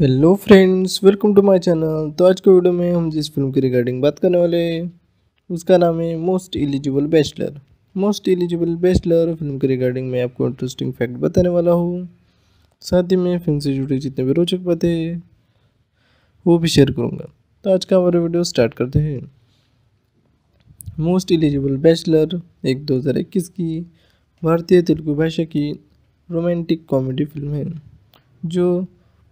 Hello friends, welcome to my channel. तो आज के वीडियो में हम जिस फिल्म के रिगार्डिंग बात करने वाले हैं उसका नाम है most eligible bachelor. Most eligible bachelor film के रिगार्डिंग मैं आपको इंटरेस्टिंग फैक्ट बताने वाला हूँ, साथ ही मैं फिल्म से जुड़ी जितने भी रोचक बातें वो भी शेयर करूँगा। तो आज का हमारा वीडियो स्टार्ट करते हैं। मोस्ट एलिजिबल बैचलर एक 2021 की भारतीय तेलुगु भाषा की रोमांटिक कॉमेडी फिल्म है जो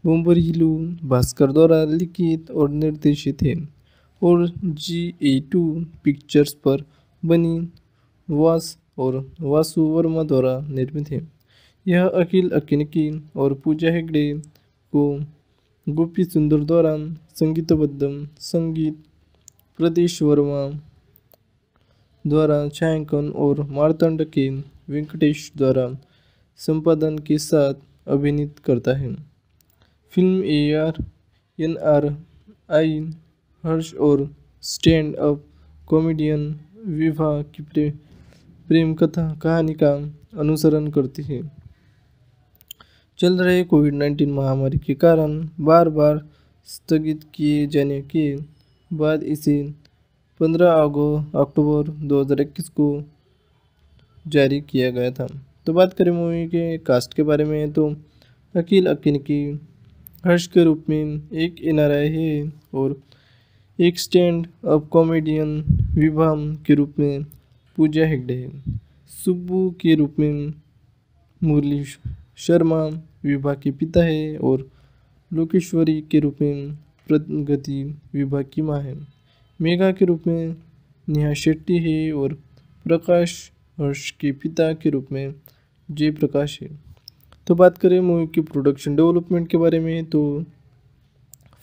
बोम्मरिलू भास्कर द्वारा लिखित और निर्देशित है और GA2 पिक्चर्स पर बनी वास और वासु वर्मा द्वारा निर्मित है। यह अखिल अक्किनेनी और पूजा हेगड़े को गोपी सुंदर द्वारा संगीतबद्ध, संगीत प्रदेश वर्मा द्वारा छायांकन और मार्थंड के वेंकटेश द्वारा संपादन के साथ अभिनीत करता है। फिल्म AR/NRI हर्ष और स्टैंड अप कॉमेडियन विभा की प्रेम कथा कहानी का अनुसरण करती है। चल रहे कोविड-19 महामारी के कारण बार बार स्थगित किए जाने के बाद इसे 15 अक्टूबर 2021 को जारी किया गया था। तो बात करें मूवी के कास्ट के बारे में, तो अखिल अक्किनेनी हर्ष के रूप में एक NRI है और एक स्टैंड अप कॉमेडियन विभा के रूप में पूजा हेगड़े है। सुब्बू के रूप में मुरली शर्मा विभा के पिता है और लोकेश्वरी के रूप में प्रगति विभा की माँ है। मेघा के रूप में नेहा शेट्टी है और प्रकाश हर्ष के पिता के रूप में जयप्रकाश है। तो बात करें मूवी की प्रोडक्शन डेवलपमेंट के बारे में, तो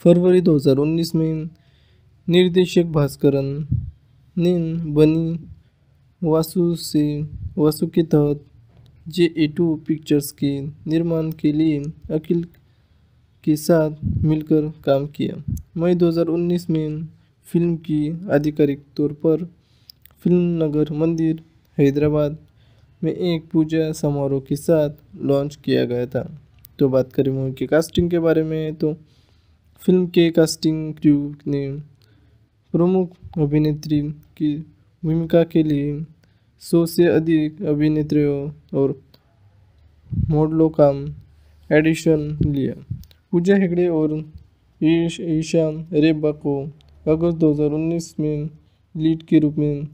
फरवरी 2019 में निर्देशक भास्करन ने बनी वासु के तहत GA2 पिक्चर्स के निर्माण के लिए अखिल के साथ मिलकर काम किया। मई 2019 में फिल्म की आधिकारिक तौर पर फिल्मनगर मंदिर हैदराबाद में एक पूजा समारोह के साथ लॉन्च किया गया था। तो बात करें मूवी की कास्टिंग के बारे में, तो फिल्म के कास्टिंग क्रू ने प्रमुख अभिनेत्री की भूमिका के लिए 100 से अधिक अभिनेत्रियों और मॉडलों का एडिशन लिया। पूजा हेगड़े और ईशा रेब्बा को अगस्त 2019 में लीड के रूप में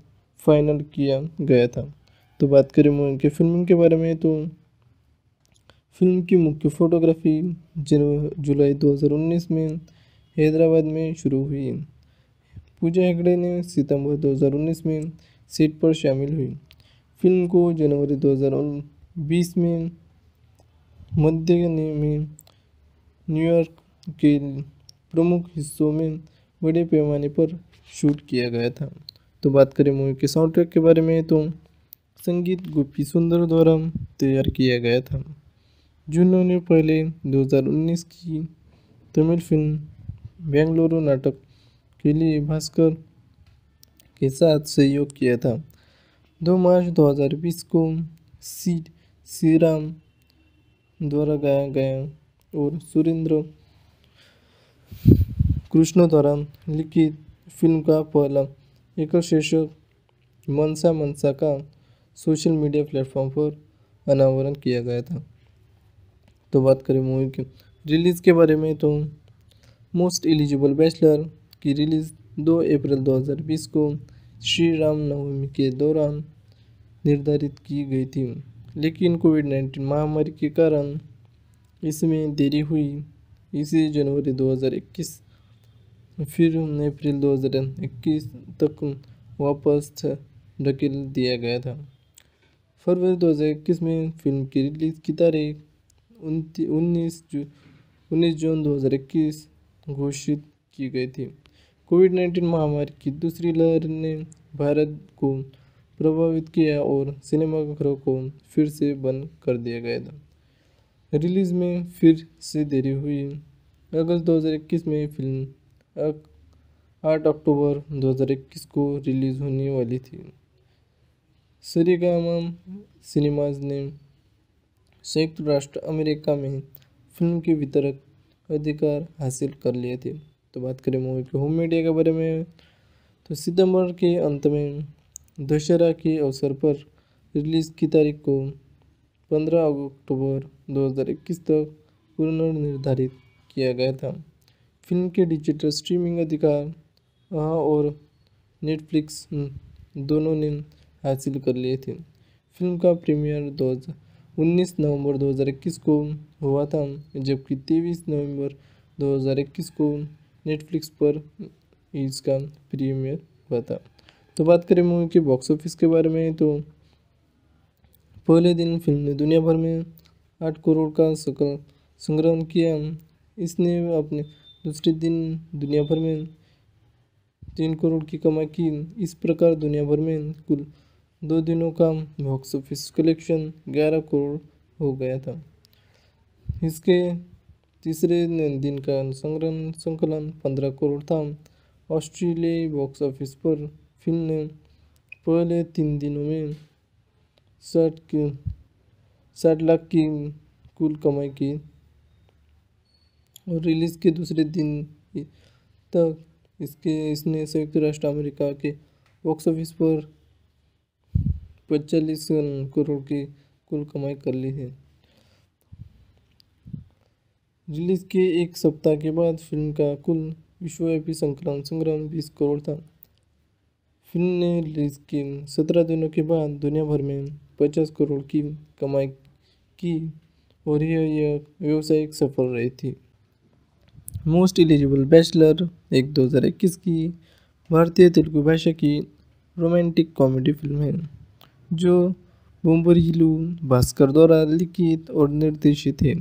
फाइनल किया गया था। तो बात करें मूवी के फिल्मिंग के बारे में, तो फिल्म की मुख्य फोटोग्राफी जुलाई 2019 में हैदराबाद में शुरू हुई। पूजा हेगड़े ने सितंबर 2019 में सेट पर शामिल हुई। फिल्म को जनवरी 2020 में मध्य में न्यूयॉर्क के प्रमुख हिस्सों में बड़े पैमाने पर शूट किया गया था। तो बात करें मूवी के साउंड ट्रैक के बारे में, तो संगीत गोपी सुंदर द्वारा तैयार किया गया था जिन्होंने पहले 2019 की तमिल फिल्म बेंगलुरु नाटक के लिए भास्कर के साथ सहयोग किया था। 2 मार्च 2020 को श्रीराम द्वारा गाया गया और सुरेंद्र कृष्ण द्वारा लिखित फिल्म का पहला एकल शीर्षक मनसा मनसा का सोशल मीडिया प्लेटफॉर्म पर अनावरण किया गया था। तो बात करें मूवी के रिलीज़ के बारे में, तो मोस्ट एलिजिबल बैचलर की रिलीज़ 2 अप्रैल 2020 को श्रीराम नवमी के दौरान निर्धारित की गई थी, लेकिन कोविड-19 महामारी के कारण इसमें देरी हुई। इसे जनवरी 2021 फिर अप्रैल 2021 तक वापस धकेल दिया गया था। फरवरी 2021 में फिल्म की रिलीज़ की तारीख 19 जून 2021 घोषित की गई थी। कोविड-19 महामारी की दूसरी लहर ने भारत को प्रभावित किया और सिनेमाघरों को फिर से बंद कर दिया गया था। रिलीज़ में फिर से देरी हुई। अगस्त 2021 में फिल्म 8 अक्टूबर 2021 को रिलीज़ होने वाली थी। श्रीग्राम सिनेमाज ने संयुक्त राष्ट्र अमेरिका में फिल्म के वितरक अधिकार हासिल कर लिए थे। तो बात करें मूवी के होम मीडिया के बारे में, तो सितंबर के अंत में दशहरा के अवसर पर रिलीज़ की तारीख को 15 अक्टूबर 2021 तक पुनर्निर्धारित किया गया था। फिल्म के डिजिटल स्ट्रीमिंग अधिकार आहा और नेटफ्लिक्स दोनों ने हासिल कर लिए थे। फिल्म का प्रीमियर 19 नवंबर 2021 को हुआ था, जबकि 23 नवंबर 2021 को नेटफ्लिक्स पर इसका प्रीमियर हुआ था। तो बात करें मूवी के बॉक्स ऑफिस के बारे में, तो पहले दिन फिल्म ने दुनिया भर में 8 करोड़ का सकल संग्रहण किया। इसने अपने दूसरे दिन दुनिया भर में 3 करोड़ की कमाई की। इस प्रकार दुनिया भर में कुल 2 दिनों का बॉक्स ऑफिस कलेक्शन 11 करोड़ हो गया था। इसके तीसरे दिन का संकलन 15 करोड़ था। ऑस्ट्रेलियाई बॉक्स ऑफिस पर फिल्म ने पहले 3 दिनों में 60 लाख की कुल कमाई की और रिलीज़ के दूसरे दिन तक इसने संयुक्त राष्ट्र अमेरिका के बॉक्स ऑफिस पर 45 करोड़ की कुल कमाई कर ली है। रिलीज के एक सप्ताह के बाद फिल्म का कुल विश्वव्यापी संग्रहण 20 करोड़ था। फिल्म ने रिलीज के 17 दिनों के बाद दुनिया भर में 50 करोड़ की कमाई की और यह व्यावसायिक सफल रही थी। मोस्ट एलिजिबल बैचलर एक 2021 की भारतीय तेलुगु भाषा की रोमांटिक कॉमेडी फिल्म है जो बोम्बरिलू भास्कर द्वारा लिखित और निर्देशित है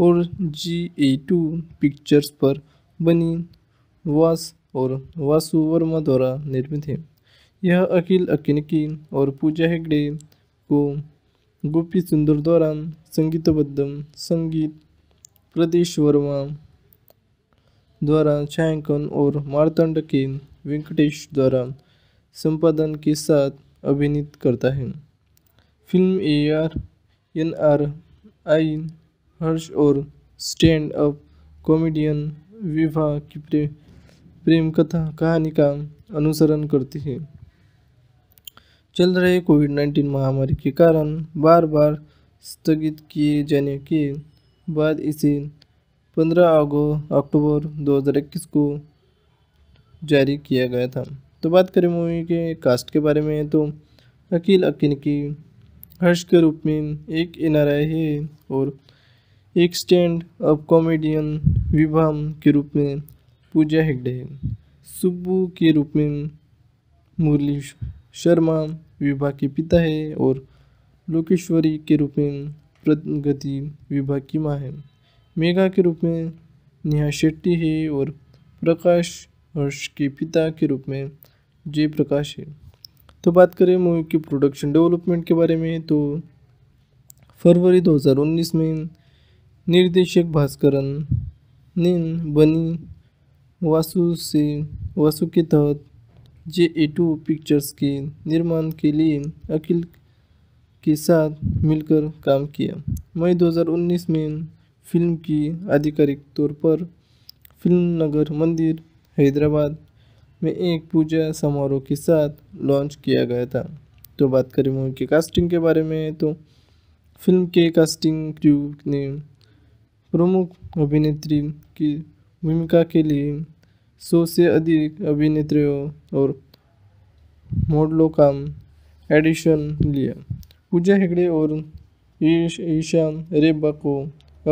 और GA2 पिक्चर्स पर बनी वास और वासु वर्मा द्वारा निर्मित है। यह अखिल अक्किनेनी और पूजा हेगड़े को गोपी सुंदर द्वारा संगीतबद्ध संगीत, प्रदेश वर्मा द्वारा छायांकन और मार्थंड के वेंकटेश द्वारा संपादन के साथ अभिनीत करता है। फिल्म AR/NRI हर्ष और स्टैंड अप कॉमेडियन विवाह की प्रेम कथा कहानी का अनुसरण करती है। चल रहे कोविड-19 महामारी के कारण बार बार स्थगित किए जाने के बाद इसे 15 अक्टूबर 2021 को जारी किया गया था। तो बात करें मूवी के कास्ट के बारे में, तो अखिल अक्किनेनी हर्ष के रूप में एक NRI है और एक स्टैंड अप कॉमेडियन विवाह के रूप में पूजा हेगड़े है। सुब्बू के रूप में मुरली शर्मा विवाह के पिता है और लोकेश्वरी के रूप में प्रगति विवाह की माँ है। मेघा के रूप में नेहा शेट्टी है और प्रकाश हर्ष के पिता के रूप में जयप्रकाश है। तो बात करें मूवी के प्रोडक्शन डेवलपमेंट के बारे में, तो फरवरी 2019 में निर्देशक भास्करन ने बनी वासु के तहत GA2 पिक्चर्स के निर्माण के लिए अखिल के साथ मिलकर काम किया। मई 2019 में फिल्म की आधिकारिक तौर पर फिल्मनगर मंदिर हैदराबाद में एक पूजा समारोह के साथ लॉन्च किया गया था। तो बात करें मूवी के कास्टिंग के बारे में, तो फिल्म के कास्टिंग क्रू ने प्रमुख अभिनेत्री की भूमिका के लिए 100 से अधिक अभिनेत्रियों और मॉडलों का एडिशन लिया। पूजा हेगड़े और ईशा रेब्बा को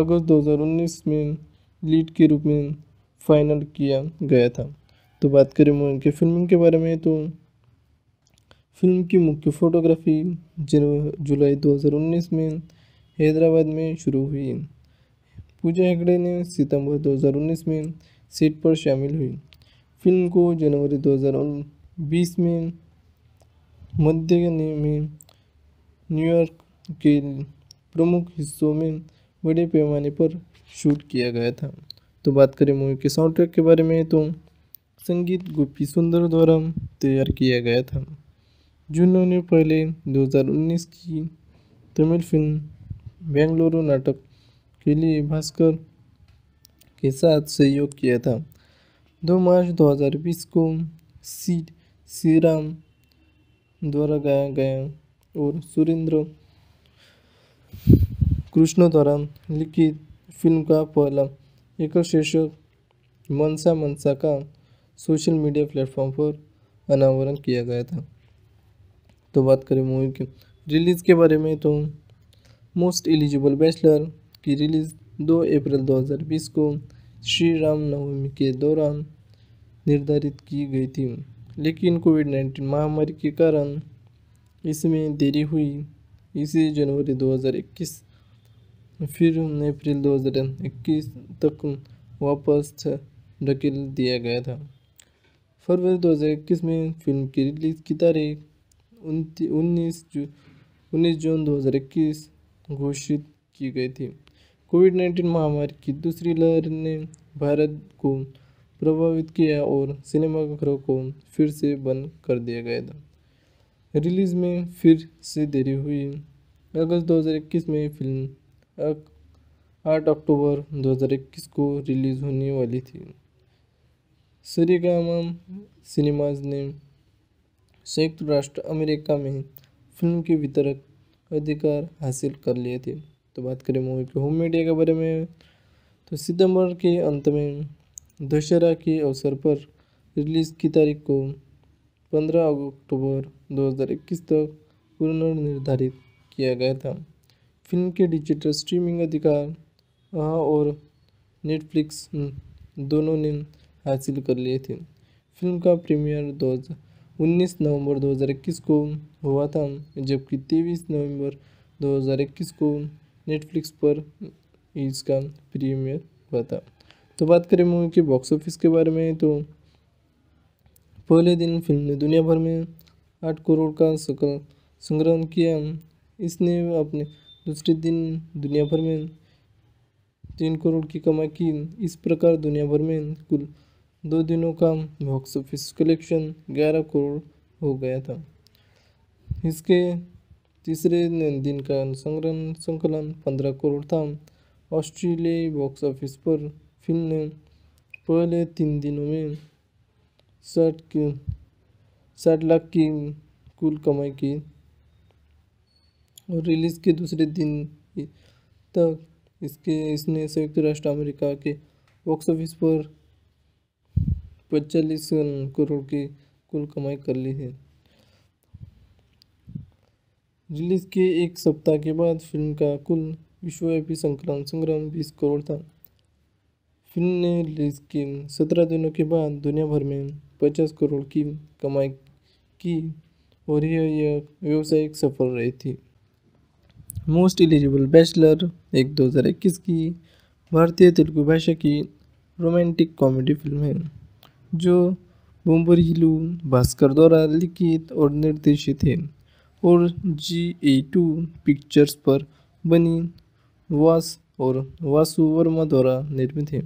अगस्त 2019 में लीड के रूप में फाइनल किया गया था। तो बात करें उनके फिल्मिंग के बारे में, तो फिल्म की मुख्य फोटोग्राफी जुलाई 2019 में हैदराबाद में शुरू हुई। पूजा हेगड़े ने सितंबर 2019 में सेट पर शामिल हुई। फिल्म को जनवरी 2020 में मध्य में न्यूयॉर्क के प्रमुख हिस्सों में बड़े पैमाने पर शूट किया गया था। तो बात करें मूवी के साउंड ट्रैक के बारे में, तो संगीत गोपी सुंदर द्वारा तैयार किया गया था जिन्होंने पहले 2019 की तमिल फिल्म बेंगलुरु नाटक के लिए भास्कर के साथ सहयोग किया था। 2 मार्च 2020 को सीड श्रीराम द्वारा गाया गया और सुरेंद्र कृष्ण द्वारा लिखित फिल्म का पहला एकल शीर्षक मनसा मनसा का सोशल मीडिया प्लेटफॉर्म पर अनावरण किया गया था। तो बात करें मूवी की रिलीज़ के बारे में, तो मोस्ट एलिजिबल बैचलर की रिलीज़ 2 अप्रैल 2020 को श्री राम नवमी के दौरान निर्धारित की गई थी, लेकिन कोविड-19 महामारी के कारण इसमें देरी हुई। इसे जनवरी 2021 फिर अप्रैल 2021 तक वापस धकेल दिया गया था। फरवरी 2021 में फिल्म की रिलीज़ की तारीख 19 जून 2021 घोषित की गई थी। कोविड-19 महामारी की दूसरी लहर ने भारत को प्रभावित किया और सिनेमाघरों को फिर से बंद कर दिया गया था। रिलीज़ में फिर से देरी हुई। अगस्त 2021 में फिल्म 8 अक्टूबर 2021 को रिलीज़ होने वाली थी। श्रीग्राम सिनेमाज ने संयुक्त राष्ट्र अमेरिका में फिल्म के वितरक अधिकार हासिल कर लिए थे। तो बात करें मूवी के होम मीडिया के बारे में, तो सितंबर के अंत में दशहरा के अवसर पर रिलीज़ की तारीख को 15 अक्टूबर 2021 तक पुनर्निर्धारित किया गया था। फिल्म के डिजिटल स्ट्रीमिंग अधिकार आहा और नेटफ्लिक्स दोनों ने हासिल कर लिए थे। फिल्म का प्रीमियर 19 नवंबर 2021 को हुआ था, जबकि 23 नवंबर 2021 को नेटफ्लिक्स पर इसका प्रीमियर हुआ था। तो बात करें मूवी के बॉक्स ऑफिस के बारे में, तो पहले दिन फिल्म ने दुनिया भर में 8 करोड़ का संग्रहण किया। इसने अपने दूसरे दिन दुनिया भर में 3 करोड़ की कमाई की। इस प्रकार दुनिया भर में कुल 2 दिनों का बॉक्स ऑफिस कलेक्शन 11 करोड़ हो गया था। इसके तीसरे दिन का संकलन 15 करोड़ था। ऑस्ट्रेलियाई बॉक्स ऑफिस पर फिल्म ने पहले 3 दिनों में 60 लाख की कुल कमाई की और रिलीज़ के दूसरे दिन तक इसने संयुक्त राष्ट्र अमेरिका के बॉक्स ऑफिस पर 45 करोड़ की कुल कमाई कर ली है। रिलीज़ के एक सप्ताह के बाद फिल्म का कुल विश्वव्यापी संग्रहण 20 करोड़ था। फिल्म ने रिलीज़ के 17 दिनों के बाद दुनिया भर में 50 करोड़ की कमाई की और यह व्यावसायिक सफल रही थी। मोस्ट एलिजिबल बैचलर 2021 की भारतीय तेलुगु भाषा की रोमांटिक कॉमेडी फिल्म है जो बोम्बरिलू भास्कर द्वारा लिखित और निर्देशित है और GA2 पिक्चर्स पर बनी वास और वासु वर्मा द्वारा निर्मित है।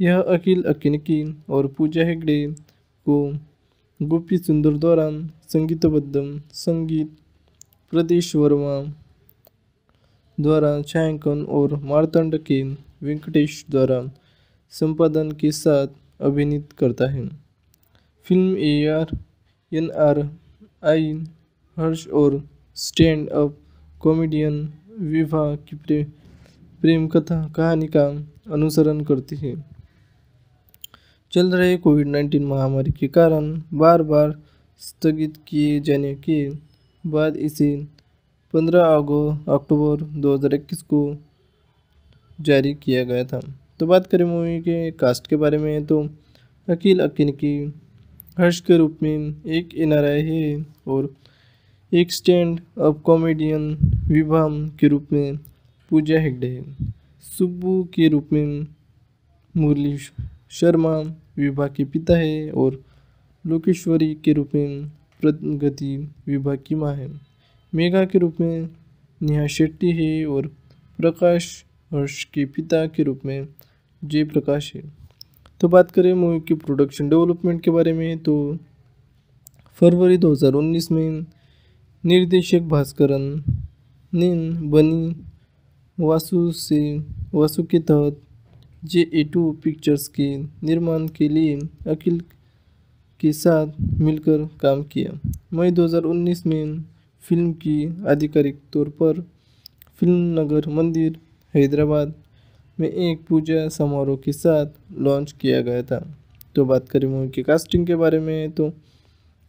यह अखिल अक्किनेनी और पूजा हेगड़े को गोपी सुंदर द्वारा संगीतबद्ध संगीत, प्रदेश वर्मा द्वारा छायांकन और मार्थंड के वेंकटेश द्वारा संपादन के साथ अभिनीत करता है। फिल्म AR/NRI हर्ष और स्टैंड अप कॉमेडियन विभा की प्रेम कथा कहानी का अनुसरण करती है। चल रहे कोविड-19 महामारी के कारण बार बार स्थगित किए जाने के बाद इसे 15 अक्टूबर 2021 को जारी किया गया था। तो बात करें मूवी के कास्ट के बारे में, तो अखिल अक्किनेनी हर्ष के रूप में एक NRI है और एक स्टैंड अप कॉमेडियन विभा के रूप में पूजा हेगड़े है। सुब्बू के रूप में मुरली शर्मा विभा के पिता है और लोकेश्वरी के रूप में प्रगति विभा की माँ है। मेघा के रूप में नेहा शेट्टी है और प्रकाश हर्ष के पिता के रूप में जयप्रकाश है। तो बात करें मूवी की प्रोडक्शन डेवलपमेंट के बारे में, तो फरवरी 2019 में निर्देशक भास्करन ने बनी वासु के तहत जे2 पिक्चर्स के निर्माण के लिए अखिल के साथ मिलकर काम किया। मई 2019 में फिल्म की आधिकारिक तौर पर फिल्मनगर मंदिर हैदराबाद में एक पूजा समारोह के साथ लॉन्च किया गया था। तो बात करें मूवी की कास्टिंग के बारे में, तो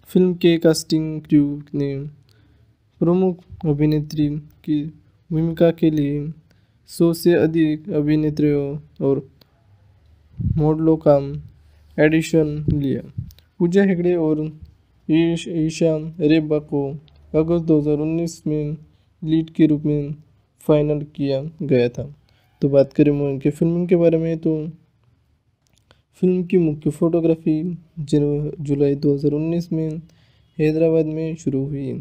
फिल्म के कास्टिंग क्रू ने प्रमुख अभिनेत्री की भूमिका के लिए 100 से अधिक अभिनेत्रियों और मॉडलों का एडिशन लिया। पूजा हेगड़े और ईशा रेब्बा को अगस्त 2019 में लीड के रूप में फाइनल किया गया था। तो बात करें उनके फिल्मिंग के बारे में, तो फिल्म की मुख्य फोटोग्राफी जुलाई 2019 में हैदराबाद में शुरू हुई।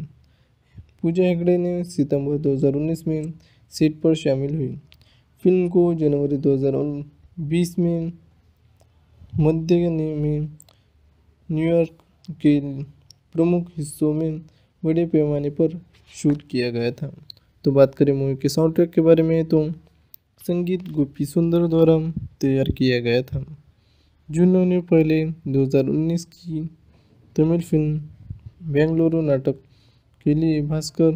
पूजा हेगड़े ने सितंबर 2019 में सेट पर शामिल हुई। फिल्म को जनवरी 2020 में मध्य में न्यूयॉर्क के प्रमुख हिस्सों में बड़े पैमाने पर शूट किया गया था। तो बात करें मूवी के साउंड ट्रैक के बारे में, तो संगीत गोपी सुंदर द्वारा तैयार किया गया था, जिन्होंने पहले 2019 की तमिल फिल्म बेंगलुरु नाटक के लिए भास्कर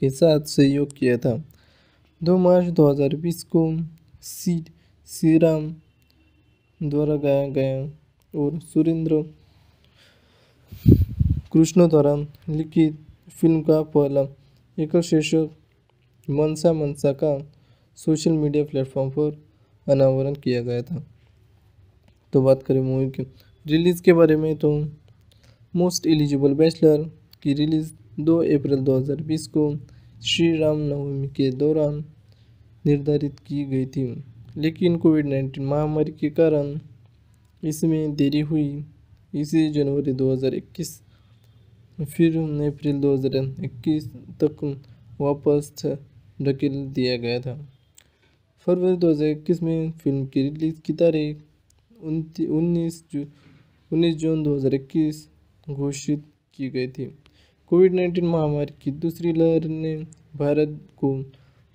के साथ सहयोग किया था। 2 मार्च 2020 को श्रीराम द्वारा गाया गया और सुरेंद्र कृष्ण द्वारा लिखित फिल्म का पहला एकल शीर्षक मनसा मनसा का सोशल मीडिया प्लेटफॉर्म पर अनावरण किया गया था। तो बात करें मूवी के रिलीज़ के बारे में, तो मोस्ट एलिजिबल बैचलर की रिलीज़ 2 अप्रैल 2020 को श्रीराम नवमी के दौरान निर्धारित की गई थी, लेकिन कोविड-19 महामारी के कारण इसमें देरी हुई। इसे जनवरी 2021 फिर अप्रैल 2021 तक वापस धकेल दिया गया था। फरवरी 2021 में फिल्म की रिलीज़ की तारीख 19 जून 2021 घोषित की गई थी। कोविड-19 महामारी की दूसरी लहर ने भारत को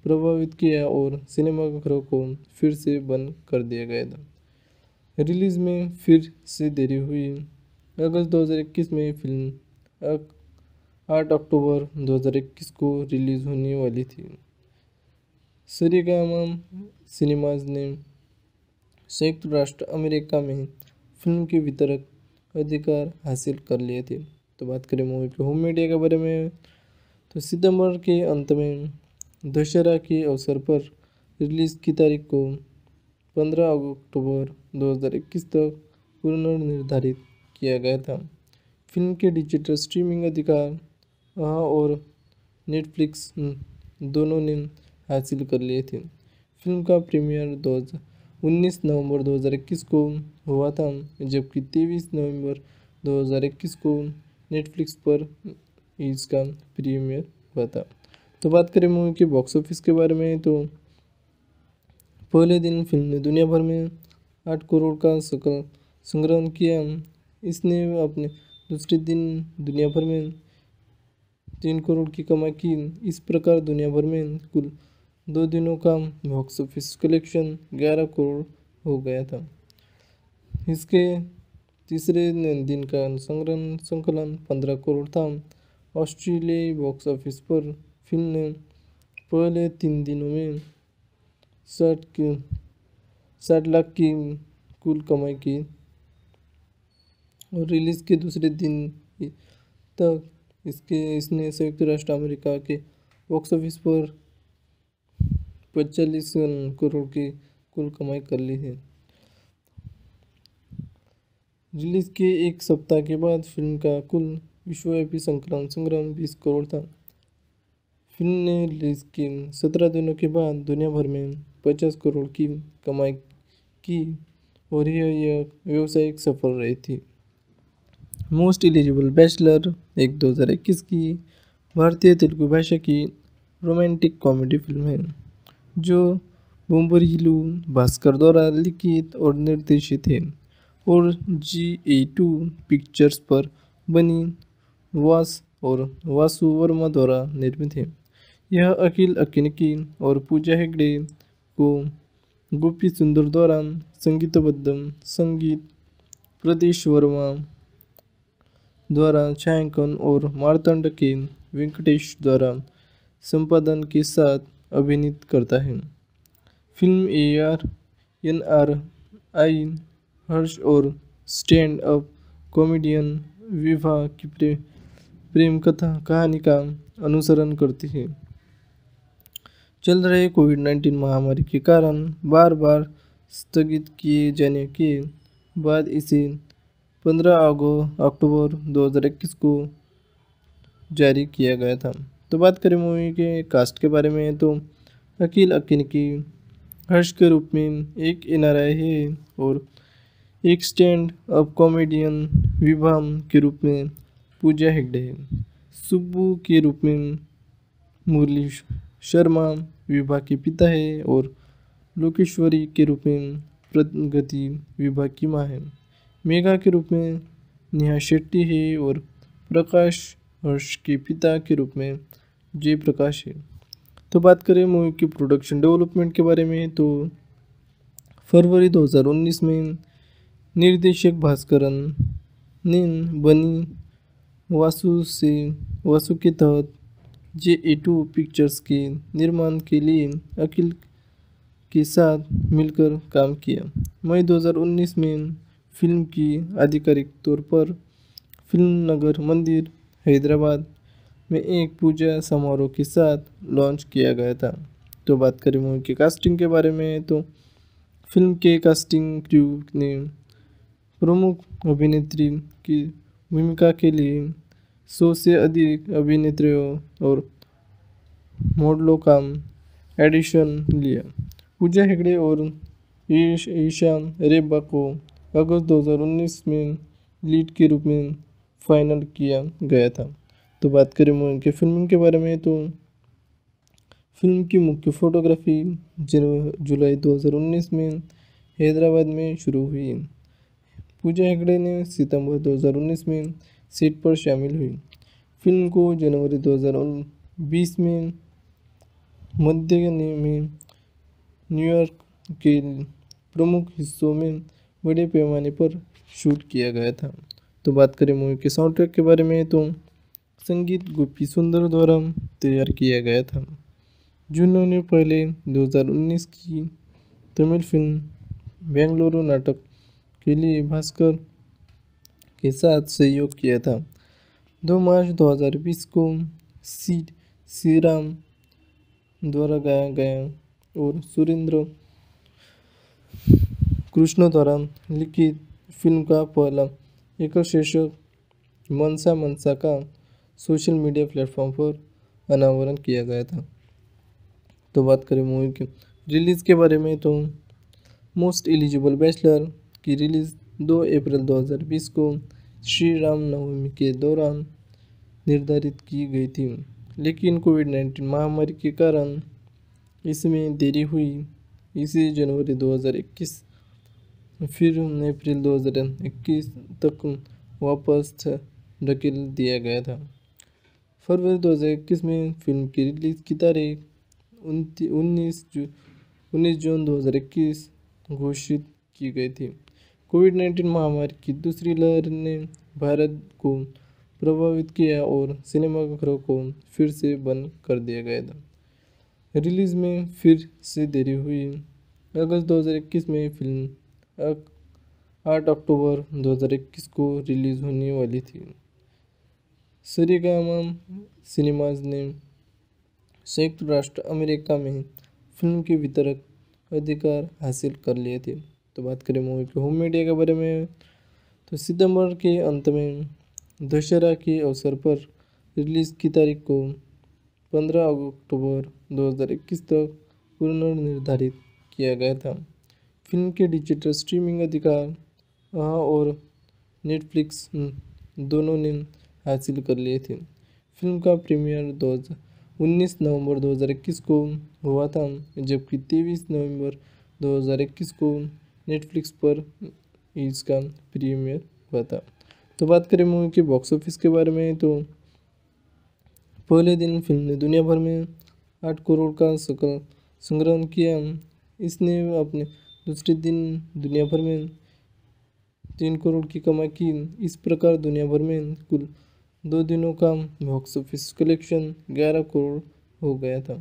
प्रभावित किया और सिनेमाघरों को फिर से बंद कर दिया गया था। रिलीज़ में फिर से देरी हुई। अगस्त 2021 में फिल्म 8 अक्टूबर 2021 को रिलीज़ होने वाली थी। श्रीग्राम सिनेमाज ने संयुक्त राष्ट्र अमेरिका में फिल्म के वितरक अधिकार हासिल कर लिए थे। तो बात करें मूवी के होम मीडिया के बारे में, तो सितंबर के अंत में दशहरा के अवसर पर रिलीज़ की तारीख को 15 अक्टूबर 2021 तक पुनर्निर्धारित किया गया था। फिल्म के डिजिटल स्ट्रीमिंग अधिकार आहा और नेटफ्लिक्स दोनों ने हासिल कर लिए थे। फिल्म का प्रीमियर 19 नवंबर 2021 को हुआ था, जबकि 23 नवंबर 2021 को नेटफ्लिक्स पर इसका प्रीमियर हुआ था। तो बात करें मूवी के बॉक्स ऑफिस के बारे में, तो पहले दिन फिल्म ने दुनिया भर में 8 करोड़ का संग्रहण किया। इसने अपने दूसरे दिन दुनिया भर में 3 करोड़ की कमाई की। इस प्रकार दुनिया भर में कुल 2 दिनों का बॉक्स ऑफिस कलेक्शन 11 करोड़ हो गया था। इसके तीसरे दिन का संकलन 15 करोड़ था। ऑस्ट्रेलियाई बॉक्स ऑफिस पर फिल्म ने पहले 3 दिनों में 60 लाख की कुल कमाई की और रिलीज़ के दूसरे दिन तक इसने संयुक्त राष्ट्र अमेरिका के बॉक्स ऑफिस पर 45 करोड़ की कुल कमाई कर ली है। रिलीज़ के एक सप्ताह के बाद फिल्म का कुल विश्वव्यापी संग्रहण 20 करोड़ था। फिल्म ने रिलीज़ के 17 दिनों के बाद दुनिया भर में 50 करोड़ की कमाई की और यह व्यावसायिक सफल रही थी। मोस्ट एलिजिबल बैचलर एक 2021 की भारतीय तेलुगु भाषा की रोमांटिक कॉमेडी फिल्म है, जो बोम्बरिलू भास्कर द्वारा लिखित और निर्देशित है और GA2 पिक्चर्स पर बनी वास और वासु वर्मा द्वारा निर्मित है। यह अखिल अक्किनेनी और पूजा हेगड़े को गोपी सुंदर द्वारा संगीतबद्ध संगीत, प्रदेश वर्मा द्वारा छायांकन और मार्थंड के वेंकटेश द्वारा संपादन के साथ अभिनीत करता है। फिल्म AR/NR हर्ष और स्टैंड अप कॉमेडियन विभा की प्रेम कथा कहानी का अनुसरण करती है। चल रहे कोविड-19 महामारी के कारण बार बार स्थगित किए जाने के बाद इसे 15 अक्टूबर 2021 को जारी किया गया था। तो बात करें मूवी के कास्ट के बारे में, तो अखिल अक्किनेनी हर्ष के रूप में, एक NRI है और एक स्टैंड अप कॉमेडियन विभा के रूप में पूजा हेगड़े है। सुब्बू के रूप में मुरली शर्मा विभा के पिता है और लोकेश्वरी के रूप में प्रगति विभा की माँ है। मेघा के रूप में नेहा शेट्टी है और प्रकाश हर्ष के पिता के रूप में जयप्रकाश है। तो बात करें मूवी की प्रोडक्शन डेवलपमेंट के बारे में, तो फरवरी 2019 में निर्देशक भास्करन ने बनी वासु से वासु के तहत GA2 पिक्चर्स के निर्माण के लिए अखिल के साथ मिलकर काम किया। मई 2019 में फिल्म की आधिकारिक तौर पर फिल्मनगर मंदिर हैदराबाद में एक पूजा समारोह के साथ लॉन्च किया गया था। तो बात करें मूवी के कास्टिंग के बारे में, तो फिल्म के कास्टिंग क्रू ने प्रमुख अभिनेत्री की भूमिका के लिए 100 से अधिक अभिनेत्रियों और मॉडलों का एडिशन लिया। पूजा हेगड़े और ईशा रेब्बा को अगस्त 2019 में लीड के रूप में फाइनल किया गया था। तो बात करें उनके फिल्म के बारे में, तो फिल्म की मुख्य फोटोग्राफी जुलाई 2019 में हैदराबाद में शुरू हुई। पूजा हेगड़े ने सितंबर 2019 में सेट पर शामिल हुई। फिल्म को जनवरी 2020 में मध्य में न्यूयॉर्क के प्रमुख हिस्सों में बड़े पैमाने पर शूट किया गया था। तो बात करें मूवी के साउंड ट्रैक के बारे में, तो संगीत गोपी सुंदर द्वारा तैयार किया गया था, जिन्होंने पहले 2019 की तमिल फिल्म बेंगलुरु नाटक के लिए भास्कर के साथ सहयोग किया था। 2 मार्च 2020 को श्रीराम द्वारा गाया गया और सुरेंद्र कृष्ण द्वारा लिखित फिल्म का पहला एकल शीर्षक मनसा मनसा का सोशल मीडिया प्लेटफॉर्म पर अनावरण किया गया था। तो बात करें मूवी के रिलीज़ के बारे में, तो मोस्ट एलिजिबल बैचलर की रिलीज़ 2 अप्रैल 2020 को श्रीराम नवमी के दौरान निर्धारित की गई थी, लेकिन कोविड-19 महामारी के कारण इसमें देरी हुई। इसे जनवरी 2021 फिर अप्रैल 2021 तक वापस धकेल दिया गया था। फरवरी 2021 में फिल्म की रिलीज़ की तारीख 19 जून 2021 घोषित की गई थी। कोविड-19 महामारी की दूसरी लहर ने भारत को प्रभावित किया और सिनेमाघरों को फिर से बंद कर दिया गया था। रिलीज़ में फिर से देरी हुई। अगस्त 2021 में फिल्म 8 अक्टूबर 2021 को रिलीज़ होने वाली थी। श्रीग्राम सिनेमाज ने संयुक्त राष्ट्र अमेरिका में फिल्म के वितरक अधिकार हासिल कर लिए थे। तो बात करें मूवी के होम मीडिया के बारे में, तो सितंबर के अंत में दशहरा के अवसर पर रिलीज़ की तारीख को 15 अक्टूबर 2021 तक पुनर्निर्धारित किया गया था। फिल्म के डिजिटल स्ट्रीमिंग अधिकार आहा और नेटफ्लिक्स दोनों ने हासिल कर लिए थे। फिल्म का प्रीमियर 19 नवंबर 2021 को हुआ था, जबकि 23 नवंबर 2021 को नेटफ्लिक्स पर इसका प्रीमियर हुआ था। तो बात करें मूवी के बॉक्स ऑफिस के बारे में, तो पहले दिन फिल्म ने दुनिया भर में 8 करोड़ का सकल संग्रहण किया। इसने अपने दूसरे दिन दुनिया भर में 3 करोड़ की कमाई की। इस प्रकार दुनिया भर में कुल 2 दिनों का बॉक्स ऑफिस कलेक्शन 11 करोड़ हो गया था।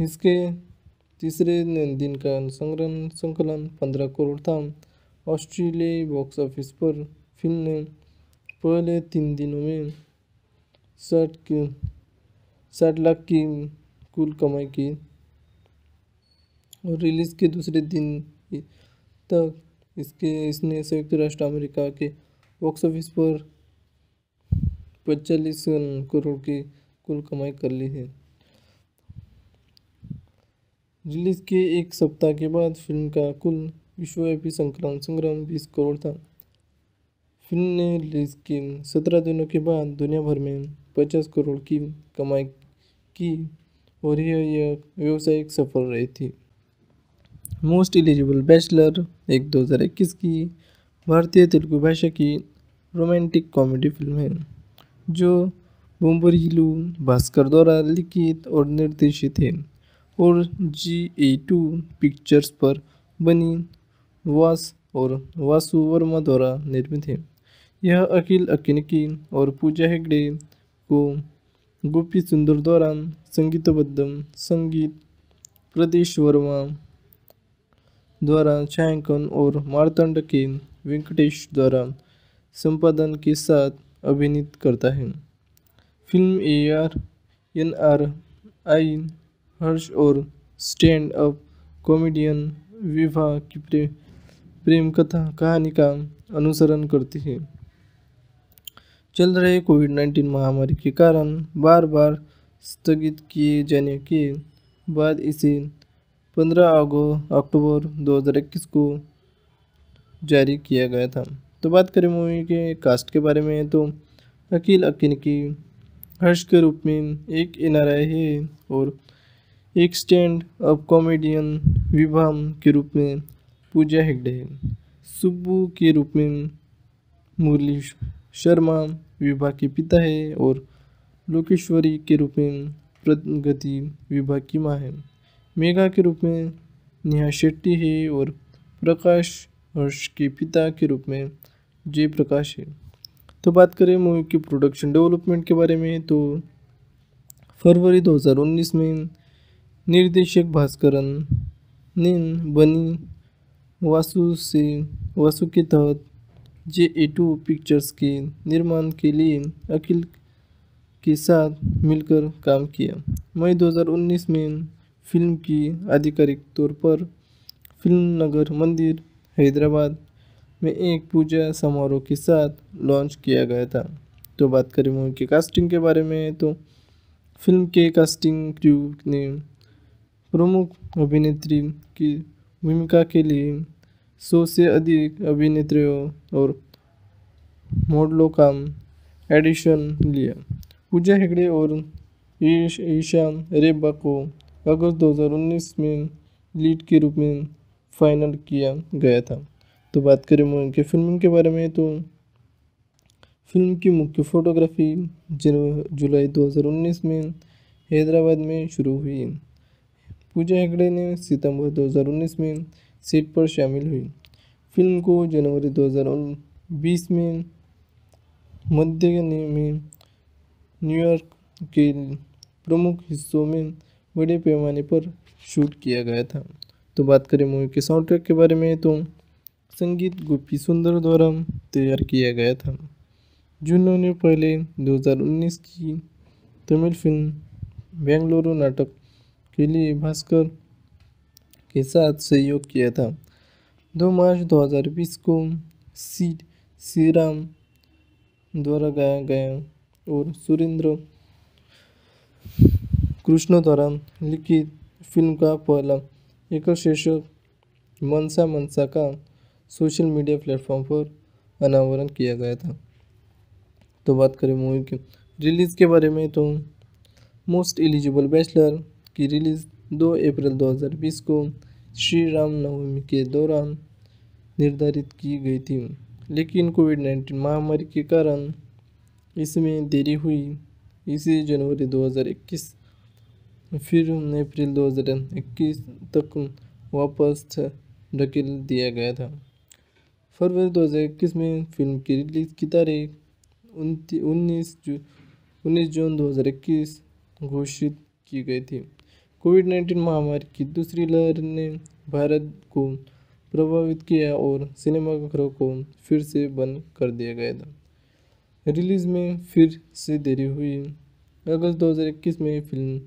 इसके तीसरे दिन का संकलन 15 करोड़ था। ऑस्ट्रेलियाई बॉक्स ऑफिस पर फिल्म ने पहले 3 दिनों में 60 लाख की कुल कमाई की और रिलीज़ के दूसरे दिन तक इसने संयुक्त राष्ट्र अमेरिका के बॉक्स ऑफिस पर 45 करोड़ की कुल कमाई कर ली है। रिलीज के एक सप्ताह के बाद फिल्म का कुल विश्वव्यापी संग्राम 20 करोड़ था। फिल्म ने रिलीज के 17 दिनों के बाद दुनिया भर में 50 करोड़ की कमाई की और यह व्यावसायिक सफल रही थी। मोस्ट एलिजिबल बैचलर एक 2021 की भारतीय तेलुगु भाषा की रोमांटिक कॉमेडी फिल्म है जो बोम्बरिलू भास्कर द्वारा लिखित और निर्देशित है और GA2 पिक्चर्स पर बनी वास और वासु वर्मा द्वारा निर्मित है। यह अखिल अक्किनेनी और पूजा हेगड़े को गोपी सुंदर द्वारा संगीतबद्ध संगीत, प्रदेश वर्मा द्वारा छायांकन और मार्थंड के वेंकटेश द्वारा संपादन के साथ अभिनीत करता है। फिल्म AR/NRI हर्ष और स्टैंड अप कॉमेडियन विभा की प्रेम कथा कहानी का अनुसरण करती है। चल रहे कोविड-19 महामारी के कारण बार बार स्थगित किए जाने के बाद इसे 15 अक्टूबर 2021 को जारी किया गया था। तो बात करें मूवी के कास्ट के बारे में तो अखिल अक्किनेनी हर्ष के रूप में एक NRI है और एक स्टैंड अप कॉमेडियन विभा के रूप में पूजा हेगड़े है। सुब्बू के रूप में मुरली शर्मा विभा के पिता है और लोकेश्वरी के रूप में प्रगति विभा की माँ है। मेघा के रूप में नेहा शेट्टी है और प्रकाश हर्ष के पिता के रूप में जयप्रकाश है। तो बात करें मूवी के प्रोडक्शन डेवलपमेंट के बारे में तो फरवरी 2019 में निर्देशक भास्करन ने बनी वासु के तहत GA2 पिक्चर्स के निर्माण के लिए अखिल के साथ मिलकर काम किया। मई 2019 में फिल्म की आधिकारिक तौर पर फिल्मनगर मंदिर हैदराबाद में एक पूजा समारोह के साथ लॉन्च किया गया था। तो बात करें मूवी के कास्टिंग के बारे में तो फिल्म के कास्टिंग क्रू ने प्रमुख अभिनेत्री की भूमिका के लिए 100 से अधिक अभिनेत्रियों और मॉडलों का एडिशन लिया। पूजा हेगड़े और ईशा रेब्बा को अगस्त 2019 में लीड के रूप में फाइनल किया गया था। तो बात करें उनके फिल्म के बारे में तो फिल्म की मुख्य फोटोग्राफी जुलाई 2019 में हैदराबाद में शुरू हुई। पूजा हेगड़े ने सितंबर 2019 में सेट पर शामिल हुई। फिल्म को जनवरी 2020 में मध्य में न्यूयॉर्क के प्रमुख हिस्सों में बड़े पैमाने पर शूट किया गया था। तो बात करें मूवी के साउंड ट्रैक के बारे में तो संगीत गोपी सुंदर द्वारा तैयार किया गया था जिन्होंने पहले 2019 की तमिल फिल्म बेंगलुरु नाटक के लिए भास्कर के साथ सहयोग किया था। 2 मार्च 2020 को श्रीराम द्वारा गाया गया और सुरेंद्र कृष्ण द्वारा लिखित फिल्म का पहला एकल शीर्षक मनसा मनसा का सोशल मीडिया प्लेटफॉर्म पर अनावरण किया गया था। तो बात करें मूवी के रिलीज़ के बारे में तो मोस्ट एलिजिबल बैचलर की रिलीज़ 2 अप्रैल 2020 को श्रीराम नवमी के दौरान निर्धारित की गई थी, लेकिन कोविड-19 महामारी के कारण इसमें देरी हुई। इसे जनवरी 2021 फिर 9 अप्रैल 2021 तक वापस धकेल दिया गया था। फरवरी 2021 में फिल्म की रिलीज की तारीख 19 जून 2021 घोषित की गई थी। कोविड-19 महामारी की दूसरी लहर ने भारत को प्रभावित किया और सिनेमाघरों को फिर से बंद कर दिया गया था। रिलीज में फिर से देरी हुई। अगस्त 2021 में फिल्म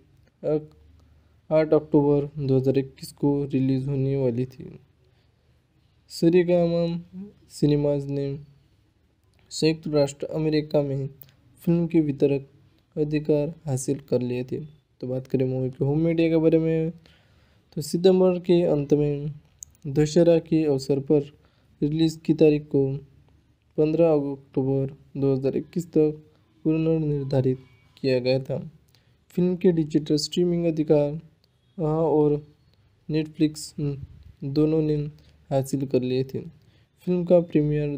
8 अक्टूबर 2021 को रिलीज होने वाली थी। श्रीग्राम सिनेमाज ने संयुक्त राष्ट्र अमेरिका में फिल्म के वितरक अधिकार हासिल कर लिए थे। तो बात करें मूवी के होम मीडिया के बारे में, तो सितंबर के अंत में दशहरा के अवसर पर रिलीज़ की तारीख को 15 अक्टूबर 2021 तक पुनर्निर्धारित किया गया था। फिल्म के डिजिटल स्ट्रीमिंग अधिकार आहा और नेटफ्लिक्स दोनों ने हासिल कर लिए थे। फिल्म का प्रीमियर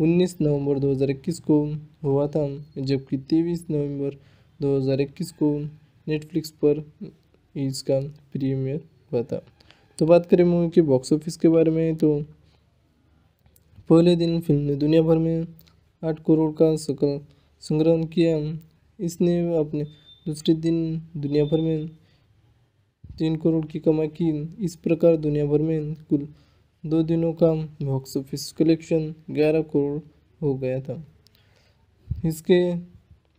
19 नवंबर 2021 को हुआ था, जबकि 23 नवंबर 2021 को नेटफ्लिक्स पर इसका प्रीमियर हुआ था। तो बात करें मूवी के बॉक्स ऑफिस के बारे में, तो पहले दिन फिल्म ने दुनिया भर में 8 करोड़ का संग्रहण किया। इसने अपने दूसरे दिन दुनिया भर में 3 करोड़ की कमाई की। इस प्रकार दुनिया भर में कुल 2 दिनों का बॉक्स ऑफिस कलेक्शन 11 करोड़ हो गया था। इसके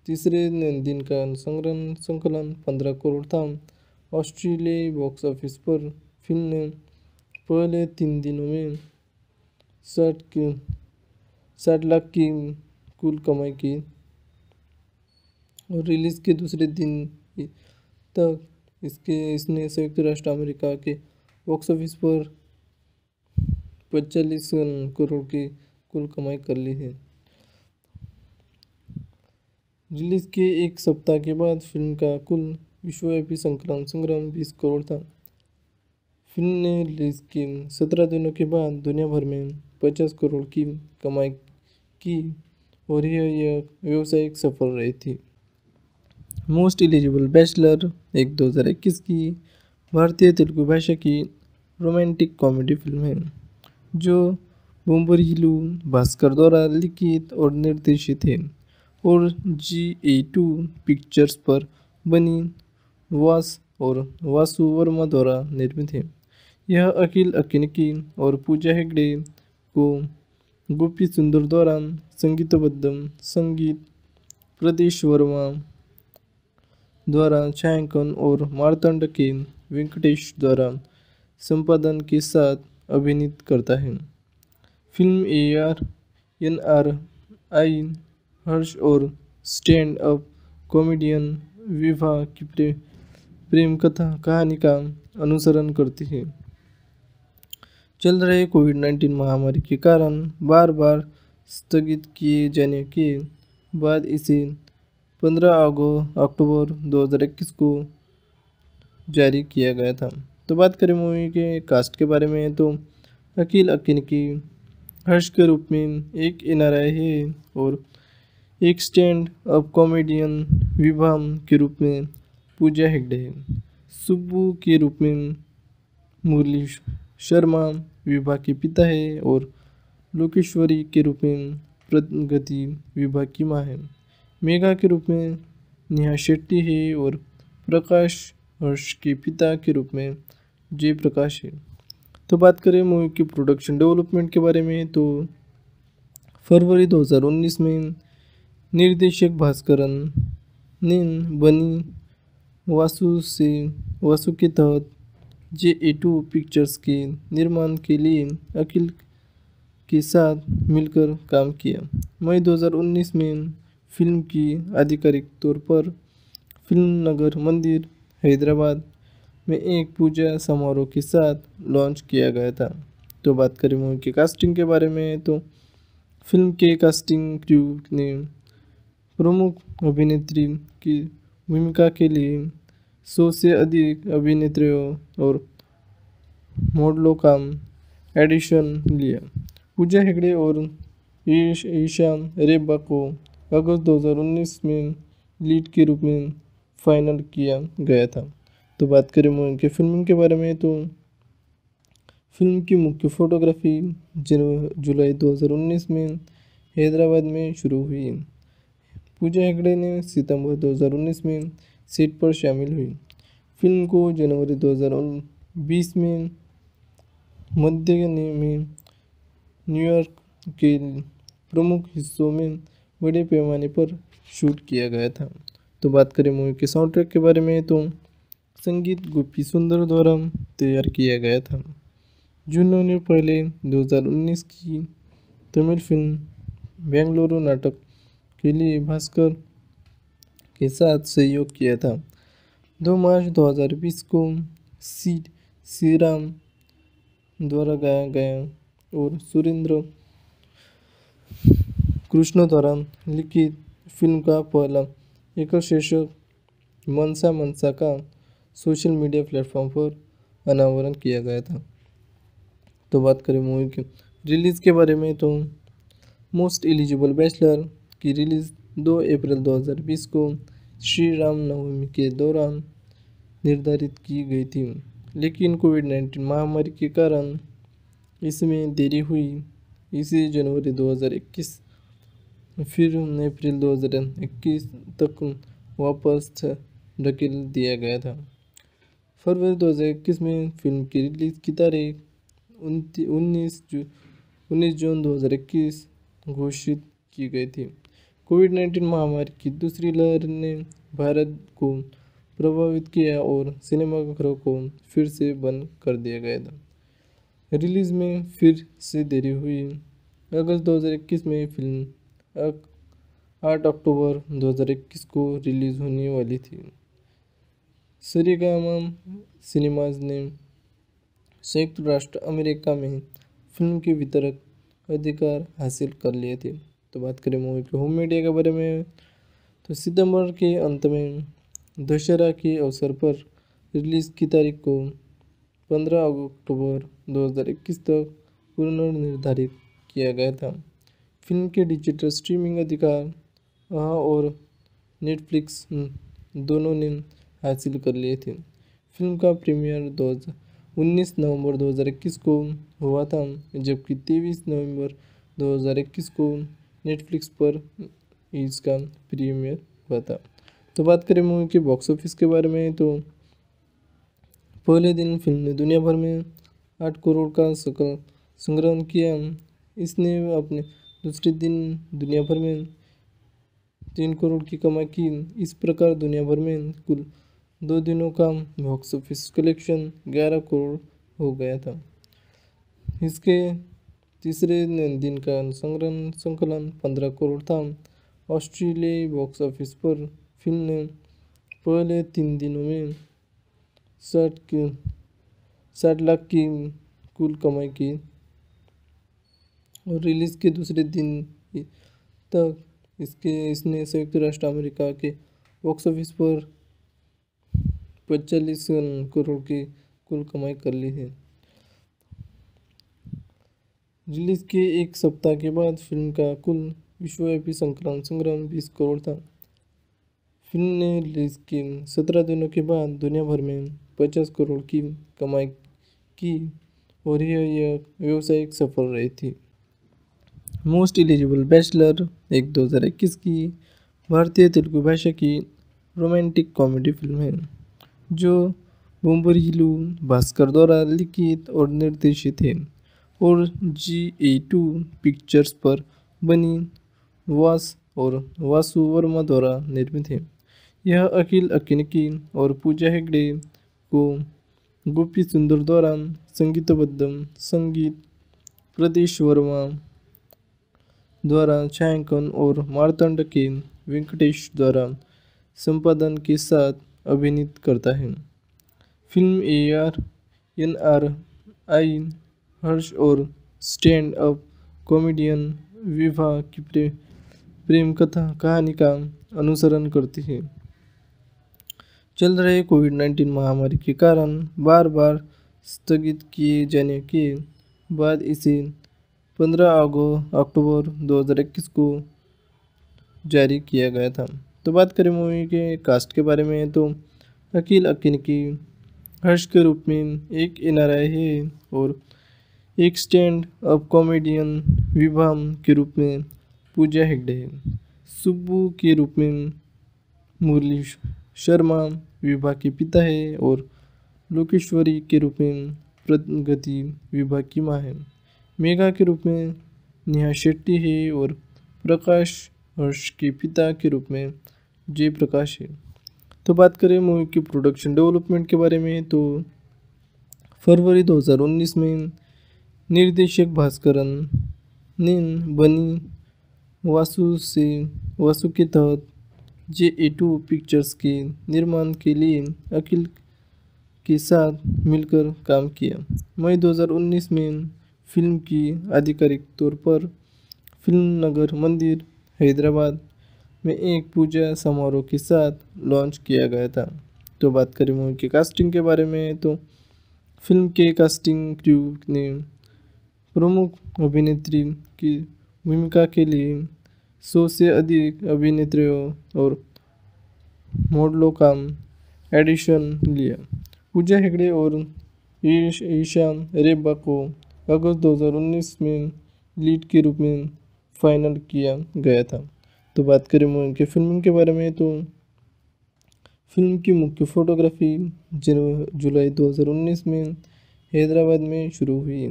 तीसरे दिन का संकलन 15 करोड़ था। ऑस्ट्रेलियाई बॉक्स ऑफिस पर फिल्म ने पहले 3 दिनों में 60 लाख की कुल कमाई की और रिलीज के दूसरे दिन तक इसने संयुक्त राष्ट्र अमेरिका के बॉक्स ऑफिस पर 45 करोड़ की कुल कमाई कर ली है। रिलीज के एक सप्ताह के बाद फिल्म का कुल विश्वव्यापी संग्रहण 20 करोड़ था। फिल्म ने रिलीज के 17 दिनों के बाद दुनिया भर में 50 करोड़ की कमाई की और यह व्यावसायिक सफल रही थी। मोस्ट एलिजिबल बैचलर 2021 की भारतीय तेलुगु भाषा की रोमांटिक कॉमेडी फिल्म है जो बोम्बरिलू भास्कर द्वारा लिखित और निर्देशित है और GA2 पिक्चर्स पर बनी वास और वासु वर्मा द्वारा निर्मित है। यह अखिल अक्किनेनी और पूजा हेगड़े को गोपी सुंदर द्वारा संगीतबद्ध संगीत, प्रदेश वर्मा द्वारा छायांकन और मार्थंड के वेंकटेश द्वारा संपादन के साथ अभिनीत करता है। फिल्म AR/NRI हर्ष और स्टैंड अप कॉमेडियन विवाह की प्रेम कथा कहानी का अनुसरण करती है। चल रहे कोविड-19 महामारी के कारण बार बार स्थगित किए जाने के बाद इसे 15 अक्टूबर 2021 को जारी किया गया था। तो बात करें मूवी के कास्ट के बारे में, तो अखिल अक्किनेनी हर्ष के रूप में एक NRI है और एक स्टैंड अप कॉमेडियन विवाह के रूप में पूजा हेगड़े है। सुब्बू के रूप में मुरली शर्मा विभा के पिता है और लोकेश्वरी के रूप में प्रगति विभा की माँ है। मेघा के रूप में नेहा शेट्टी है और प्रकाश हर्ष के पिता के रूप में जयप्रकाश है। तो बात करें मूवी के प्रोडक्शन डेवलपमेंट के बारे में, तो फरवरी 2019 में निर्देशक भास्करन ने बनी वासु के तहत GA2 पिक्चर्स के निर्माण के लिए अखिल के साथ मिलकर काम किया। मई 2019 में फिल्म की आधिकारिक तौर पर फिल्मनगर मंदिर हैदराबाद में एक पूजा समारोह के साथ लॉन्च किया गया था। तो बात करें मूवी की कास्टिंग के बारे में, तो फिल्म के कास्टिंग क्रू ने प्रमुख अभिनेत्री की भूमिका के लिए 100 से अधिक अभिनेत्रियों और मॉडलों का एडिशन लिया। पूजा हेगड़े और ईशा रेब्बा को अगस्त 2019 में लीड के रूप में फाइनल किया गया था। तो बात करें उनके फिल्म के बारे में, तो फिल्म की मुख्य फ़ोटोग्राफी जुलाई 2019 में हैदराबाद में शुरू हुई। पूजा हेगड़े ने सितंबर 2019 में सेट पर शामिल हुई। फिल्म को जनवरी 2020 में मध्य में न्यूयॉर्क के प्रमुख हिस्सों में बड़े पैमाने पर शूट किया गया था। तो बात करें मूवी के साउंड ट्रैक के बारे में, तो संगीत गोपी सुंदर द्वारा तैयार किया गया था, जिन्होंने पहले 2019 की तमिल फिल्म बेंगलुरु नाटक के लिए भास्कर के साथ सहयोग किया था। 2 मार्च 2020 को श्रीराम द्वारा गाया गया और सुरेंद्र कृष्ण द्वारा लिखित फिल्म का पहला एकल शीर्षक मनसा मनसा का सोशल मीडिया प्लेटफॉर्म पर अनावरण किया गया था। तो बात करें मूवी के रिलीज़ के बारे में, तो मोस्ट एलिजिबल बैचलर की रिलीज़ 2 अप्रैल 2020 को श्रीराम नवमी के दौरान निर्धारित की गई थी, लेकिन कोविड-19 महामारी के कारण इसमें देरी हुई। इसे जनवरी 2021 फिर अप्रैल 2021 तक वापस धकेल दिया गया था। फरवरी 2021 में फिल्म की रिलीज़ की तारीख 19 जून 2021 घोषित की गई थी। कोविड-19 महामारी की दूसरी लहर ने भारत को प्रभावित किया और सिनेमाघरों को फिर से बंद कर दिया गया था। रिलीज़ में फिर से देरी हुई। अगस्त 2021 में फिल्म 8 अक्टूबर 2021 को रिलीज़ होने वाली थी। श्रीग्राम सिनेमास ने संयुक्त राष्ट्र अमेरिका में फिल्म के वितरक अधिकार हासिल कर लिए थे। तो बात करें मूवी के होम मीडिया के बारे में, तो सितंबर के अंत में दशहरा के अवसर पर रिलीज़ की तारीख को 15 अक्टूबर 2021 तक पुनर्निर्धारित किया गया था। फिल्म के डिजिटल स्ट्रीमिंग अधिकार आहा और नेटफ्लिक्स दोनों ने हासिल कर लिए थे। फिल्म का प्रीमियर 19 नवंबर 2021 को हुआ था, जबकि 23 नवंबर 2021 को नेटफ्लिक्स पर इसका प्रीमियर हुआ था। तो बात करें मूवी के बॉक्स ऑफिस के बारे में, तो पहले दिन फिल्म ने दुनिया भर में 8 करोड़ का सकल संग्रहण किया। इसने अपने दूसरे दिन दुनिया भर में 3 करोड़ की कमाई की। इस प्रकार दुनिया भर में कुल 2 दिनों का बॉक्स ऑफिस कलेक्शन 11 करोड़ हो गया था। इसके तीसरे दिन का संकलन 15 करोड़ था। ऑस्ट्रेलियाई बॉक्स ऑफिस पर फिल्म ने पहले 3 दिनों में 60 लाख की कुल कमाई की और रिलीज़ के दूसरे दिन तक इसने संयुक्त राष्ट्र अमेरिका के बॉक्स ऑफिस पर 45 करोड़ की कुल कमाई कर ली है। रिलीज़ के एक सप्ताह के बाद फिल्म का कुल विश्वव्यापी संग्रहण 20 करोड़ था। फिल्म ने रिलीज़ के 17 दिनों के बाद दुनिया भर में 50 करोड़ की कमाई की और यह व्यावसायिक सफल रही थी। मोस्ट एलिजिबल बैचलर 2021 की भारतीय तेलुगु भाषा की रोमांटिक कॉमेडी फिल्म है, जो बोम्बरिलू भास्कर द्वारा लिखित और निर्देशित है और GA2 पिक्चर्स पर बनी वास और वासु वर्मा द्वारा निर्मित है। यह अखिल अक्किनेनी और पूजा हेगड़े को गोपी सुंदर द्वारा संगीतबद्ध संगीत, प्रदेश वर्मा द्वारा छायांकन और मार्थंड के वेंकटेश द्वारा संपादन के साथ अभिनीत करता है। फिल्म AR/NRI हर्ष और स्टैंड अप कॉमेडियन विभा की प्रेम कथा कहानी का अनुसरण करती है। चल रहे कोविड-19 महामारी के कारण बार बार स्थगित किए जाने के बाद इसे 15 अक्टूबर 2021 को जारी किया गया था। तो बात करें मूवी के कास्ट के बारे में, तो अखिल अक्किनेनी हर्ष के रूप में एक एनआरआई है और एक स्टैंड अप कॉमेडियन विभाम के रूप में पूजा हेगड़े है। सुब्बू के रूप में मुरली शर्मा विभा के पिता है और लोकेश्वरी के रूप में प्रगति विभा की माँ है। मेघा के रूप में नेहा शेट्टी है और प्रकाश हर्ष के पिता के रूप में जयप्रकाश है। तो बात करें मूवी की प्रोडक्शन डेवलपमेंट के बारे में, तो फरवरी 2019 में निर्देशक भास्करन ने बनी वासु से वासु के तहत GA2 पिक्चर्स के निर्माण के लिए अखिल के साथ मिलकर काम किया। मई 2019 में फिल्म की आधिकारिक तौर पर फिल्मनगर मंदिर हैदराबाद में एक पूजा समारोह के साथ लॉन्च किया गया था। तो बात करें मूवी के कास्टिंग के बारे में, तो फिल्म के कास्टिंग क्रू ने प्रमुख अभिनेत्री की भूमिका के लिए 100 से अधिक अभिनेत्रियों और मॉडलों का एडिशन लिया। पूजा हेगड़े और ईशा रेब्बा को अगस्त 2019 में लीड के रूप में फाइनल किया गया था। तो बात करें मूवी के फिल्मिंग के बारे में, तो फिल्म की मुख्य फोटोग्राफी जुलाई 2019 में हैदराबाद में शुरू हुई।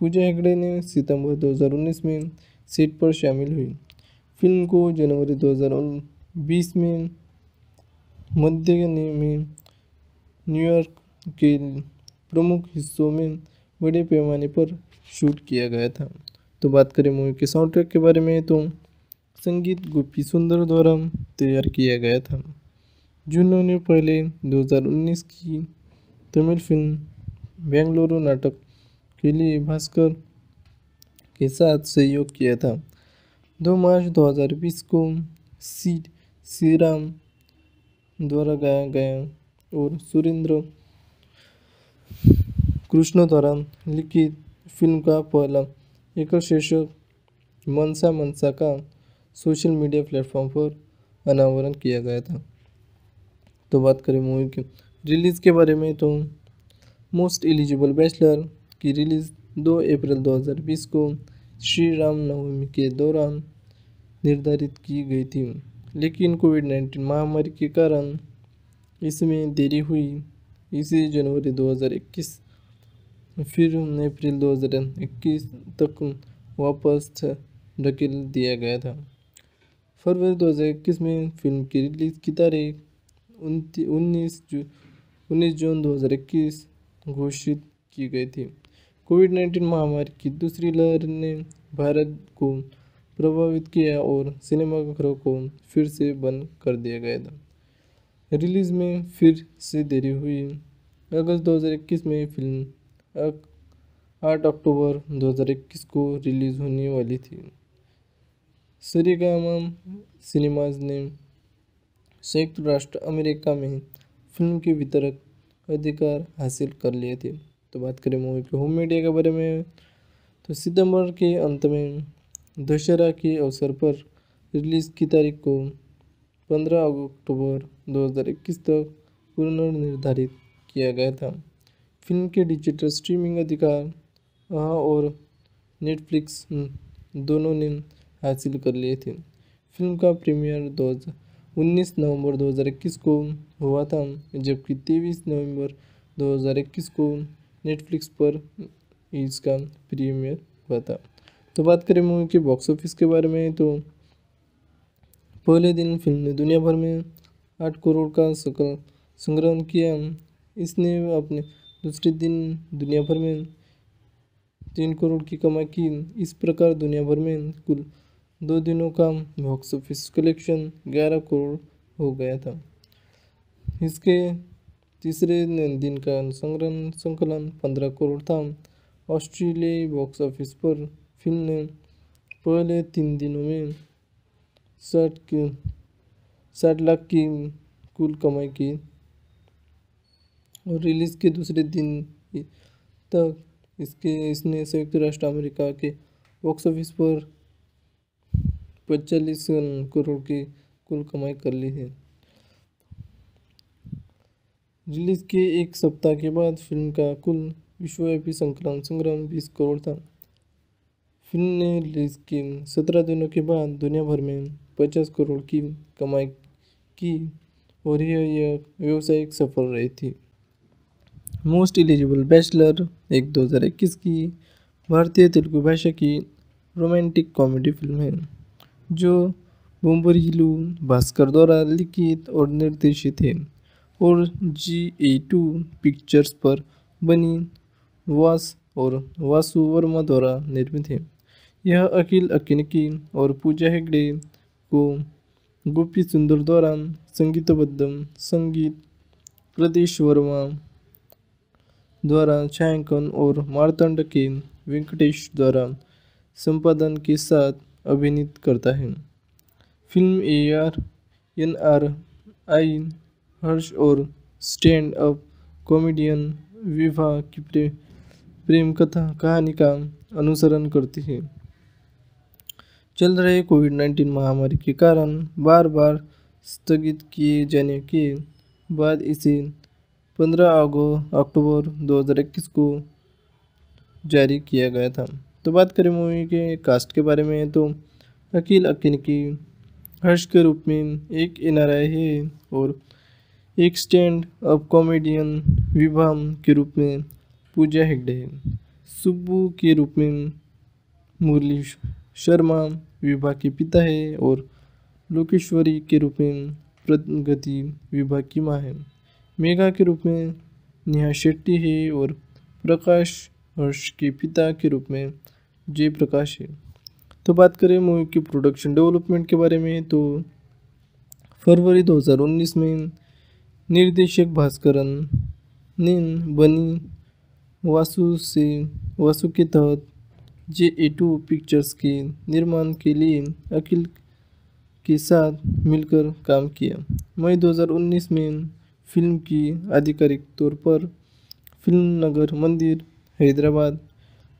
पूजा हेगड़े ने सितंबर 2019 में सेट पर शामिल हुई। फिल्म को जनवरी 2020 में मध्य में न्यूयॉर्क के प्रमुख हिस्सों में बड़े पैमाने पर शूट किया गया था। तो बात करें मूवी के साउंड ट्रैक के बारे में, तो संगीत गोपी सुंदर द्वारा तैयार किया गया था, जिन्होंने पहले 2019 की तमिल फिल्म बेंगलुरु नाटक के लिए भास्कर के साथ सहयोग किया था। 2 मार्च 2020 को श्रीराम द्वारा गाया गया और सुरेंद्र कृष्ण द्वारा लिखित फिल्म का पहला एकल शीर्षक मनसा मनसा का सोशल मीडिया प्लेटफॉर्म पर अनावरण किया गया था। तो बात करें मूवी के रिलीज़ के बारे में, तो मोस्ट एलिजिबल बैचलर की रिलीज़ 2 अप्रैल 2020 को श्रीराम नवमी के दौरान निर्धारित की गई थी, लेकिन COVID-19 महामारी के कारण इसमें देरी हुई। इसे जनवरी 2021 फिर अप्रैल 2021 तक वापस धकेल दिया गया था। फरवरी 2021 में फिल्म की रिलीज़ की तारीख 19 जून 2021 घोषित की गई थी। COVID-19 महामारी की दूसरी लहर ने भारत को प्रभावित किया और सिनेमाघरों को फिर से बंद कर दिया गया था। रिलीज़ में फिर से देरी हुई। अगस्त 2021 में फिल्म 8 अक्टूबर 2021 को रिलीज़ होने वाली थी। श्रीग्राम सिनेमाज ने संयुक्त राष्ट्र अमेरिका में फिल्म के वितरक अधिकार हासिल कर लिए थे। तो बात करें मूवी के होम मीडिया के बारे में, तो सितंबर के अंत में दशहरा के अवसर पर रिलीज़ की तारीख को 15 अक्टूबर 2021 तक पुनर्निर्धारित किया गया था। फिल्म के डिजिटल स्ट्रीमिंग अधिकार आहा और नेटफ्लिक्स दोनों ने हासिल कर लिए थे। फिल्म का प्रीमियर 19 नवंबर 2021 को हुआ था, जबकि 23 नवंबर 2021 को नेटफ्लिक्स पर इसका प्रीमियर हुआ था। तो बात करें मूवी के बॉक्स ऑफिस के बारे में, तो पहले दिन फिल्म ने दुनिया भर में 8 करोड़ का संग्रहण किया। इसने अपने दूसरे दिन दुनिया भर में 3 करोड़ की कमाई की। इस प्रकार दुनिया भर में कुल 2 दिनों का बॉक्स ऑफिस कलेक्शन 11 करोड़ हो गया था। इसके तीसरे दिन का संकलन 15 करोड़ था। ऑस्ट्रेलियाई बॉक्स ऑफिस पर फिल्म ने पहले 3 दिनों में 60 लाख की कुल कमाई की और रिलीज़ के दूसरे दिन तक इसने संयुक्त राष्ट्र अमेरिका के बॉक्स ऑफिस पर 45 करोड़ की कुल कमाई कर ली है। रिलीज के एक सप्ताह के बाद फिल्म का कुल विश्वव्यापी संग्राम 20 करोड़ था। फिल्म ने रिलीज के 17 दिनों के बाद दुनिया भर में 50 करोड़ की कमाई की और यह व्यावसायिक सफल रही थी। मोस्ट एलिजिबल बैचलर एक 2021 की भारतीय तेलुगु भाषा की रोमांटिक कॉमेडी फिल्म है जो बोम्बरिलू भास्कर द्वारा लिखित और निर्देशित है और GA2 पिक्चर्स पर बनी वास और वासु वर्मा द्वारा निर्मित है। यह अखिल अक्किनेनी और पूजा हेगड़े को गोपी सुंदर द्वारा संगीतबद्ध संगीत, प्रदेश वर्मा द्वारा छायांकन और मार्थंड के वेंकटेश द्वारा संपादन के साथ अभिनीत करता है। फिल्म AR/NRI हर्ष और स्टैंड अप कॉमेडियन विवाह की प्रेम कथा कहानी का अनुसरण करती है। चल रहे कोविड-19 महामारी के कारण बार बार स्थगित किए जाने के बाद इसे 15 अक्टूबर 2021 को जारी किया गया था। तो बात करें मूवी के कास्ट के बारे में तो अखिल अक्किनेनी हर्ष के रूप में एक NRI है और एक स्टैंड अप कॉमेडियन विभा के रूप में पूजा हेगड़े है। सुब्बू के रूप में मुरली शर्मा विभा के पिता है और लोकेश्वरी के रूप में प्रगति विभा की माँ है। मेघा के रूप में नेहा शेट्टी है और प्रकाश हर्ष के पिता के रूप में जयप्रकाश है। तो बात करें मूवी के प्रोडक्शन डेवलपमेंट के बारे में तो फरवरी 2019 में निर्देशक भास्करन ने बनी वासु से वासु के तहत GA2 पिक्चर्स के निर्माण के लिए अखिल के साथ मिलकर काम किया। मई 2019 में फिल्म की आधिकारिक तौर पर फिल्मनगर मंदिर हैदराबाद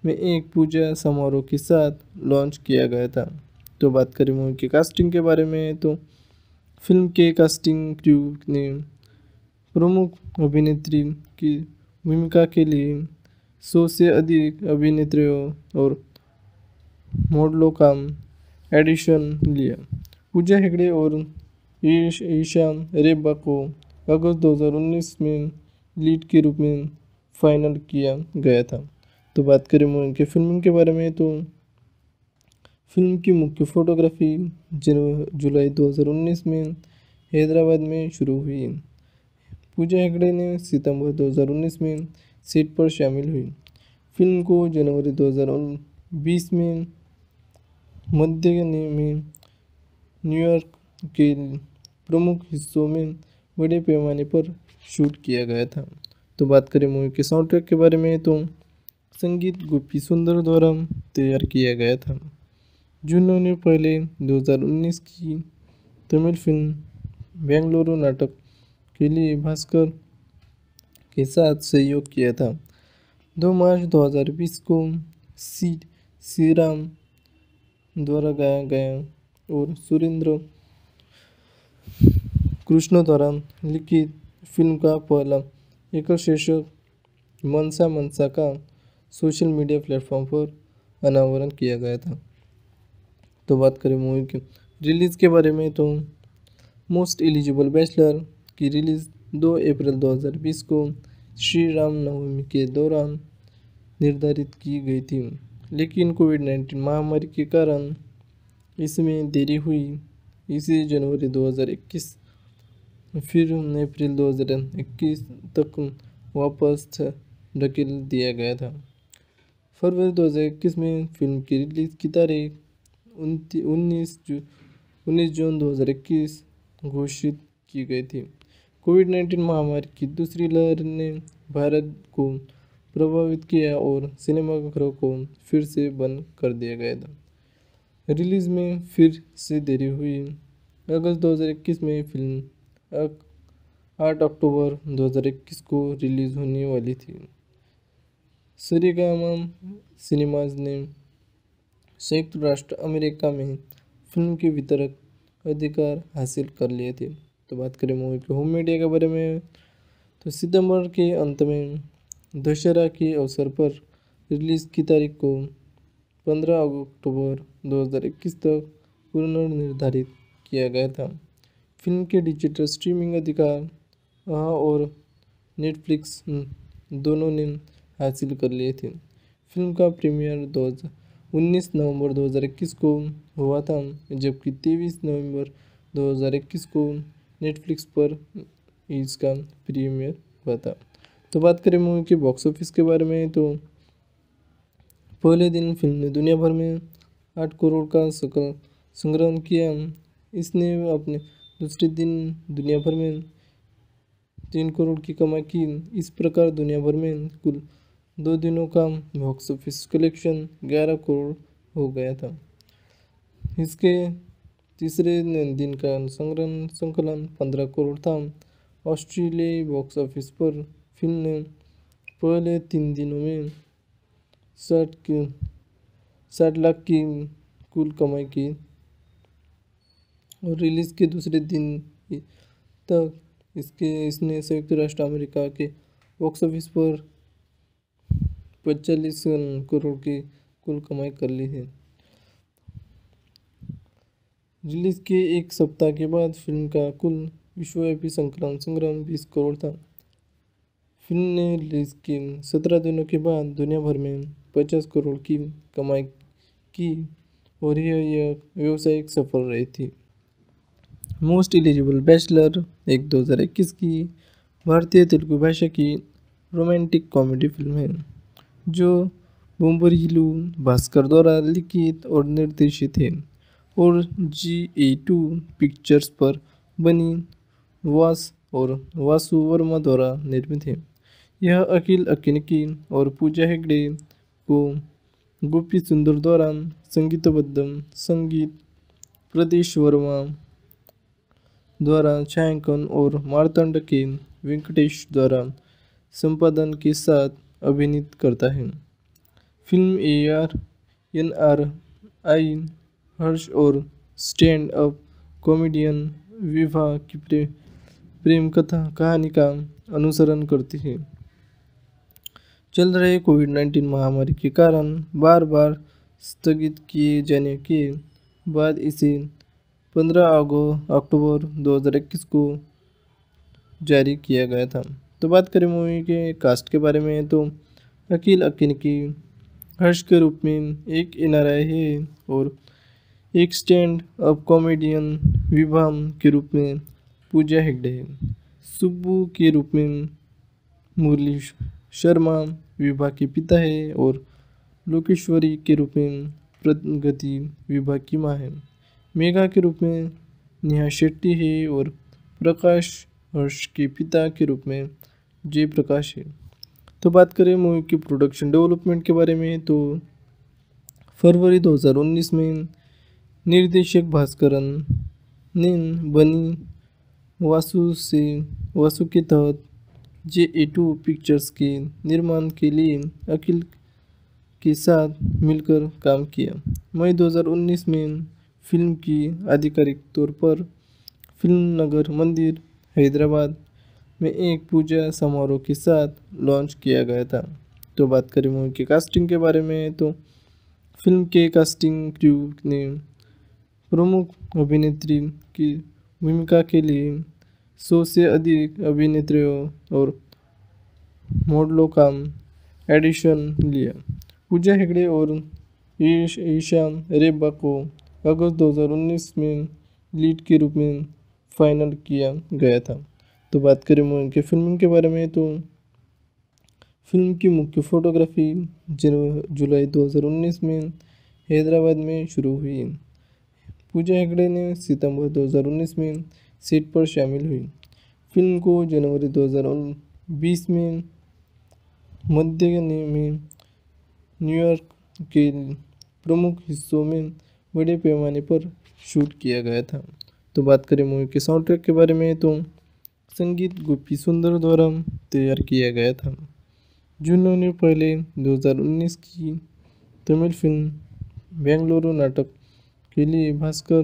में एक पूजा समारोह के साथ लॉन्च किया गया था। तो बात करें मूवी के कास्टिंग के बारे में तो फिल्म के कास्टिंग क्रू ने प्रमुख अभिनेत्री की भूमिका के लिए 100 से अधिक अभिनेत्रियों और मॉडलों का एडिशन लिया। पूजा हेगड़े और ईशा रेब्बा को अगस्त 2019 में लीड के रूप में फाइनल किया गया था। तो बात करें उनके फिल्म के बारे में तो फिल्म की मुख्य फोटोग्राफी जुलाई 2019 में हैदराबाद में शुरू हुई। पूजा हेगड़े ने सितंबर 2019 में सेट पर शामिल हुई। फिल्म को जनवरी 2020 में मध्य में न्यूयॉर्क के प्रमुख हिस्सों में बड़े पैमाने पर शूट किया गया था। तो बात करें मूवी के साउंड ट्रैक के बारे में तो संगीत गोपी सुंदर द्वारा तैयार किया गया था जिन्होंने पहले 2019 की तमिल फिल्म बेंगलुरु नाटक के लिए भास्कर के साथ सहयोग किया था। 2 मार्च 2020 को श्रीराम द्वारा गाया गया और सुरेंद्र कृष्ण द्वारा लिखित फिल्म का पहला एकल शीर्षक मनसा मनसा का सोशल मीडिया प्लेटफॉर्म पर अनावरण किया गया था। तो बात करें मूवी के रिलीज़ के बारे में तो मोस्ट एलिजिबल बैचलर की रिलीज़ 2 अप्रैल 2020 को श्रीराम नवमी के दौरान निर्धारित की गई थी, लेकिन कोविड-19 महामारी के कारण इसमें देरी हुई। इसे जनवरी 2021 फिर अप्रैल 2021 तक वापस धकेल दिया गया था। फरवरी 2021 में फिल्म की रिलीज़ की तारीख 19 जून 2021 घोषित की गई थी। कोविड-19 महामारी की दूसरी लहर ने भारत को प्रभावित किया और सिनेमाघरों को फिर से बंद कर दिया गया था। रिलीज़ में फिर से देरी हुई। अगस्त 2021 में फिल्म 8 अक्टूबर 2021 को रिलीज़ होने वाली थी। श्रीग्राम सिनेमाज ने संयुक्त राष्ट्र अमेरिका में फिल्म के वितरक अधिकार हासिल कर लिए थे। तो बात करें मूवी के होम मीडिया के बारे में तो सितंबर के अंत में दशहरा के अवसर पर रिलीज़ की तारीख को 15 अक्टूबर 2021 तक पुनर्निर्धारित किया गया था। फिल्म के डिजिटल स्ट्रीमिंग अधिकार वहाँ और नेटफ्लिक्स दोनों ने हासिल कर लिए थे। फिल्म का प्रीमियर 19 नवंबर 2021 को हुआ था, जबकि 23 नवंबर 2021 को नेटफ्लिक्स पर इसका प्रीमियर हुआ था। तो बात करें मूवी के बॉक्स ऑफिस के बारे में, तो पहले दिन फिल्म ने दुनिया भर में 8 करोड़ का संग्रहण किया। इसने अपने दूसरे दिन दुनिया भर में 3 करोड़ की कमाई की। इस प्रकार दुनिया भर में कुल 2 दिनों का बॉक्स ऑफिस कलेक्शन 11 करोड़ हो गया था। इसके तीसरे दिन का संकलन 15 करोड़ था। ऑस्ट्रेलियाई बॉक्स ऑफिस पर फिल्म ने पहले 3 दिनों में 60 लाख की कुल कमाई की और रिलीज के दूसरे दिन तक इसने संयुक्त राष्ट्र अमेरिका के बॉक्स ऑफिस पर 45 करोड़ की कुल कमाई कर ली है। रिलीज के एक सप्ताह के बाद फिल्म का कुल विश्वव्यापी संग्रहण 20 करोड़ था। फिल्म ने रिलीज के 17 दिनों के बाद दुनिया भर में 50 करोड़ की कमाई की और यह व्यावसायिक सफल रही थी। मोस्ट एलिजिबल बैचलर एक 2021 की भारतीय तेलुगु भाषा की रोमांटिक कॉमेडी फिल्म है जो बोम्बरिलू भास्कर द्वारा लिखित और निर्देशित है और GA2 पिक्चर्स पर बनी वास और वासु वर्मा द्वारा निर्मित है। यह अखिल अक्किनेनी और पूजा हेगड़े को गोपी सुंदर द्वारा संगीतबद्ध संगीत, प्रदेश वर्मा द्वारा छायांकन और मार्थंड के वेंकटेश द्वारा संपादन के साथ अभिनीत करता है। फिल्म AR/NRI हर्ष और स्टैंड अप कॉमेडियन विवाह की प्रेम कथा कहानी का अनुसरण करती है। चल रहे कोविड-19 महामारी के कारण बार बार स्थगित किए जाने के बाद इसे 15 अक्टूबर 2021 को जारी किया गया था। तो बात करें मूवी के कास्ट के बारे में, तो अखिल अक्किनेनी हर्ष के रूप में एक NRI है और एक स्टैंड अप कॉमेडियन विवाह के रूप में पूजा हेगड़े है। सुब्बू के रूप में मुरली शर्मा विवाह के पिता है और लोकेश्वरी के रूप में प्रगति विवाह की माँ है। मेघा के रूप में नेहा शेट्टी है और प्रकाश हर्ष के पिता के रूप में जयप्रकाश है। तो बात करें मूवी की प्रोडक्शन डेवलपमेंट के बारे में, तो फरवरी 2019 में निर्देशक भास्करन ने बनी वासु के तहत GA2 पिक्चर्स के निर्माण के लिए अखिल के साथ मिलकर काम किया। मई 2019 में फिल्म की आधिकारिक तौर पर फिल्मनगर मंदिर हैदराबाद में एक पूजा समारोह के साथ लॉन्च किया गया था। तो बात करें मूवी की कास्टिंग के बारे में, तो फिल्म के कास्टिंग क्रू ने प्रमुख अभिनेत्री की भूमिका के लिए 100 से अधिक अभिनेत्रियों और मॉडलों का एडिशन लिया। पूजा हेगड़े और ईशा रेब्बा को अगस्त 2019 में लीड के रूप में फाइनल किया गया था। तो बात करें उनके फिल्मिंग के बारे में, तो फिल्म की मुख्य फोटोग्राफी जुलाई 2019 में हैदराबाद में शुरू हुई। पूजा हेगड़े ने सितंबर 2019 में सेट पर शामिल हुई। फिल्म को जनवरी 2020 में मध्य में न्यूयॉर्क के प्रमुख हिस्सों में बड़े पैमाने पर शूट किया गया था। तो बात करें मूवी के साउंड ट्रैक के बारे में, तो संगीत गोपी सुंदर द्वारा तैयार किया गया था जिन्होंने पहले 2019 की तमिल फिल्म बेंगलुरु नाटक के लिए भास्कर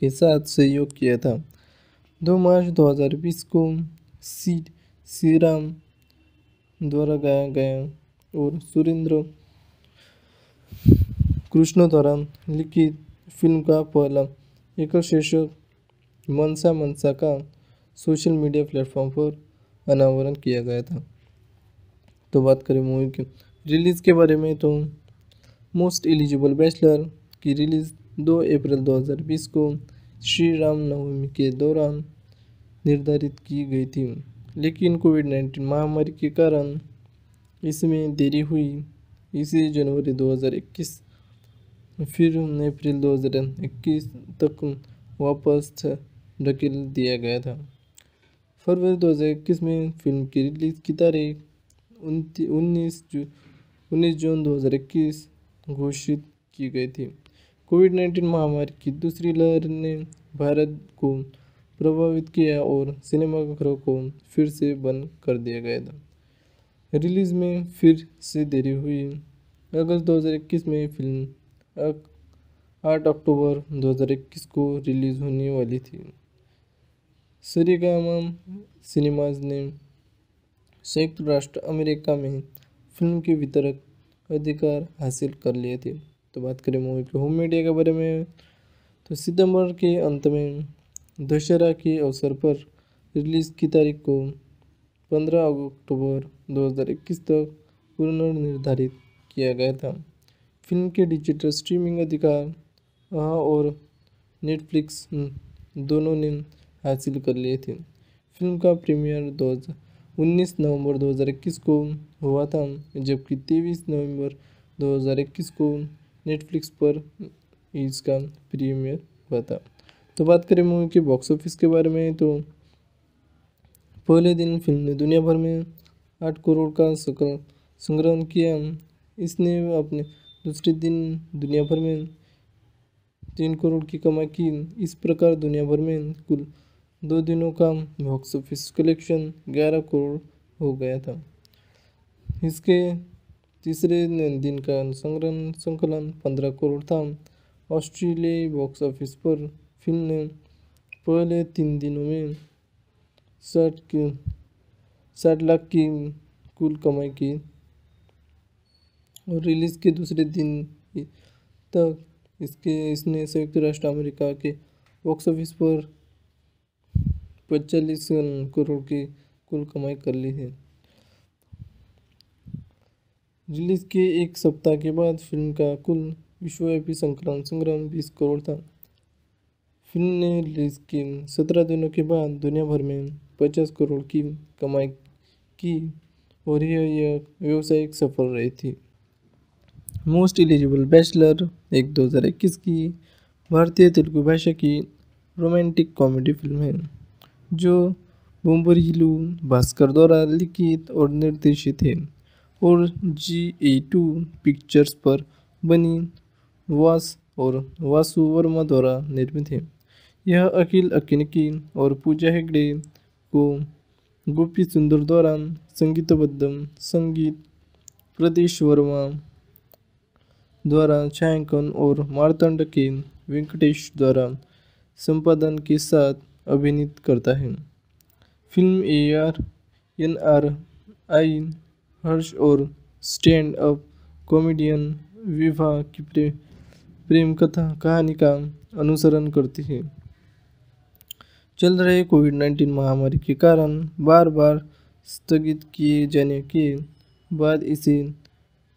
के साथ सहयोग किया था। 2 मार्च 2020 को श्रीराम द्वारा गाया गया और सुरेंद्र कृष्ण द्वारा लिखित फिल्म का पहला एक शीर्षक मनसा मनसा का सोशल मीडिया प्लेटफॉर्म पर अनावरण किया गया था। तो बात करें मूवी की रिलीज़ के बारे में, तो मोस्ट एलिजिबल बैचलर की रिलीज़ 2 अप्रैल 2020 को श्री राम नवमी के दौरान निर्धारित की गई थी, लेकिन कोविड-19 महामारी के कारण इसमें देरी हुई। इसे जनवरी 2021 फिर अप्रैल 2021 तक वापस धकेल दिया गया था। फरवरी 2021 में फिल्म की रिलीज़ की तारीख 19 जून 2021 घोषित की गई थी। कोविड-19 महामारी की दूसरी लहर ने भारत को प्रभावित किया और सिनेमाघरों को फिर से बंद कर दिया गया था। रिलीज़ में फिर से देरी हुई। अगस्त 2021 में फिल्म 8 अक्टूबर 2021 को रिलीज़ होने वाली थी। श्रीग्राम सिनेमास ने संयुक्त राष्ट्र अमेरिका में फिल्म के वितरक अधिकार हासिल कर लिए थे। तो बात करें मूवी के होम मीडिया के बारे में, तो सितंबर के अंत में दशहरा के अवसर पर रिलीज़ की तारीख को 15 अक्टूबर 2021 तक पुनर्निर्धारित किया गया था। फिल्म के डिजिटल स्ट्रीमिंग अधिकार आहा और नेटफ्लिक्स दोनों ने हासिल कर लिए थे। फिल्म का प्रीमियर 19 नवंबर 2021 को हुआ था, जबकि 23 नवंबर 2021 को नेटफ्लिक्स पर इसका प्रीमियर हुआ था। तो बात करें मूवी के बॉक्स ऑफिस के बारे में, तो पहले दिन फिल्म ने दुनिया भर में 8 करोड़ का संग्रहण किया। इसने अपने दूसरे दिन दुनिया भर में 3 करोड़ की कमाई की। इस प्रकार दुनिया भर में कुल 2 दिनों का बॉक्स ऑफिस कलेक्शन 11 करोड़ हो गया था। इसके तीसरे दिन का संकलन 15 करोड़ था। ऑस्ट्रेलियाई बॉक्स ऑफिस पर फिल्म ने पहले 3 दिनों में 60 लाख की कुल कमाई की और रिलीज़ के दूसरे दिन तक इसने संयुक्त राष्ट्र अमेरिका के बॉक्स ऑफिस पर 45 करोड़ की कुल कमाई कर ली है। रिलीज़ के एक सप्ताह के बाद फिल्म का कुल विश्वव्यापी संग्रहण 20 करोड़ था। फिल्म ने रिलीज़ के 17 दिनों के बाद दुनिया भर में 50 करोड़ की कमाई की और यह व्यावसायिक सफल रही थी। मोस्ट एलिजिबल बैचलर 2021 की भारतीय तेलुगु भाषा की रोमांटिक कॉमेडी फिल्म है, जो बोम्मरिलू भास्कर द्वारा लिखित और निर्देशित है और GA2 पिक्चर्स पर बनी वास और वासु वर्मा द्वारा निर्मित है। यह अखिल अक्किनेनी और पूजा हेगड़े को गोपी सुंदर द्वारा संगीतबद्ध संगीत, प्रदेश वर्मा द्वारा छायांकन और मार्थंड के वेंकटेश द्वारा संपादन के साथ अभिनीत करता है। फिल्म AR/NRI हर्ष और स्टैंड अप कॉमेडियन विभा की प्रेम कथा कहानी का अनुसरण करती है। चल रहे कोविड-19 महामारी के कारण बार बार स्थगित किए जाने के बाद इसे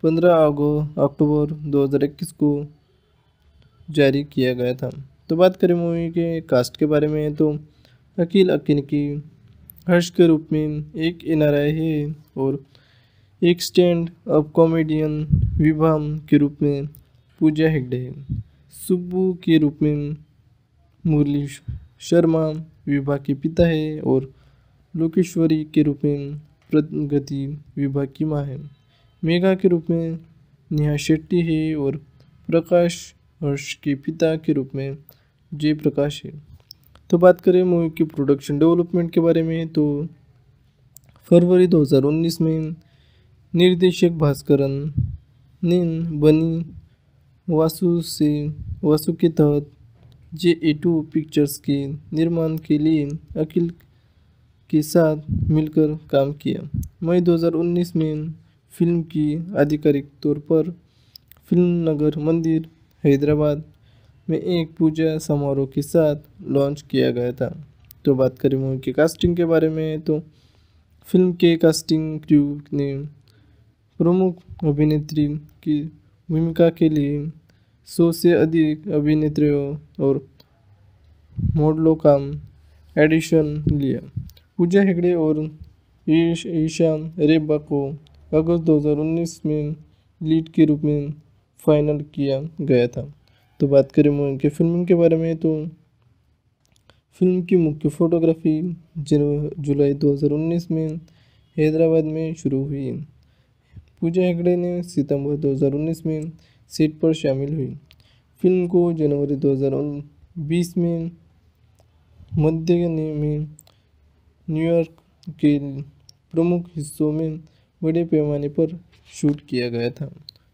15 अक्टूबर 2021 को जारी किया गया था। तो बात करें मूवी के कास्ट के बारे में, तो अखिल अक्किनेनी हर्ष के रूप में एक NRI है और एक स्टैंड अप कॉमेडियन विभा के रूप में पूजा हेगड़े है। सुब्बू के रूप में मुरली शर्मा विभा के पिता है और लोकेश्वरी के रूप में प्रगति विभा की माँ है। मेघा के रूप में नेहा शेट्टी है और प्रकाश हर्ष के पिता के रूप में जयप्रकाश है। तो बात करें मूवी के प्रोडक्शन डेवलपमेंट के बारे में, तो फरवरी 2019 में निर्देशक भास्करन ने बनी वासु के तहत GA2 पिक्चर्स के निर्माण के लिए अखिल के साथ मिलकर काम किया। मई 2019 में फिल्म की आधिकारिक तौर पर फिल्मनगर मंदिर हैदराबाद में एक पूजा समारोह के साथ लॉन्च किया गया था। तो बात करें मूवी के कास्टिंग के बारे में, तो फिल्म के कास्टिंग क्रू ने प्रमुख अभिनेत्री की भूमिका के लिए 100 से अधिक अभिनेत्रियों और मॉडलों का एडिशन लिया। पूजा हेगड़े और ईशा रेब्बा को अगस्त 2019 में लीड के रूप में फाइनल किया गया था। तो बात करें मूवी के फिल्मिंग के बारे में, तो फिल्म की मुख्य फोटोग्राफी जुलाई 2019 में हैदराबाद में शुरू हुई। पूजा हेगड़े ने सितंबर 2019 में सेट पर शामिल हुई। फिल्म को जनवरी 2020 में मध्य में न्यूयॉर्क के प्रमुख हिस्सों में बड़े पैमाने पर शूट किया गया था।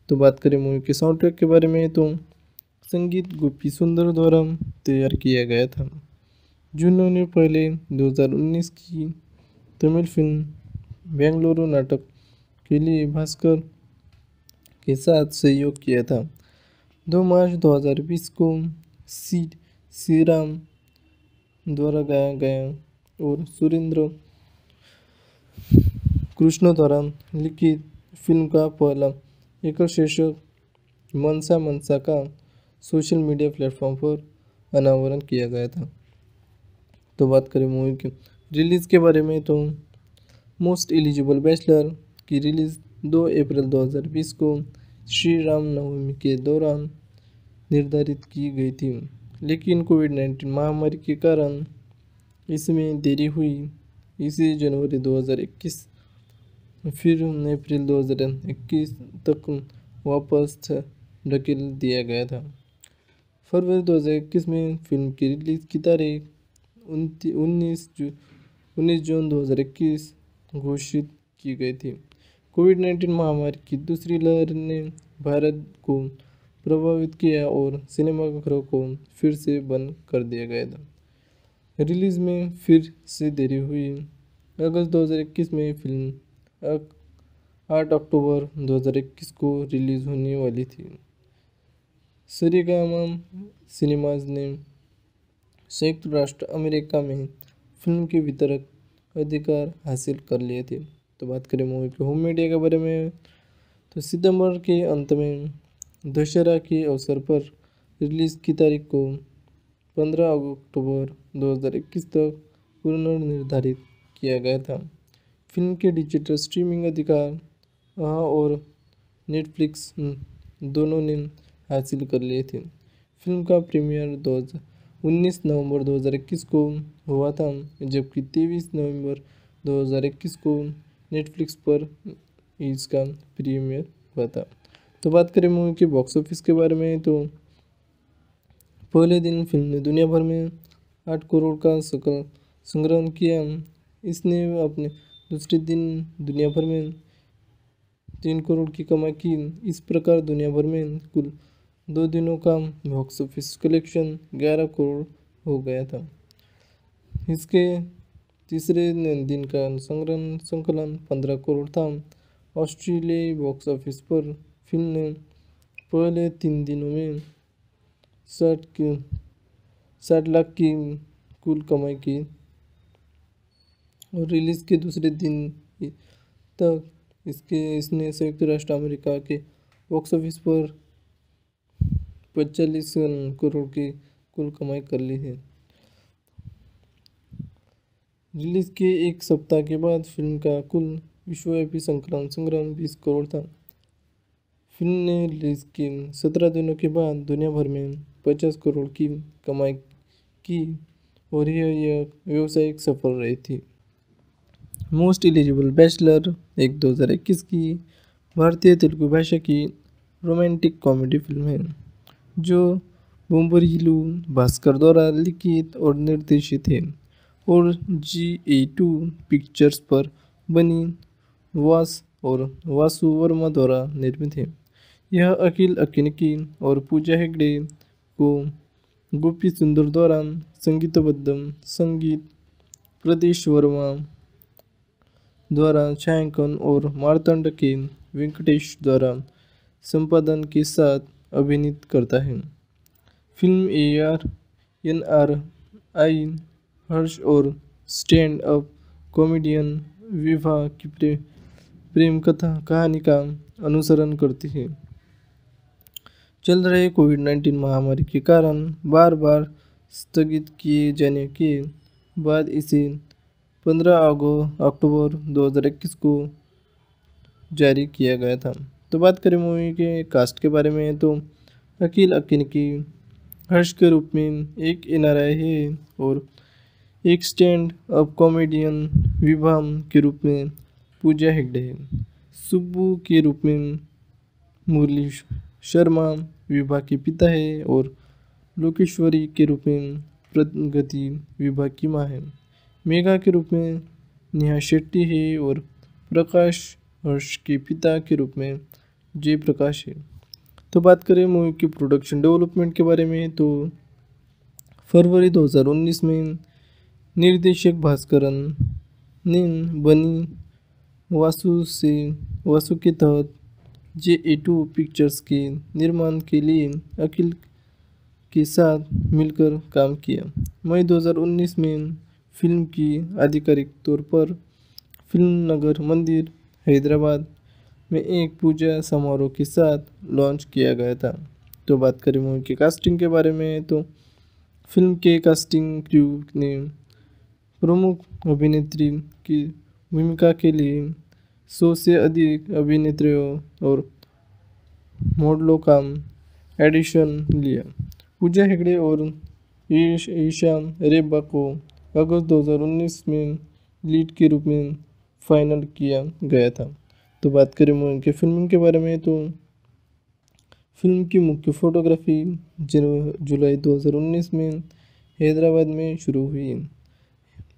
तो बात करें मूवी के साउंड ट्रैक के बारे में, तो संगीत गोपी सुंदर द्वारा तैयार किया गया था, जिन्होंने पहले 2019 की तमिल फिल्म बेंगलुरु नाटक के लिए भास्कर के साथ सहयोग किया था। 2 मार्च 2020 को श्रीराम द्वारा गाया गया और सुरेंद्र कृष्ण द्वारा लिखित फिल्म का पहला एकल शीर्षक मनसा मनसा का सोशल मीडिया प्लेटफॉर्म पर अनावरण किया गया था। तो बात करें मूवी के रिलीज़ के बारे में, तो मोस्ट एलिजिबल बैचलर की रिलीज़ 2 अप्रैल 2020 को श्रीराम नवमी के दौरान निर्धारित की गई थी, लेकिन कोविड-19 महामारी के कारण इसमें देरी हुई। इसे जनवरी 2021 फिर अप्रैल 2021 तक वापस धकेल दिया गया था। फरवरी 2021 में फिल्म की रिलीज़ की तारीख 19 जून 2021 घोषित की गई थी। कोविड-19 महामारी की दूसरी लहर ने भारत को प्रभावित किया और सिनेमाघरों को फिर से बंद कर दिया गया था। रिलीज़ में फिर से देरी हुई। अगस्त 2021 में फिल्म 8 अक्टूबर 2021 को रिलीज़ होने वाली थी। श्रीग्राम सिनेमाज ने संयुक्त राष्ट्र अमेरिका में फिल्म के वितरक अधिकार हासिल कर लिए थे। तो बात करें मूवी के होम मीडिया के बारे में, तो सितंबर के अंत में दशहरा के अवसर पर रिलीज़ की तारीख को 15 अक्टूबर 2021 तक पुनर्निर्धारित किया गया था। फिल्म के डिजिटल स्ट्रीमिंग अधिकार आहा और नेटफ्लिक्स दोनों ने हासिल कर लिए थे। फिल्म का प्रीमियर 19 नवंबर 2021 को हुआ था, जबकि 23 नवंबर 2021 को नेटफ्लिक्स पर इसका प्रीमियर हुआ था। तो बात करें मूवी के बॉक्स ऑफिस के बारे में, तो पहले दिन फिल्म ने दुनिया भर में 8 करोड़ का सकल संग्रहण किया। इसने अपने दूसरे दिन दुनिया भर में 3 करोड़ की कमाई की। इस प्रकार दुनिया भर में कुल 2 दिनों का बॉक्स ऑफिस कलेक्शन 11 करोड़ हो गया था। इसके तीसरे दिन का संकलन 15 करोड़ था। ऑस्ट्रेलियाई बॉक्स ऑफिस पर फिल्म ने पहले 3 दिनों में 60 लाख की कुल कमाई की और रिलीज़ के दूसरे दिन तक इसने संयुक्त राष्ट्र अमेरिका के बॉक्स ऑफिस पर 45 करोड़ की कुल कमाई कर ली है। रिलीज़ के एक सप्ताह के बाद फिल्म का कुल विश्वव्यापी संग्रहण 20 करोड़ था। फिल्म ने रिलीज़ के 17 दिनों के बाद दुनिया भर में 50 करोड़ की कमाई की और यह व्यावसायिक सफल रही थी। मोस्ट एलिजिबल बैचलर एक 2021 की भारतीय तेलुगु भाषा की रोमांटिक कॉमेडी फिल्म है, जो बोम्बरिलू भास्कर द्वारा लिखित और निर्देशित है और GA2 पिक्चर्स पर बनी वास और वासु वर्मा द्वारा निर्मित है। यह अखिल अक्किनेनी और पूजा हेगड़े को गोपी सुंदर द्वारा संगीतबद्ध संगीत प्रदेश वर्मा द्वारा छायांकन और मार्थंड के वेंकटेश द्वारा संपादन के साथ अभिनीत करता है। फिल्म AR/NR हर्ष और स्टैंड अप कॉमेडियन विभा की प्रेम कथा कहानी का अनुसरण करती है। चल रहे कोविड-19 महामारी के कारण बार बार स्थगित किए जाने के बाद इसे 15 अक्टूबर 2021 को जारी किया गया था। तो बात करें मूवी के कास्ट के बारे में, तो अखिल अक्किनेनी हर्ष के रूप में एक NRI है और एक स्टैंड अप कॉमेडियन विभा के रूप में पूजा हेगड़े है। सुब्बू के रूप में मुरली शर्मा विभा के पिता है और लोकेश्वरी के रूप में प्रगति विभा की माँ है। मेघा के रूप में नेहा शेट्टी है और प्रकाश हर्ष के पिता के रूप में जयप्रकाश है। तो बात करें मूवी के प्रोडक्शन डेवलपमेंट के बारे में, तो फरवरी 2019 में निर्देशक भास्करन ने बनी वासु से वासु के तहत GA2 पिक्चर्स के निर्माण के लिए अखिल के साथ मिलकर काम किया। मई 2019 में फिल्म की आधिकारिक तौर पर फिल्मनगर मंदिर हैदराबाद में एक पूजा समारोह के साथ लॉन्च किया गया था। तो बात करें मूवी के कास्टिंग के बारे में, तो फिल्म के कास्टिंग क्रू ने प्रमुख अभिनेत्री की भूमिका के लिए 100 से अधिक अभिनेत्रियों और मॉडलों का एडिशन लिया। पूजा हेगड़े और ईशा रेब्बा को अगस्त 2019 में लीड के रूप में फाइनल किया गया था। तो बात करें उनके फिल्म के बारे में, तो फिल्म की मुख्य फोटोग्राफी जुलाई 2019 में हैदराबाद में शुरू हुई।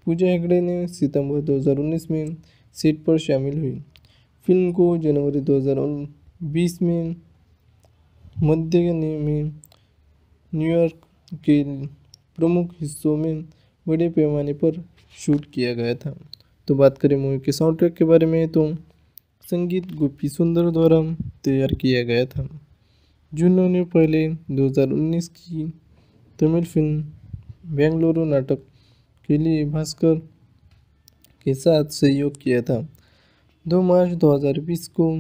पूजा हेगड़े ने सितंबर 2019 में सेट पर शामिल हुई। फिल्म को जनवरी 2020 में मध्य में न्यूयॉर्क के प्रमुख हिस्सों में बड़े पैमाने पर शूट किया गया था। तो बात करें मूवी के साउंड ट्रैक के बारे में, तो संगीत गोपी सुंदर द्वारा तैयार किया गया था, जिन्होंने पहले 2019 की तमिल फिल्म बेंगलुरु नाटक के लिए भास्कर के साथ सहयोग किया था। 2 मार्च 2020 को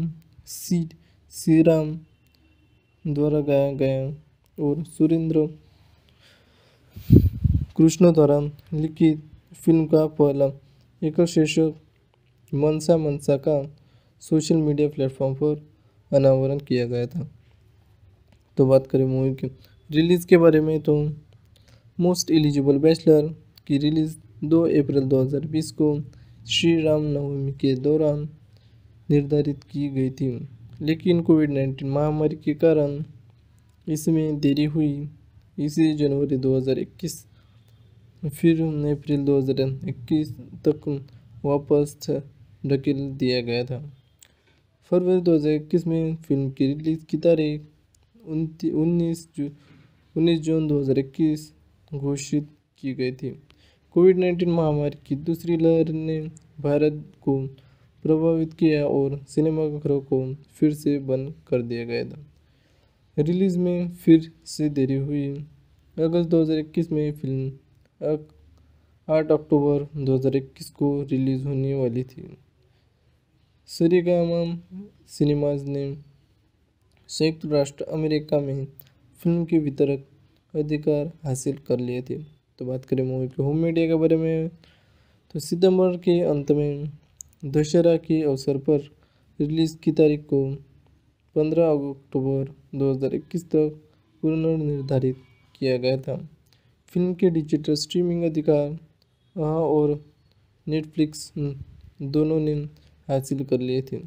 श्रीराम द्वारा गाया गया और सुरेंद्र कृष्ण द्वारा लिखित फिल्म का पहला एकल शीर्षक मनसा मनसा का सोशल मीडिया प्लेटफॉर्म पर अनावरण किया गया था। तो बात करें मूवी के रिलीज़ के बारे में, तो मोस्ट एलिजिबल बैचलर की रिलीज़ 2 अप्रैल 2020 को श्रीराम नवमी के दौरान निर्धारित की गई थी, लेकिन कोविड-19 महामारी के कारण इसमें देरी हुई। इसे जनवरी 2021 फिर अप्रैल 2021 तक वापस धकेल दिया गया था। फरवरी 2021 में फिल्म की रिलीज़ की तारीख 19 जून 2021 घोषित की गई थी। कोविड-19 महामारी की दूसरी लहर ने भारत को प्रभावित किया और सिनेमाघरों को फिर से बंद कर दिया गया था। रिलीज़ में फिर से देरी हुई। अगस्त 2021 में फिल्म 8 अक्टूबर 2021 को रिलीज़ होने वाली थी। श्रीग्राम सिनेमाज ने संयुक्त राष्ट्र अमेरिका में फिल्म के वितरक अधिकार हासिल कर लिए थे। तो बात करें मूवी के होम मीडिया के बारे में, तो सितंबर के अंत में दशहरा के अवसर पर रिलीज़ की तारीख को 15 अक्टूबर 2021 तक पुनर्निर्धारित किया गया था। फिल्म के डिजिटल स्ट्रीमिंग अधिकार आहा और नेटफ्लिक्स दोनों ने हासिल कर लिए थे।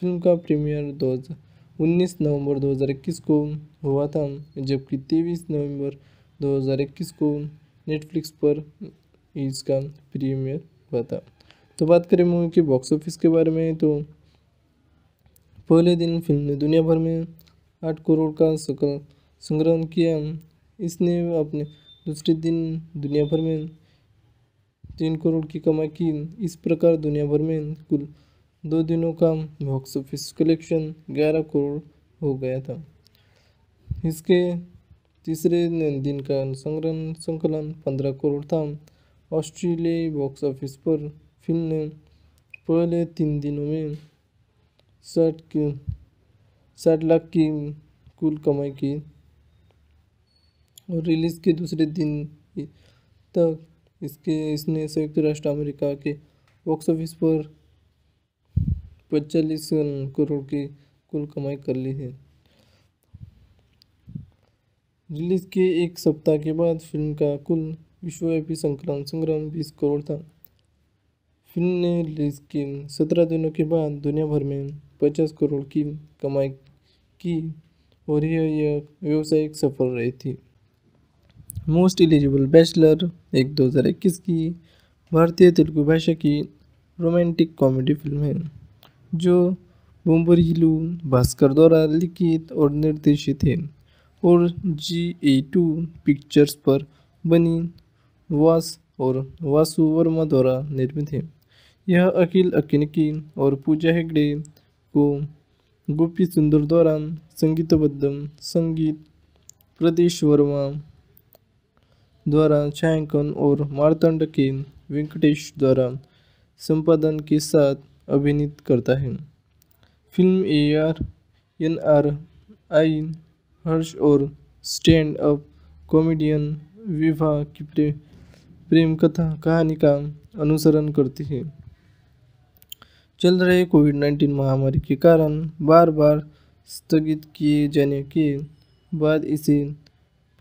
फिल्म का प्रीमियर 19 नवंबर 2021 को हुआ था, जबकि 23 नवंबर 2021 को नेटफ्लिक्स पर इसका प्रीमियर हुआ था। तो बात करें मूवी के बॉक्स ऑफिस के बारे में, तो पहले दिन फिल्म ने दुनिया भर में 8 करोड़ का संग्रहण किया। इसने अपने दूसरे दिन दुनिया भर में 3 करोड़ की कमाई की। इस प्रकार दुनिया भर में कुल 2 दिनों का बॉक्स ऑफिस कलेक्शन 11 करोड़ हो गया था। इसके तीसरे दिन का संकलन 15 करोड़ था। ऑस्ट्रेलियाई बॉक्स ऑफिस पर फिल्म ने पहले 3 दिनों में 60 लाख की कुल कमाई की और रिलीज के दूसरे दिन तक इसने संयुक्त राष्ट्र अमेरिका के बॉक्स ऑफिस पर 45 करोड़ की कुल कमाई कर ली है। रिलीज के एक सप्ताह के बाद फिल्म का कुल विश्वव्यापी संग्रहण 20 करोड़ था। फिल्म ने रिलीज के 17 दिनों के बाद दुनिया भर में 50 करोड़ की कमाई की और यह व्यावसायिक सफल रही थी। मोस्ट एलिजिबल बैचलर एक 2021 की भारतीय तेलुगु भाषा की रोमांटिक कॉमेडी फिल्म है जो बोम्मरिलू भास्कर द्वारा लिखित और निर्देशित है और GA2 पिक्चर्स पर बनी वास और वासु वर्मा द्वारा निर्मित है। यह अखिल अक्किनेनी और पूजा हेगड़े को गोपी सुंदर द्वारा संगीतबद्ध संगीत, प्रदेश वर्मा द्वारा छायांकन और मार्थंड के वेंकटेश द्वारा संपादन के साथ अभिनीत करता है। फिल्म AR/NRI हर्ष और स्टैंड अप कॉमेडियन विभा की प्रेम कथा कहानी का अनुसरण करती है। चल रहे कोविड-19 महामारी के कारण बार बार स्थगित किए जाने के बाद इसे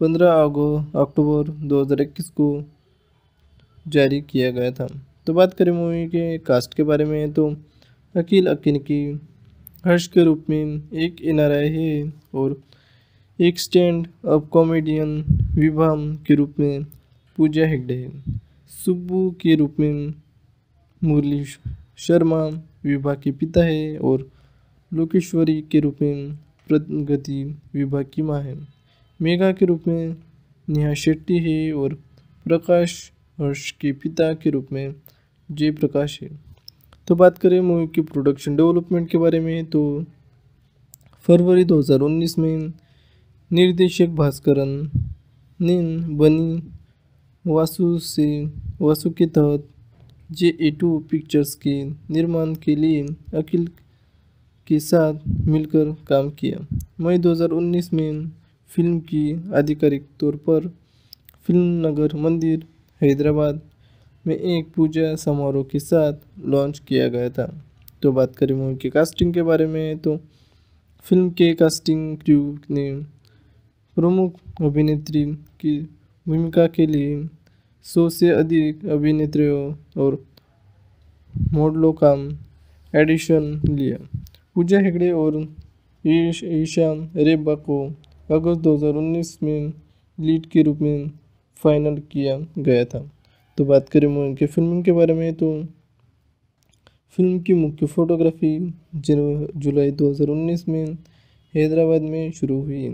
15 अक्टूबर 2021 को जारी किया गया था। तो बात करें मूवी के कास्ट के बारे में तो अखिल अक्किनेनी हर्ष के रूप में एक NRI है और एक स्टैंड अप कॉमेडियन विभा के रूप में पूजा हेगड़े है। सुब्बू के रूप में मुरली शर्मा विभा के पिता है और लोकेश्वरी के रूप में प्रगति विभा की माँ है। मेघा के रूप में नेहा शेट्टी है और प्रकाश हर्ष के पिता के रूप में जयप्रकाश है। तो बात करें मूवी के प्रोडक्शन डेवलपमेंट के बारे में तो फरवरी 2019 में निर्देशक भास्करन ने बनी वासु के तहत GA2 पिक्चर्स के निर्माण के लिए अखिल के साथ मिलकर काम किया। मई 2019 में फिल्म की आधिकारिक तौर पर फिल्मनगर मंदिर हैदराबाद में एक पूजा समारोह के साथ लॉन्च किया गया था। तो बात करें मूवी की कास्टिंग के बारे में तो फिल्म के कास्टिंग क्रू ने प्रमुख अभिनेत्री की भूमिका के लिए 100 से अधिक अभिनेत्रियों और मॉडलों का एडिशन लिया। पूजा हेगड़े और ईशा रेब्बा को अगस्त 2019 में लीड के रूप में फाइनल किया गया था। तो बात करें उनके फिल्मिंग के बारे में तो फिल्म की मुख्य फोटोग्राफी जुलाई 2019 में हैदराबाद में शुरू हुई।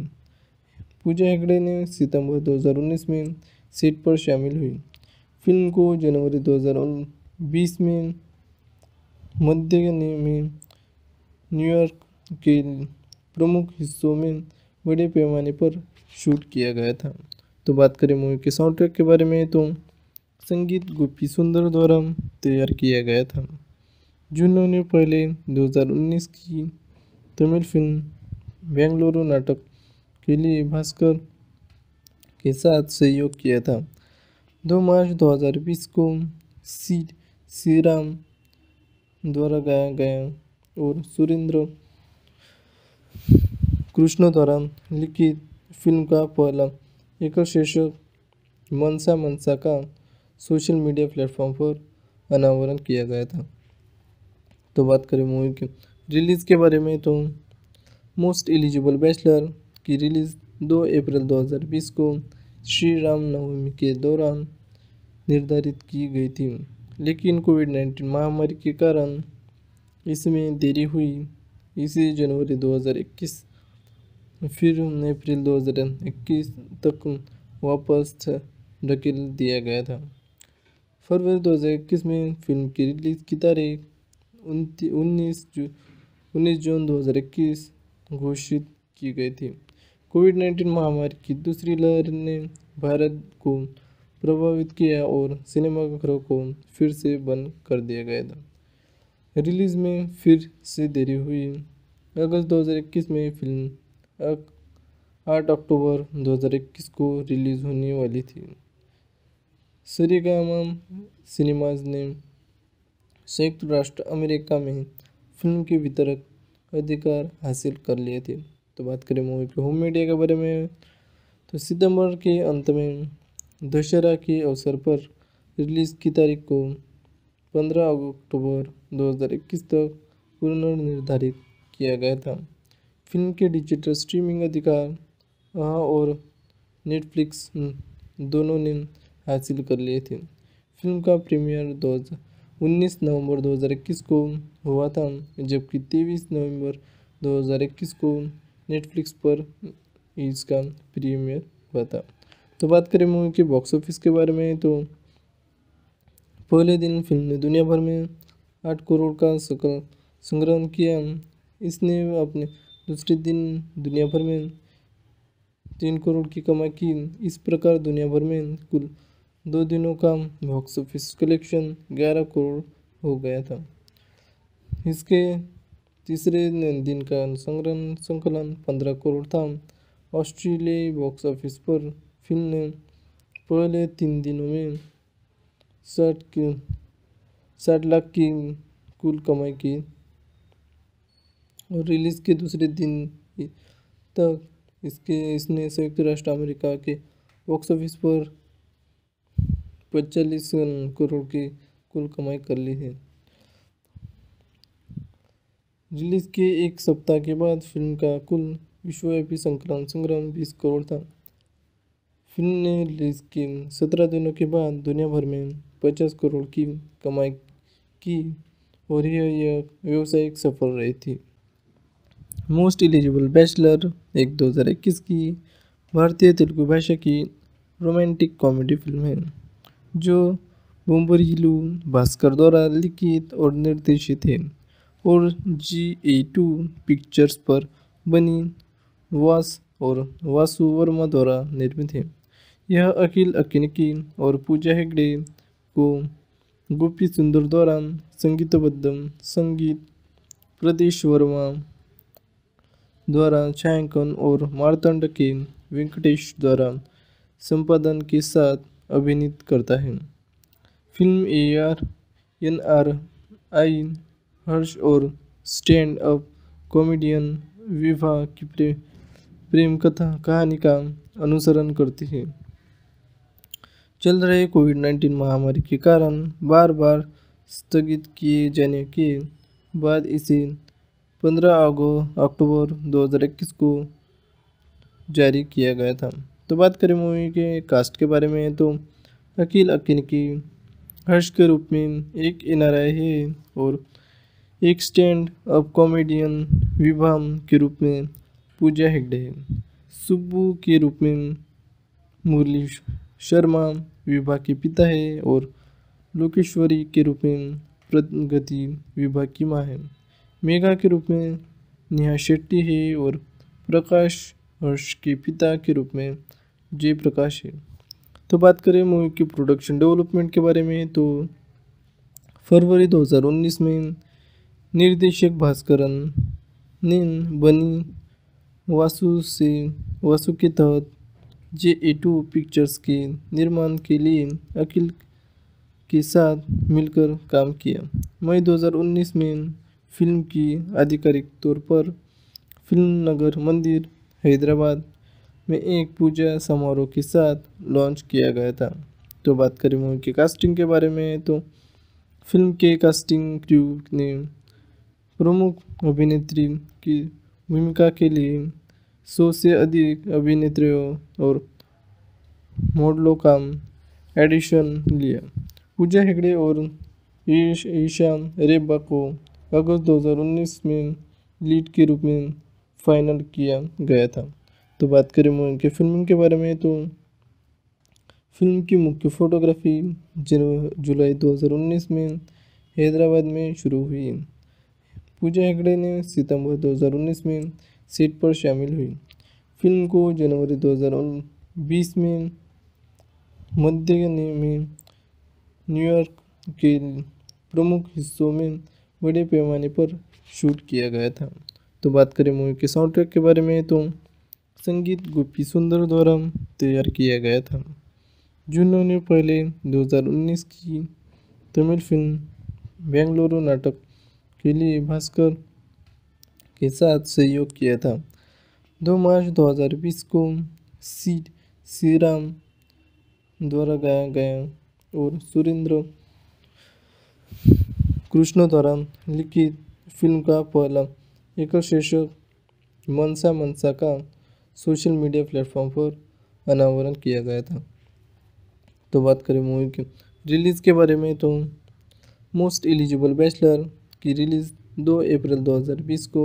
पूजा हेगड़े ने सितंबर 2019 में सेट पर शामिल हुई। फिल्म को जनवरी 2020 में मध्य में न्यूयॉर्क के प्रमुख हिस्सों में बड़े पैमाने पर शूट किया गया था। तो बात करें मूवी के साउंड ट्रैक के बारे में तो संगीत गोपी सुंदर द्वारा तैयार किया गया था जिन्होंने पहले 2019 की तमिल फिल्म बेंगलुरु नाटक के लिए भास्कर के साथ सहयोग किया था। 2 मार्च 2020 को श्रीराम द्वारा गाया गया और सुरेंद्र कृष्ण द्वारा लिखित फिल्म का पहला एकल शीर्षक मनसा मनसा का सोशल मीडिया प्लेटफॉर्म पर अनावरण किया गया था। तो बात करें मूवी के रिलीज के बारे में तो मोस्ट एलिजिबल बैचलर की रिलीज़ 2 अप्रैल 2020 को श्रीराम नवमी के दौरान निर्धारित की गई थी, लेकिन कोविड-19 महामारी के कारण इसमें देरी हुई। इसे जनवरी 2021 फिर अप्रैल 2021 तक वापस धकेल दिया गया था। फरवरी 2021 में फिल्म की रिलीज़ की तारीख 19 जून 2021 घोषित की गई थी। कोविड-19 महामारी की दूसरी लहर ने भारत को प्रभावित किया और सिनेमाघरों को फिर से बंद कर दिया गया था। रिलीज़ में फिर से देरी हुई। अगस्त 2021 में फिल्म 8 अक्टूबर 2021 को रिलीज़ होने वाली थी। श्रीग्राम सिनेमाज ने संयुक्त राष्ट्र अमेरिका में फिल्म के वितरक अधिकार हासिल कर लिए थे। तो बात करें मूवी के होम मीडिया के बारे में, तो सितंबर के अंत में दशहरा के अवसर पर रिलीज़ की तारीख को 15 अक्टूबर 2021 तक पुनर्निर्धारित किया गया था। फिल्म के डिजिटल स्ट्रीमिंग अधिकार आहा और नेटफ्लिक्स दोनों ने हासिल कर लिए थे। फिल्म का प्रीमियर 19 नवंबर 2021 को हुआ था, जबकि 23 नवंबर 2021 को नेटफ्लिक्स पर इसका प्रीमियर हुआ था। तो बात करें मूवी के बॉक्स ऑफिस के बारे में, तो पहले दिन फिल्म ने दुनिया भर में 8 करोड़ का सकल संग्रहण किया। इसने अपने दूसरे दिन दुनिया भर में 3 करोड़ की कमाई की। इस प्रकार दुनिया भर में कुल 2 दिनों का बॉक्स ऑफिस कलेक्शन 11 करोड़ हो गया था। इसके तीसरे दिन का संकलन 15 करोड़ था। ऑस्ट्रेलियाई बॉक्स ऑफिस पर फिल्म ने पहले 3 दिनों में 60 लाख की कुल कमाई की और रिलीज़ के दूसरे दिन तक इसने संयुक्त राष्ट्र अमेरिका के बॉक्स ऑफिस पर 45 करोड़ की कुल कमाई कर ली है। रिलीज़ के एक सप्ताह के बाद फिल्म का कुल विश्वव्यापी संग्रहण 20 करोड़ था। फिल्म ने रिलीज़ के 17 दिनों के बाद दुनिया भर में 50 करोड़ की कमाई की और यह व्यावसायिक सफल रही थी। मोस्ट एलिजिबल बैचलर 2021 की भारतीय तेलुगु भाषा की रोमांटिक कॉमेडी फिल्म है जो बोम्बरिलू भास्कर द्वारा लिखित और निर्देशित है और GA2 पिक्चर्स पर बनी वास और वासु वर्मा द्वारा निर्मित है। यह अखिल अक्किनेनी और पूजा हेगड़े को गोपी सुंदर द्वारा संगीतबद्ध संगीत, प्रदेश वर्मा द्वारा छायांकन और मार्थंड के वेंकटेश द्वारा संपादन के साथ अभिनीत करता है। फिल्म AR/NRI हर्ष और स्टैंड अप कॉमेडियन विभा की प्रेम कथा कहानी का अनुसरण करती है। चल रहे कोविड-19 महामारी के कारण बार बार स्थगित किए जाने के बाद इसे 15 अक्टूबर 2021 को जारी किया गया था। तो बात करें मूवी के कास्ट के बारे में, तो अखिल अक्किनेनी हर्ष के रूप में एक NRI है और एक स्टैंड अप कॉमेडियन विभा के रूप में पूजा हेगड़े है। सुब्बू के रूप में मुरली शर्मा विभा के पिता है और लोकेश्वरी के रूप में प्रगति विभा की माँ है। मेघा के रूप में नेहा शेट्टी है और प्रकाश हर्ष के पिता के रूप में जयप्रकाश है। तो बात करें मूवी के प्रोडक्शन डेवलपमेंट के बारे में, तो फरवरी 2019 में निर्देशक भास्करन ने बनी वासु के तहत GA2 पिक्चर्स के निर्माण के लिए अखिल के साथ मिलकर काम किया। मई 2019 में फिल्म की आधिकारिक तौर पर फिल्मनगर मंदिर हैदराबाद में एक पूजा समारोह के साथ लॉन्च किया गया था। तो बात करें मूवी के कास्टिंग के बारे में, तो फिल्म के कास्टिंग क्रू ने प्रमुख अभिनेत्री की भूमिका के लिए 100 से अधिक अभिनेत्रियों और मॉडलों का एडिशन लिया। पूजा हेगड़े और ईशा रेब्बा को अगस्त 2019 में लीड के रूप में फाइनल किया गया था। तो बात करें मूवी के फिल्मिंग के बारे में, तो फिल्म की मुख्य फ़ोटोग्राफी जुलाई 2019 में हैदराबाद में शुरू हुई। पूजा हेगड़े ने सितंबर 2019 में सेट पर शामिल हुई। फिल्म को जनवरी 2020 में मध्य में न्यूयॉर्क के प्रमुख हिस्सों में बड़े पैमाने पर शूट किया गया था। तो बात करें मूवी के साउंड ट्रैक के बारे में, तो संगीत गोपी सुंदर द्वारा तैयार किया गया था, जिन्होंने पहले 2019 की तमिल फिल्म बेंगलुरु नाटक के लिए भास्कर के साथ सहयोग किया था। 2 मार्च 2020 को श्रीराम द्वारा गाया गया और सुरेंद्र कृष्ण द्वारा लिखित फिल्म का पहला एकल शीर्षक मनसा मनसा का सोशल मीडिया प्लेटफॉर्म पर अनावरण किया गया था। तो बात करें मूवी के रिलीज़ के बारे में, तो मोस्ट एलिजिबल बैचलर की रिलीज़ 2 अप्रैल 2020 को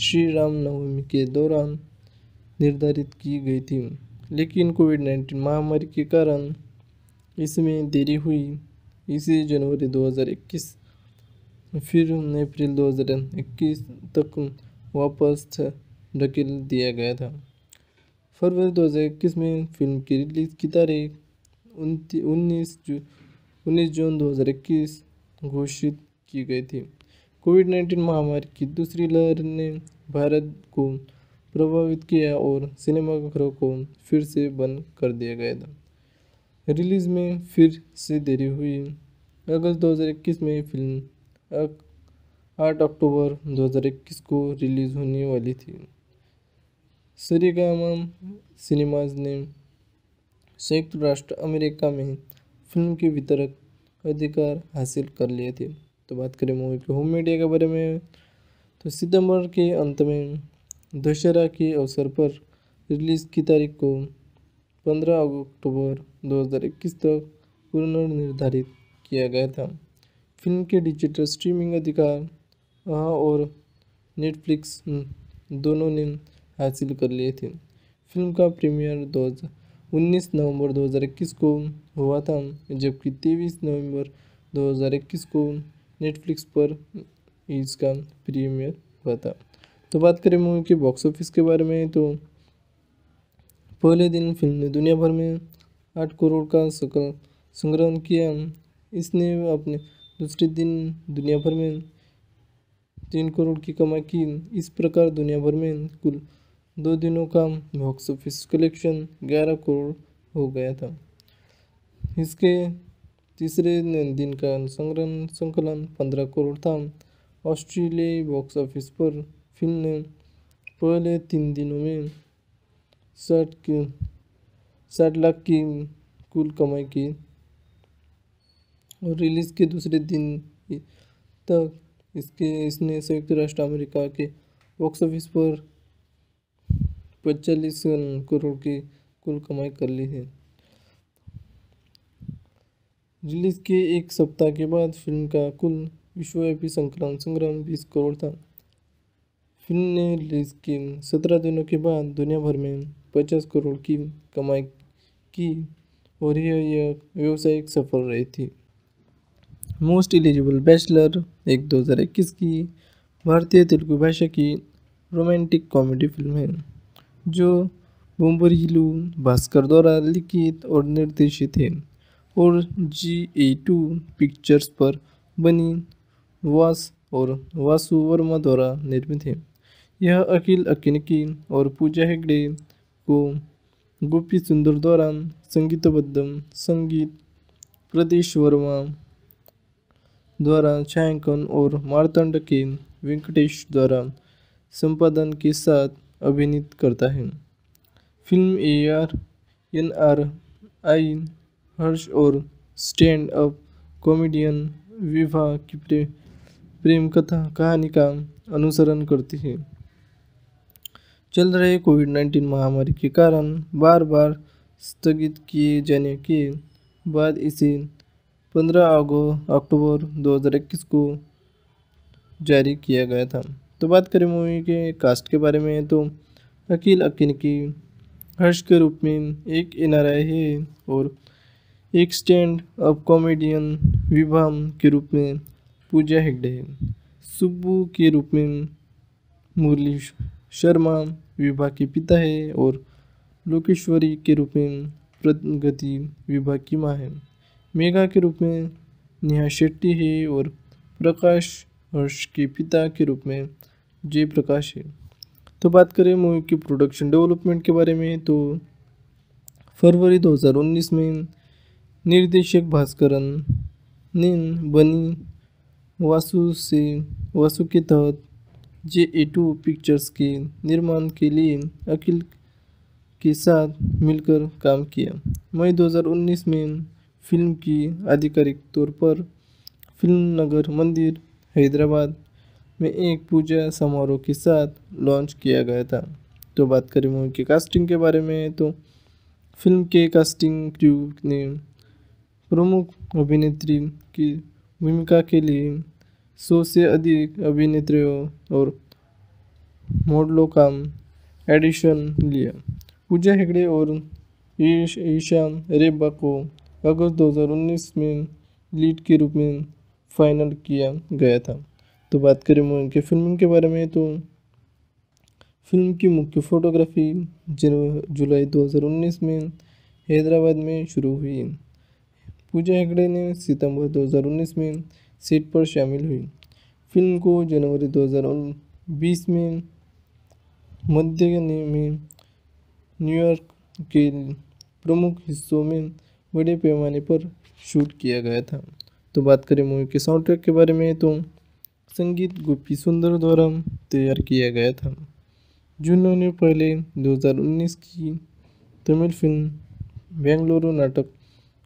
श्रीराम नवमी के दौरान निर्धारित की गई थी, लेकिन कोविड-19 महामारी के कारण इसमें देरी हुई। इसे जनवरी 2021 फिर अप्रैल 2021 तक वापस धकेल दिया गया था। फरवरी 2021 में फिल्म की रिलीज़ की तारीख 19 जून 2021 घोषित की गई थी। कोविड-19 महामारी की दूसरी लहर ने भारत को प्रभावित किया और सिनेमाघरों को फिर से बंद कर दिया गया था। रिलीज़ में फिर से देरी हुई। अगस्त 2021 में फिल्म 8 अक्टूबर 2021 को रिलीज़ होने वाली थी। श्रीग्राम सिनेमाज ने संयुक्त राष्ट्र अमेरिका में फिल्म के वितरक अधिकार हासिल कर लिए थे। तो बात करें मूवी के होम मीडिया के बारे में, तो सितंबर के अंत में दशहरा के अवसर पर रिलीज़ की तारीख को 15 अक्टूबर 2021 तक पुनर्निर्धारित किया गया था। फिल्म के डिजिटल स्ट्रीमिंग अधिकार आहा और नेटफ्लिक्स दोनों ने हासिल कर लिए थे। फिल्म का प्रीमियर 19 नवंबर 2021 को हुआ था, जबकि 23 नवंबर 2021 को नेटफ्लिक्स पर इसका प्रीमियर हुआ था। तो बात करें मूवी के बॉक्स ऑफिस के बारे में, तो पहले दिन फिल्म ने दुनिया भर में 8 करोड़ का संग्रहण किया। इसने अपने दूसरे दिन दुनिया भर में 3 करोड़ की कमाई की। इस प्रकार दुनिया भर में कुल 2 दिनों का बॉक्स ऑफिस कलेक्शन 11 करोड़ हो गया था। इसके तीसरे दिन का संकलन 15 करोड़ था। ऑस्ट्रेलियाई बॉक्स ऑफिस पर फिल्म ने पहले 3 दिनों में 60 लाख की कुल कमाई की और रिलीज़ के दूसरे दिन तक इसने संयुक्त राष्ट्र अमेरिका के बॉक्स ऑफिस पर 45 करोड़ की कुल कमाई कर ली है। रिलीज़ के एक सप्ताह के बाद फिल्म का कुल विश्वव्यापी संग्रहण 20 करोड़ था। फिल्म ने रिलीज़ के 17 दिनों के बाद दुनिया भर में 50 करोड़ की कमाई की और यह व्यावसायिक सफल रही थी। मोस्ट एलिजिबल बैचलर 2021 की भारतीय तेलुगु भाषा की रोमांटिक कॉमेडी फिल्म है, जो बोम्बरिलू भास्कर द्वारा लिखित और निर्देशित है और GA2 पिक्चर्स पर बनी वास और वासु वर्मा द्वारा निर्मित है। यह अखिल अक्किनेनी और पूजा हेगड़े को गोपी सुंदर द्वारा संगीतबद्ध संगीत प्रदेश वर्मा द्वारा छायांकन और मार्थंड के वेंकटेश द्वारा संपादन के साथ अभिनीत करता है। फिल्म AR/NRI हर्ष और स्टैंड अप कॉमेडियन विवाह की प्रेम कथा कहानी का अनुसरण करती है। चल रहे कोविड-19 महामारी के कारण बार बार स्थगित किए जाने के बाद इसे 15 अक्टूबर 2021 को जारी किया गया था। तो बात करें मूवी के कास्ट के बारे में, तो अखिल अक्किनेनी हर्ष के रूप में एक NRI है और एक स्टैंड अप कॉमेडियन विभाम के रूप में पूजा हेगड़े, सुब्बू के रूप में मुरली शर्मा विभा के पिता है और लोकेश्वरी के रूप में प्रगति विभा की माँ है। मेघा के रूप में नेहा शेट्टी है और प्रकाश हर्ष के पिता के रूप में जयप्रकाश है। तो बात करें मूवी की प्रोडक्शन डेवलपमेंट के बारे में, तो फरवरी 2019 में निर्देशक भास्करन ने बनी वासु से वासु के तहत GA2 पिक्चर्स के निर्माण के लिए अखिल के साथ मिलकर काम किया। मई 2019 में फिल्म की आधिकारिक तौर पर फिल्मनगर मंदिर हैदराबाद में एक पूजा समारोह के साथ लॉन्च किया गया था। तो बात करें मूवी के कास्टिंग के बारे में, तो फिल्म के कास्टिंग क्रू ने प्रमुख अभिनेत्री की भूमिका के लिए 100 से अधिक अभिनेत्रियों और मॉडलों का एडिशन लिया। पूजा हेगड़े और ईशा रेब्बा को अगस्त 2019 में लीड के रूप में फाइनल किया गया था। तो बात करें उनके फिल्म के बारे में, तो फिल्म की मुख्य फोटोग्राफी जुलाई 2019 में हैदराबाद में शुरू हुई। पूजा हेगड़े ने सितंबर 2019 में सेट पर शामिल हुई। फिल्म को जनवरी 2020 में मध्य में न्यूयॉर्क के प्रमुख हिस्सों में बड़े पैमाने पर शूट किया गया था। तो बात करें मूवी के साउंड ट्रैक के बारे में, तो संगीत गोपी सुंदर द्वारा तैयार किया गया था, जिन्होंने पहले 2019 की तमिल फिल्म बेंगलुरु नाटक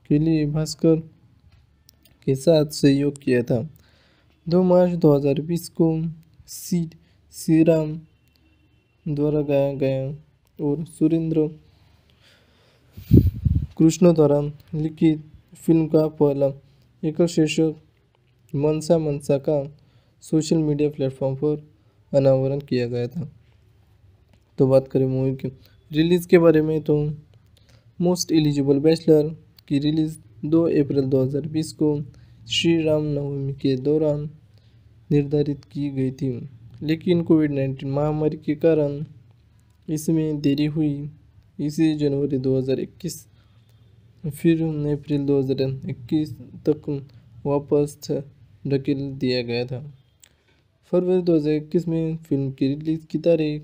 के लिए भास्कर के साथ सहयोग किया था। 2 मार्च 2020 को श्रीराम द्वारा गाया गया और सुरेंद्र कृष्ण द्वारा लिखित फिल्म का पहला एकल शीर्षक मनसा मनसा का सोशल मीडिया प्लेटफॉर्म पर अनावरण किया गया था। तो बात करें मूवी के रिलीज़ के बारे में, तो मोस्ट एलिजिबल बैचलर की रिलीज़ 2 अप्रैल 2020 को श्रीराम नवमी के दौरान निर्धारित की गई थी, लेकिन कोविड-19 महामारी के कारण इसमें देरी हुई। इसे जनवरी 2021 फिर अप्रैल 2021 तक वापस धकेल दिया गया था। फरवरी 2021 में फिल्म की रिलीज़ की तारीख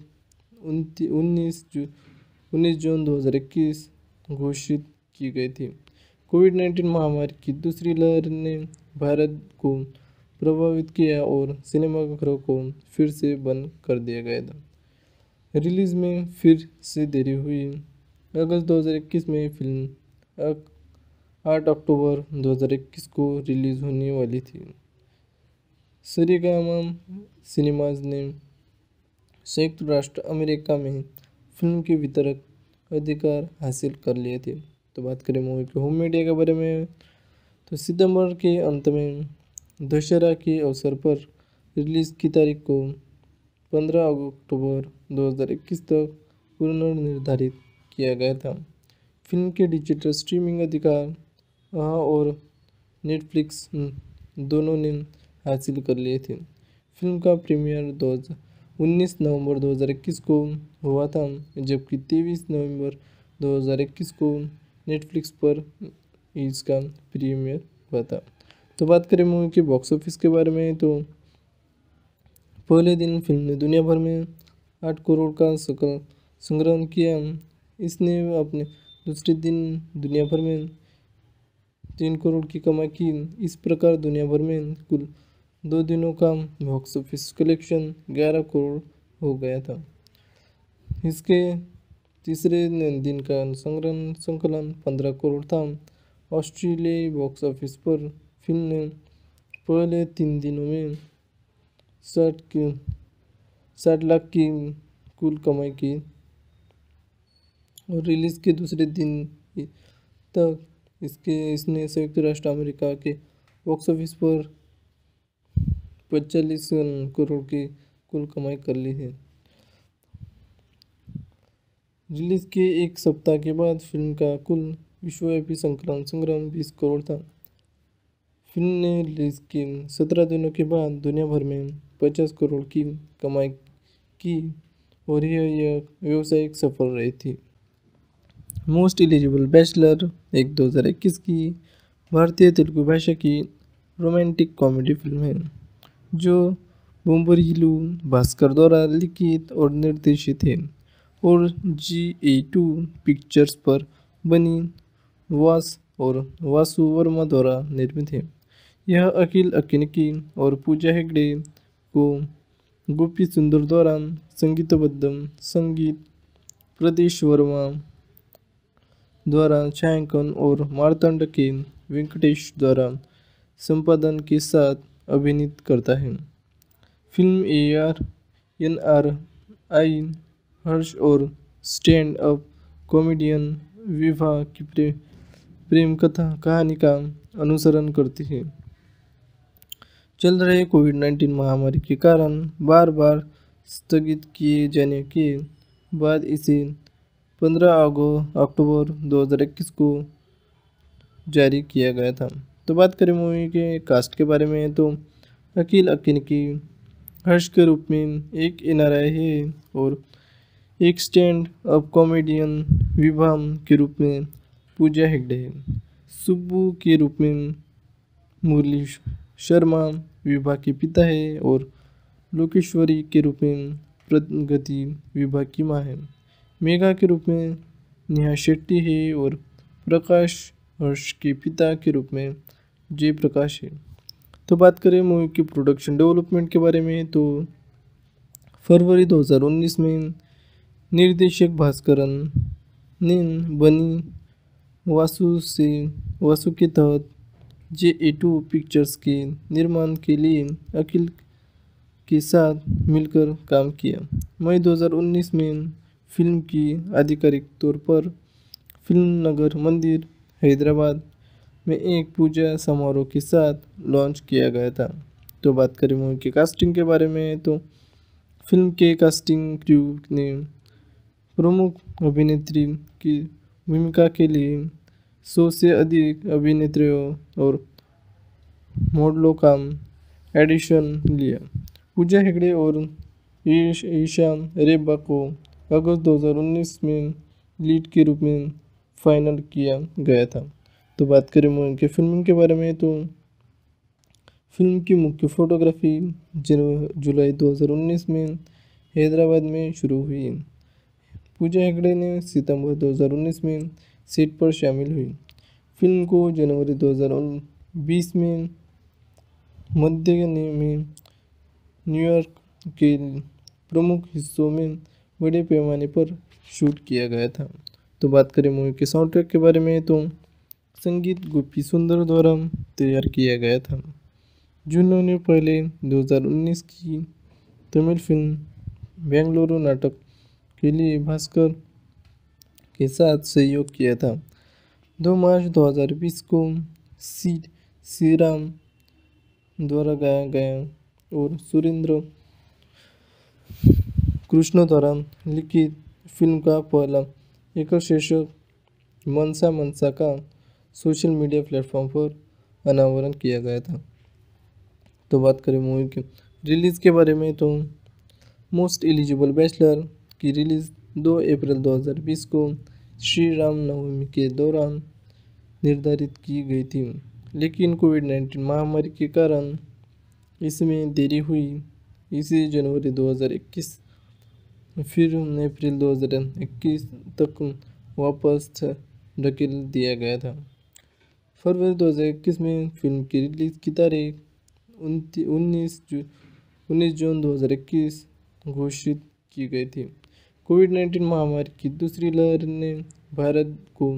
19 जून 2021 घोषित की गई थी। कोविड-19 महामारी की दूसरी लहर ने भारत को प्रभावित किया और सिनेमाघरों को फिर से बंद कर दिया गया था। रिलीज़ में फिर से देरी हुई। अगस्त 2021 में फिल्म 8 अक्टूबर 2021 को रिलीज़ होने वाली थी। श्रीग्राम सिनेमाज ने संयुक्त राष्ट्र अमेरिका में फिल्म के वितरक अधिकार हासिल कर लिए थे। तो बात करें मूवी के होम मीडिया के बारे में, तो सितंबर के अंत में दशहरा के अवसर पर रिलीज़ की तारीख को 15 अक्टूबर 2021 तक पुनर्निर्धारित किया गया था। फिल्म के डिजिटल स्ट्रीमिंग अधिकार आहा और नेटफ्लिक्स दोनों ने हासिल कर लिए थे। फिल्म का प्रीमियर 19 नवंबर 2021 को हुआ था, जबकि 23 नवंबर 2021 को नेटफ्लिक्स पर इसका प्रीमियर हुआ था। तो बात करें मूवी के बॉक्स ऑफिस के बारे में, तो पहले दिन फिल्म ने दुनिया भर में 8 करोड़ का संग्रहण किया। इसने अपने दूसरे दिन दुनिया भर में 3 करोड़ की कमाई की। इस प्रकार दुनिया भर में कुल 2 दिनों का बॉक्स ऑफिस कलेक्शन 11 करोड़ हो गया था। इसके तीसरे दिन का संकलन 15 करोड़ था। ऑस्ट्रेलियाई बॉक्स ऑफिस पर फिल्म ने पहले 3 दिनों में 60 लाख की कुल कमाई की और रिलीज़ के दूसरे दिन तक इसने संयुक्त राष्ट्र अमेरिका के बॉक्स ऑफिस पर 45 करोड़ की कुल कमाई कर ली है। रिलीज़ के एक सप्ताह के बाद फिल्म का कुल विश्वव्यापी संग्राम 20 करोड़ था। फिल्म ने रिलीज के 17 दिनों के बाद दुनिया भर में 50 करोड़ की कमाई की और यह व्यावसायिक सफल रही थी। मोस्ट एलिजिबल बैचलर एक 2021 की भारतीय तेलुगु भाषा की रोमांटिक कॉमेडी फिल्म है जो बोम्बरिलू भास्कर द्वारा लिखित और निर्देशित है और GA2 पिक्चर्स पर बनी वास और वासु वर्मा द्वारा निर्मित है। यह अखिल अक्किनेनी और पूजा हेगड़े को गोपी सुंदर द्वारा संगीतबद्ध संगीत, प्रदेश वर्मा द्वारा छायांकन और मार्थंड के वेंकटेश द्वारा संपादन के साथ अभिनीत करता है। फिल्म AR/NRI हर्ष और स्टैंड अप कॉमेडियन विवाह की प्रेम कथा कहानी का अनुसरण करती है। चल रहे कोविड-19 महामारी के कारण बार बार स्थगित किए जाने के बाद इसे 15 अक्टूबर 2021 को जारी किया गया था। तो बात करें मूवी के कास्ट के बारे में तो अखिल अक्किनेनी हर्ष के रूप में एक NRI है और एक स्टैंड अप कॉमेडियन विवाह के रूप में पूजा हेगड़े है। सुब्बू के रूप में मुरली शर्मा विभा के पिता है और लोकेश्वरी के रूप में प्रगति विभा की माँ है। मेघा के रूप में नेहा शेट्टी है और प्रकाश हर्ष के पिता के रूप में जयप्रकाश है। तो बात करें मूवी के प्रोडक्शन डेवलपमेंट के बारे में तो फरवरी 2019 में निर्देशक भास्करन ने बनी वासु के तहत GA2 पिक्चर्स के निर्माण के लिए अखिल के साथ मिलकर काम किया। मई 2019 में फिल्म की आधिकारिक तौर पर फिल्मनगर मंदिर हैदराबाद में एक पूजा समारोह के साथ लॉन्च किया गया था। तो बात करें मूवी की कास्टिंग के बारे में तो फिल्म के कास्टिंग क्रू ने प्रमुख अभिनेत्री की भूमिका के लिए 100 से अधिक अभिनेत्रियों और मॉडलों का एडिशन लिया। पूजा हेगड़े और ईशा रेब्बा को अगस्त 2019 में लीड के रूप में फाइनल किया गया था। तो बात करें उनके फिल्मिंग के बारे में तो फिल्म की मुख्य फोटोग्राफी जुलाई 2019 में हैदराबाद में शुरू हुई। पूजा हेगड़े ने सितंबर 2019 में सेट पर शामिल हुई। फिल्म को जनवरी 2020 में मध्य में न्यूयॉर्क के प्रमुख हिस्सों में बड़े पैमाने पर शूट किया गया था। तो बात करें मूवी के साउंड ट्रैक के बारे में तो संगीत गोपी सुंदर द्वारा तैयार किया गया था जिन्होंने पहले 2019 की तमिल फिल्म बेंगलुरु नाटक के लिए भास्कर के साथ सहयोग किया था। 2 मार्च 2020 को श्रीराम द्वारा गाया गया और सुरेंद्र कृष्ण द्वारा लिखित फिल्म का पहला एकल शीर्षक मनसा मनसा का सोशल मीडिया प्लेटफॉर्म पर अनावरण किया गया था। तो बात करें मूवी के रिलीज के बारे में तो मोस्ट एलिजिबल बैचलर की रिलीज़ 2 अप्रैल 2020 को श्रीराम नवमी के दौरान निर्धारित की गई थी, लेकिन कोविड-19 महामारी के कारण इसमें देरी हुई। इसे जनवरी 2021 फिर अप्रैल 2021 तक वापस धकेल दिया गया था। फरवरी 2021 में फिल्म की रिलीज़ की तारीख 19 जून 2021 घोषित की गई थी। कोविड-19 महामारी की दूसरी लहर ने भारत को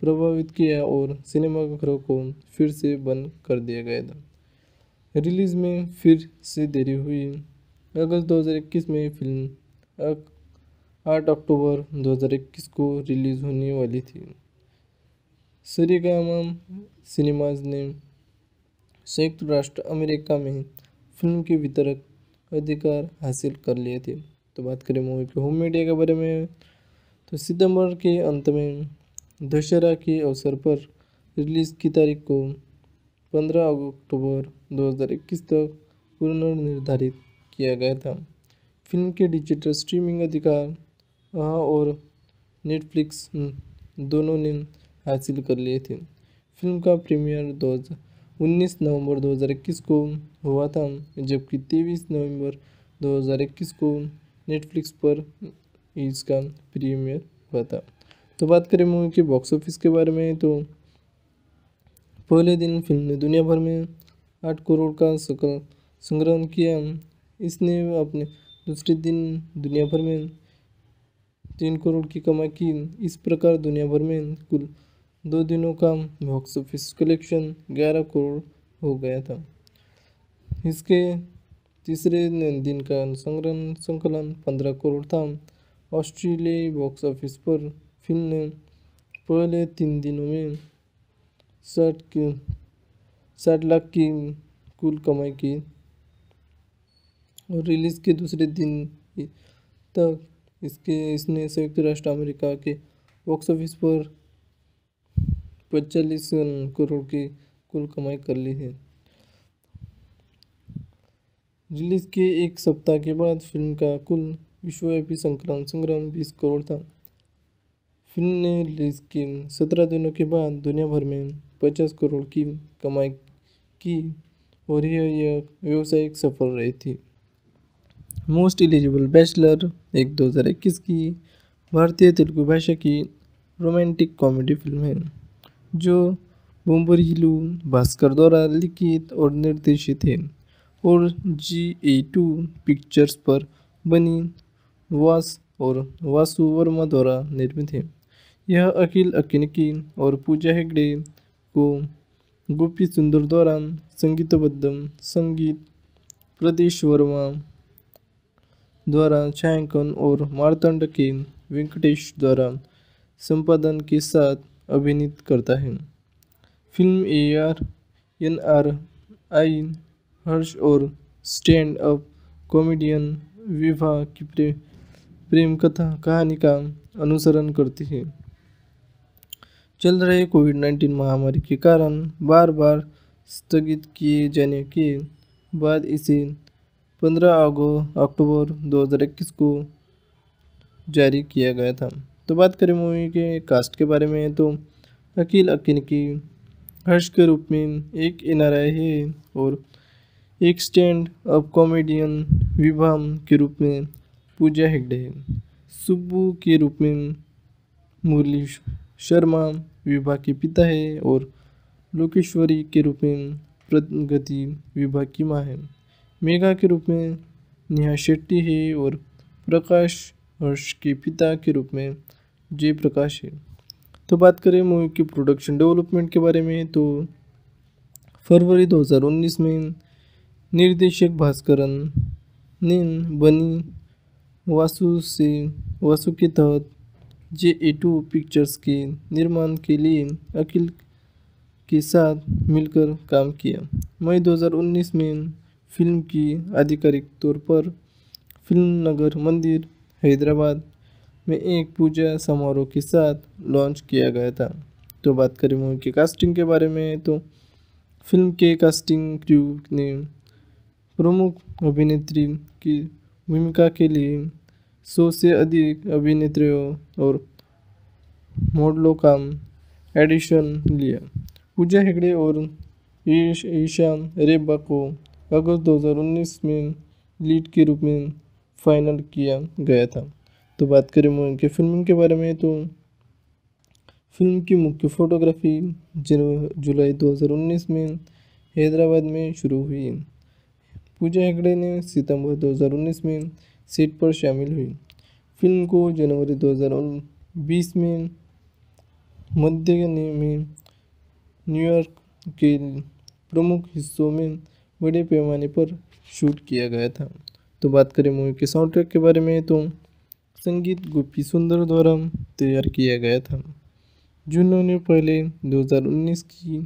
प्रभावित किया और सिनेमाघरों को फिर से बंद कर दिया गया था। रिलीज में फिर से देरी हुई। अगस्त 2021 में फिल्म 8 अक्टूबर 2021 को रिलीज होने वाली थी। श्रीग्राम सिनेमास ने संयुक्त राष्ट्र अमेरिका में फिल्म के वितरक अधिकार हासिल कर लिए थे। तो बात करें मूवी के होम मीडिया के बारे में तो सितंबर के अंत में दशहरा के अवसर पर रिलीज़ की तारीख को 15 अक्टूबर 2021 तक पुनर्निर्धारित किया गया था। फिल्म के डिजिटल स्ट्रीमिंग अधिकार आहा और नेटफ्लिक्स दोनों ने हासिल कर लिए थे। फिल्म का प्रीमियर 19 नवंबर 2021 को हुआ था, जबकि 23 नवंबर 2021 को नेटफ्लिक्स पर इसका प्रीमियर हुआ था। तो बात करें मूवी के बॉक्स ऑफिस के बारे में, तो पहले दिन फिल्म ने दुनिया भर में 8 करोड़ का सकल संग्रहण किया। इसने अपने दूसरे दिन दुनिया भर में 3 करोड़ की कमाई की। इस प्रकार दुनिया भर में कुल 2 दिनों का बॉक्स ऑफिस कलेक्शन 11 करोड़ हो गया था। इसके तीसरे दिन का संकलन 15 करोड़ था। ऑस्ट्रेलियाई बॉक्स ऑफिस पर फिल्म ने पहले 3 दिनों में 60 लाख की कुल कमाई की और रिलीज़ के दूसरे दिन तक इसने संयुक्त राष्ट्र अमेरिका के बॉक्स ऑफिस पर 45 करोड़ की कुल कमाई कर ली है। रिलीज के एक सप्ताह के बाद फिल्म का कुल विश्वव्यापी संग्रहण 20 करोड़ था। फिल्म ने रिलीज के 17 दिनों के बाद दुनिया भर में 50 करोड़ की कमाई की और यह व्यावसायिक सफल रही थी। मोस्ट एलिजिबल बैचलर एक 2021 की भारतीय तेलुगु भाषा की रोमांटिक कॉमेडी फिल्म है जो बोम्मरिलू भास्कर द्वारा लिखित और निर्देशित है और GA2 पिक्चर्स पर बनी वास और वासु वर्मा द्वारा निर्मित है। यह अखिल अक्किनेनी और पूजा हेगड़े को गोपी सुंदर द्वारा संगीतबद्ध संगीत, प्रदेश वर्मा द्वारा छायांकन और मार्थंड के वेंकटेश द्वारा संपादन के साथ अभिनीत करता है। फिल्म AR/NRI हर्ष और स्टैंड अप कॉमेडियन विवाह की प्रेम कथा कहानी का अनुसरण करती है। चल रहे कोविड-19 महामारी के कारण बार बार स्थगित किए जाने के बाद इसे 15 अक्टूबर 2021 को जारी किया गया था। तो बात करें मूवी के कास्ट के बारे में, तो अखिल अक्किनेनी हर्ष के रूप में एक NRI है और एक स्टैंड अप कॉमेडियन विवाह के रूप में पूजा हेगड़े है। सुब्बू के रूप में मुरली शर्मा विवाह के पिता है और लोकेश्वरी के रूप में प्रगति विवाह की माँ है। मेघा के रूप में नेहा शेट्टी है और प्रकाश हर्ष के पिता के रूप में जयप्रकाश है। तो बात करें मूवी के प्रोडक्शन डेवलपमेंट के बारे में, तो फरवरी 2019 में निर्देशक भास्करन ने बनी वासु के तहत GA2 पिक्चर्स के निर्माण के लिए अखिल के साथ मिलकर काम किया। मई 2019 में फिल्म की आधिकारिक तौर पर फिल्मनगर मंदिर हैदराबाद में एक पूजा समारोह के साथ लॉन्च किया गया था। तो बात करें मूवी के कास्टिंग के बारे में, तो फिल्म के कास्टिंग क्रू ने प्रमुख अभिनेत्री की भूमिका के लिए 100 से अधिक अभिनेत्रियों और मॉडलों का एडिशन लिया। पूजा हेगड़े और ईशा रेब्बा को अगस्त 2019 में लीड के रूप में फाइनल किया गया था। तो बात करें मूवी के फिल्मिंग के बारे में, तो फिल्म की मुख्य फोटोग्राफी जुलाई 2019 में हैदराबाद में शुरू हुई। पूजा हेगड़े ने सितंबर 2019 में सेट पर शामिल हुई। फिल्म को जनवरी 2020 में मध्य में न्यूयॉर्क के प्रमुख हिस्सों में बड़े पैमाने पर शूट किया गया था। तो बात करें मूवी के साउंड ट्रैक के बारे में, तो संगीत गोपी सुंदर द्वारा तैयार किया गया था जिन्होंने पहले 2019 की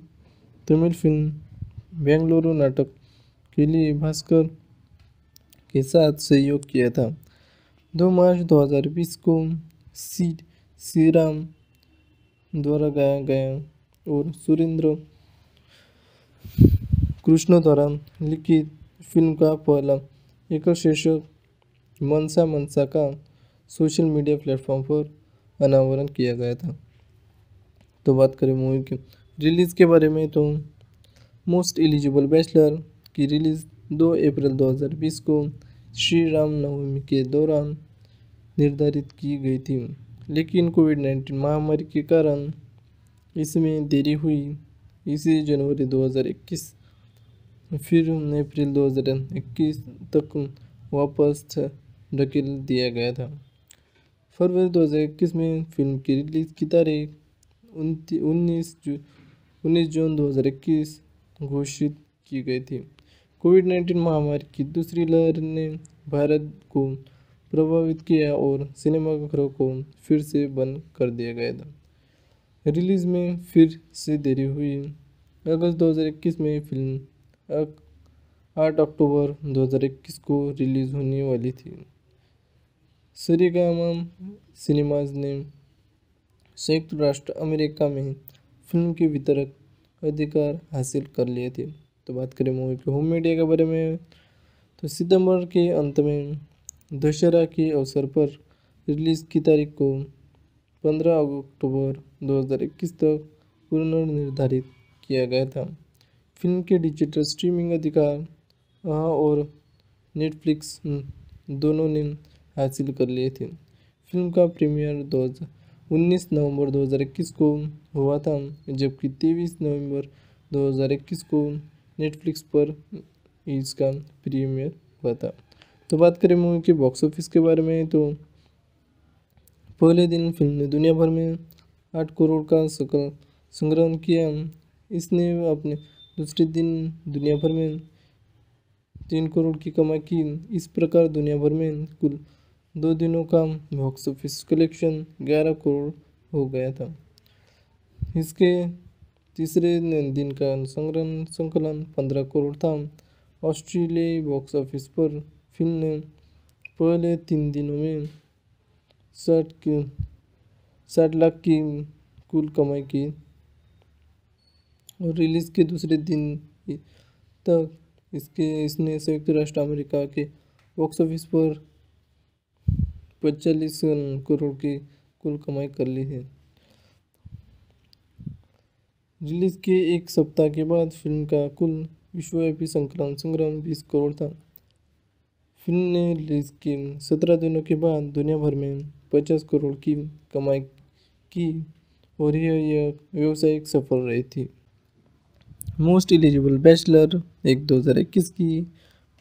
तमिल फिल्म बेंगलुरु नाटक के लिए भास्कर के साथ सहयोग किया था। 2 मार्च 2020 को श्रीराम द्वारा गाया गया और सुरेंद्र कृष्ण द्वारा लिखित फिल्म का पहला एक शीर्षक मनसा मनसा का सोशल मीडिया प्लेटफॉर्म पर अनावरण किया गया था। तो बात करें मूवी की रिलीज़ के बारे में, तो मोस्ट एलिजिबल बैचलर की रिलीज़ 2 अप्रैल 2020 को श्रीराम नवमी के दौरान निर्धारित की गई थी, लेकिन कोविड-19 महामारी के कारण इसमें देरी हुई। इसे जनवरी 2021 फिर अप्रैल 2021 तक वापस धकेल दिया गया था। फरवरी 2021 में फिल्म की रिलीज़ की तारीख 19 जून 2021 घोषित की गई थी। कोविड-19 महामारी की दूसरी लहर ने भारत को प्रभावित किया और सिनेमाघरों को फिर से बंद कर दिया गया था। रिलीज़ में फिर से देरी हुई। अगस्त 2021 में फिल्म 8 अक्टूबर 2021 को रिलीज़ होने वाली थी। श्रीग्राम सिनेमाज ने संयुक्त राष्ट्र अमेरिका में फिल्म के वितरक अधिकार हासिल कर लिए थे। तो बात करें मूवी के होम मीडिया के बारे में, तो सितंबर के अंत में दशहरा के अवसर पर रिलीज़ की तारीख को 15 अक्टूबर 2021 तक पुनर्निर्धारित किया गया था। फिल्म के डिजिटल स्ट्रीमिंग अधिकार आहा और नेटफ्लिक्स दोनों ने हासिल कर लिए थे। फिल्म का प्रीमियर 19 नवंबर 2021 को हुआ था, जबकि 23 नवंबर 2021 को नेटफ्लिक्स पर इसका प्रीमियर हुआ था। तो बात करें मूवी के बॉक्स ऑफिस के बारे में, तो पहले दिन फिल्म ने दुनिया भर में 8 करोड़ का सकल संग्रहण किया। इसने अपने दूसरे दिन दुनिया भर में 3 करोड़ की कमाई की। इस प्रकार दुनिया भर में कुल 2 दिनों का बॉक्स ऑफिस कलेक्शन 11 करोड़ हो गया था। इसके तीसरे दिन का संकलन 15 करोड़ था। ऑस्ट्रेलियाई बॉक्स ऑफिस पर फिल्म ने पहले 3 दिनों में 60 लाख की कुल कमाई की और रिलीज़ के दूसरे दिन तक इसने संयुक्त राष्ट्र अमेरिका के बॉक्स ऑफिस पर 45 करोड़ की कुल कमाई कर ली है। रिलीज़ के एक सप्ताह के बाद फिल्म का कुल विश्वव्यापी संग्रहण 20 करोड़ था। फिल्म ने रिलीज़ के 17 दिनों के बाद दुनिया भर में 50 करोड़ की कमाई की और यह व्यावसायिक सफल रही थी। मोस्ट एलिजिबल बैचलर 2021 की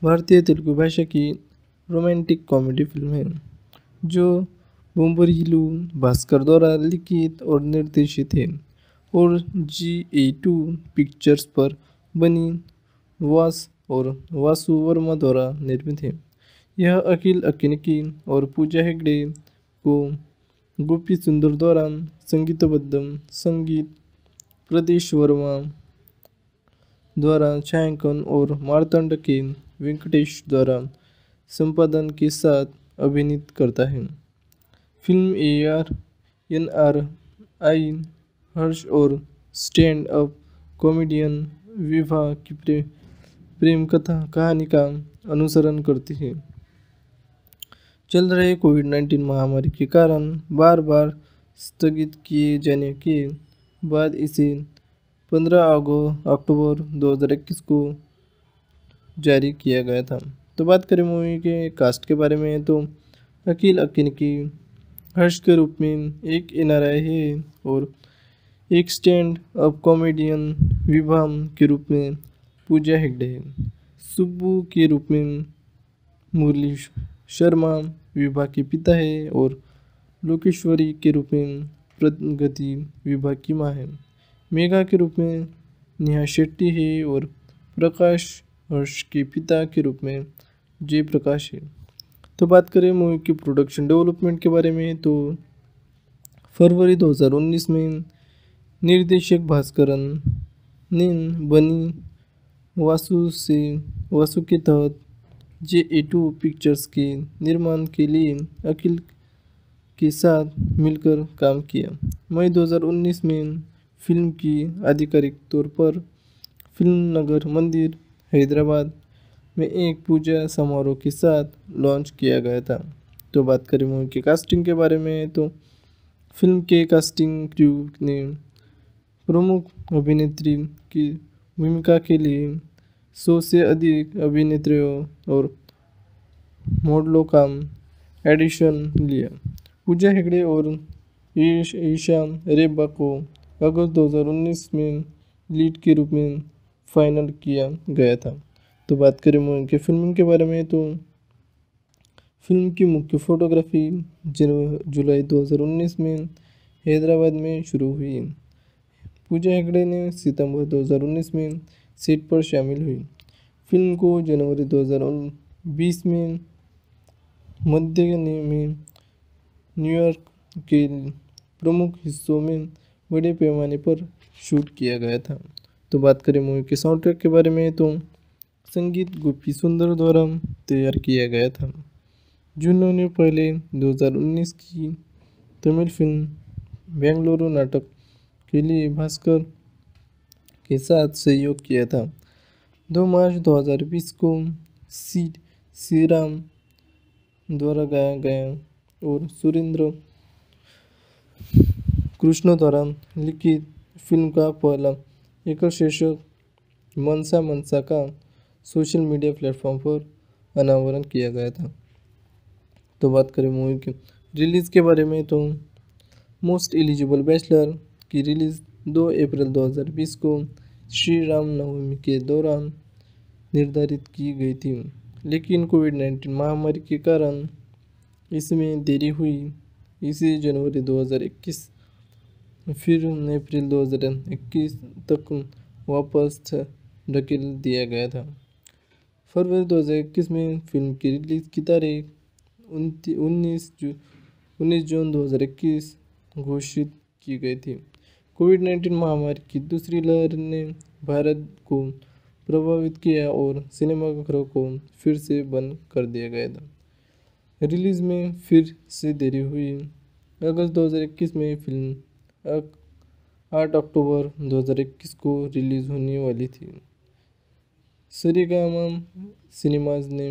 भारतीय तेलुगु भाषा की रोमांटिक कॉमेडी फिल्म है जो बोम्बरिलू भास्कर द्वारा लिखित और निर्देशित है और GA2 पिक्चर्स पर बनी वास और वासु वर्मा द्वारा निर्मित है। यह अखिल अक्किनेनी और पूजा हेगड़े को गोपी सुंदर द्वारा संगीतबद्ध संगीत, प्रदेश वर्मा द्वारा छायांकन और मार्थंड के वेंकटेश द्वारा संपादन के साथ अभिनीत करता है। फिल्म AR/NRI हर्ष और स्टैंड अप कॉमेडियन विवाह की प्रेम कथा कहानी का अनुसरण करती है। चल रहे कोविड-19 महामारी के कारण बार बार स्थगित किए जाने के बाद इसे 15 अक्टूबर 2021 को जारी किया गया था। तो बात करें मूवी के कास्ट के बारे में, तो अखिल अक्किनेनी हर्ष के रूप में एक NRI है और एक स्टैंड अप कॉमेडियन विभा के रूप में पूजा हेगड़े है। सुब्बू के रूप में मुरली शर्मा विभा के पिता है और लोकेश्वरी के रूप में प्रगति विभा की माँ है। मेघा के रूप में नेहा शेट्टी है और प्रकाश हर्ष के पिता के रूप में जयप्रकाश है। तो बात करें मूवी की प्रोडक्शन डेवलपमेंट के बारे में, तो फरवरी 2019 में निर्देशक भास्करन ने बनी वासु के तहत GA2 पिक्चर्स के निर्माण के लिए अखिल के साथ मिलकर काम किया। मई 2019 में फिल्म की आधिकारिक तौर पर फिल्मनगर मंदिर हैदराबाद में एक पूजा समारोह के साथ लॉन्च किया गया था। तो बात करें मूवी की कास्टिंग के बारे में, तो फिल्म के कास्टिंग क्रू ने प्रमुख अभिनेत्री की भूमिका के लिए 100 से अधिक अभिनेत्रियों और मॉडलों का एडिशन लिया। पूजा हेगड़े और ईशा रेब्बा को अगस्त 2019 में लीड के रूप में फाइनल किया गया था। तो बात करें उनके फिल्म के बारे में, तो फिल्म की मुख्य फोटोग्राफी जुलाई 2019 में हैदराबाद में शुरू हुई। पूजा हेगड़े ने सितंबर 2019 में सेट पर शामिल हुई। फिल्म को जनवरी 2020 में मध्य में न्यूयॉर्क के प्रमुख हिस्सों में बड़े पैमाने पर शूट किया गया था। तो बात करें मूवी के साउंड ट्रैक के बारे में, तो संगीत गोपी सुंदर द्वारा तैयार किया गया था, जिन्होंने पहले 2019 की तमिल फिल्म बेंगलुरु नाटक के लिए भास्कर के साथ सहयोग किया था। 2 मार्च 2020 को श्रीराम द्वारा गाया गया और सुरेंद्र कृष्ण द्वारा लिखित फिल्म का पहला एकल शीर्षक मनसा मनसा का सोशल मीडिया प्लेटफॉर्म पर अनावरण किया गया था। तो बात करें मूवी के रिलीज़ के बारे में, तो मोस्ट एलिजिबल बैचलर की रिलीज़ 2 अप्रैल 2020 को श्रीराम नवमी के दौरान निर्धारित की गई थी, लेकिन कोविड-19 महामारी के कारण इसमें देरी हुई। इसे जनवरी 2021 फिर अप्रैल 2021 तक वापस धकेल दिया गया था। फरवरी 2021 में फिल्म की रिलीज़ की तारीख 19 जून 2021 घोषित की गई थी। कोविड-19 महामारी की दूसरी लहर ने भारत को प्रभावित किया और सिनेमाघरों को फिर से बंद कर दिया गया था। रिलीज़ में फिर से देरी हुई। अगस्त 2021 में फिल्म 8 अक्टूबर 2021 को रिलीज़ होने वाली थी। श्रीग्राम सिनेमाज ने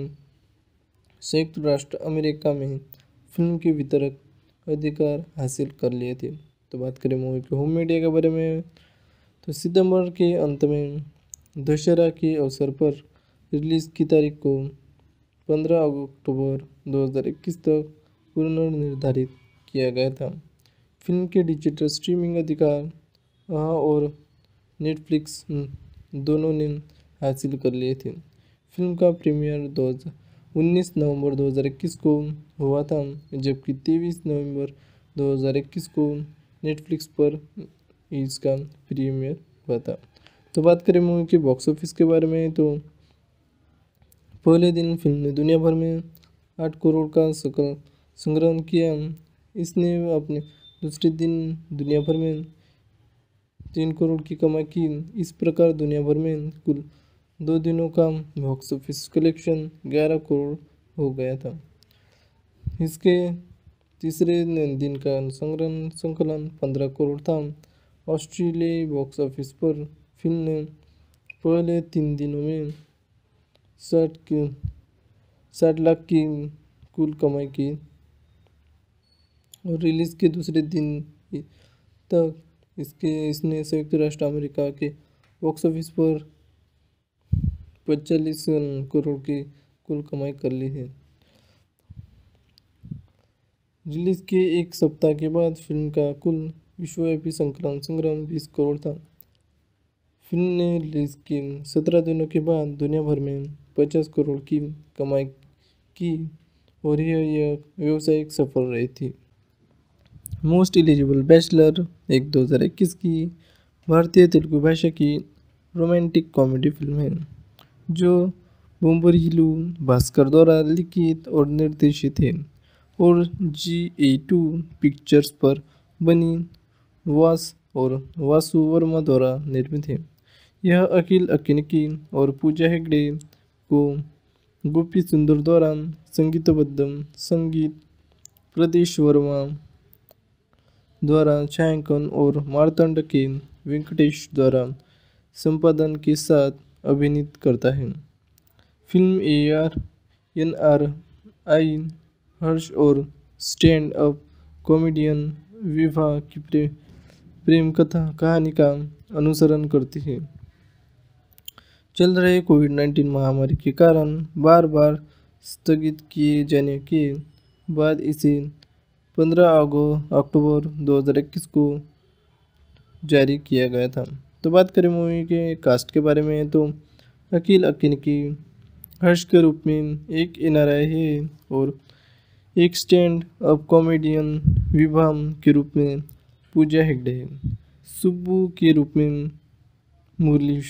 संयुक्त राष्ट्र अमेरिका में फिल्म के वितरक अधिकार हासिल कर लिए थे। तो बात करें मूवी के होम मीडिया के बारे में, तो सितंबर के अंत में दशहरा के अवसर पर रिलीज़ की तारीख को 15 अक्टूबर 2021 तक पुनर्निर्धारित किया गया था। फिल्म के डिजिटल स्ट्रीमिंग अधिकार आहा और नेटफ्लिक्स दोनों ने हासिल कर लिए थे। फिल्म का प्रीमियर 19 नवंबर 2021 को हुआ था, जबकि 23 नवंबर 2021 को नेटफ्लिक्स पर इसका प्रीमियर हुआ था। तो बात करें मूवी के बॉक्स ऑफिस के बारे में, तो पहले दिन फिल्म ने दुनिया भर में 8 करोड़ का संग्रहण किया। इसने अपने दूसरे दिन दुनिया भर में 3 करोड़ की कमाई की। इस प्रकार दुनिया भर में कुल 2 दिनों का बॉक्स ऑफिस कलेक्शन 11 करोड़ हो गया था। इसके तीसरे दिन का संकलन 15 करोड़ था। ऑस्ट्रेलियाई बॉक्स ऑफिस पर फिल्म ने पहले 3 दिनों में 60 लाख की कुल कमाई की और रिलीज़ के दूसरे दिन तक इसने संयुक्त राष्ट्र अमेरिका के बॉक्स ऑफिस पर 45 करोड़ की कुल कमाई कर ली है। रिलीज़ के एक सप्ताह के बाद फिल्म का कुल विश्वव्यापी संग्रहण 20 करोड़ था। फिल्म ने रिलीज़ के 17 दिनों के बाद दुनिया भर में 50 करोड़ की कमाई की और यह व्यावसायिक सफल रही थी। मोस्ट एलिजिबल बैचलर एक 2021 की भारतीय तेलुगु भाषा की रोमांटिक कॉमेडी फिल्म है, जो बोम्बरिलू भास्कर द्वारा लिखित और निर्देशित है और GA2 पिक्चर्स पर बनी वासु वर्मा द्वारा निर्मित है। यह अखिल अक्किनेनी और पूजा हेगड़े को गोपी सुंदर द्वारा संगीतबद्ध संगीत प्रदेश वर्मा द्वारा छायांकन और मार्थंड के वेंकटेश द्वारा संपादन के साथ अभिनीत करता है। फिल्म AR/NR हर्ष और स्टैंड अप कॉमेडियन विभा की प्रेम कथा कहानी का अनुसरण करती है। चल रहे कोविड-19 महामारी के कारण बार बार स्थगित किए जाने के बाद इसे 15 अक्टूबर 2021 को जारी किया गया था। तो बात करें मूवी के कास्ट के बारे में, तो अखिल अक्किनेनी हर्ष के रूप में एक NRI है और एक स्टैंड अप कॉमेडियन विभा के रूप में पूजा हेगड़े है। सुब्बू के रूप में मुरली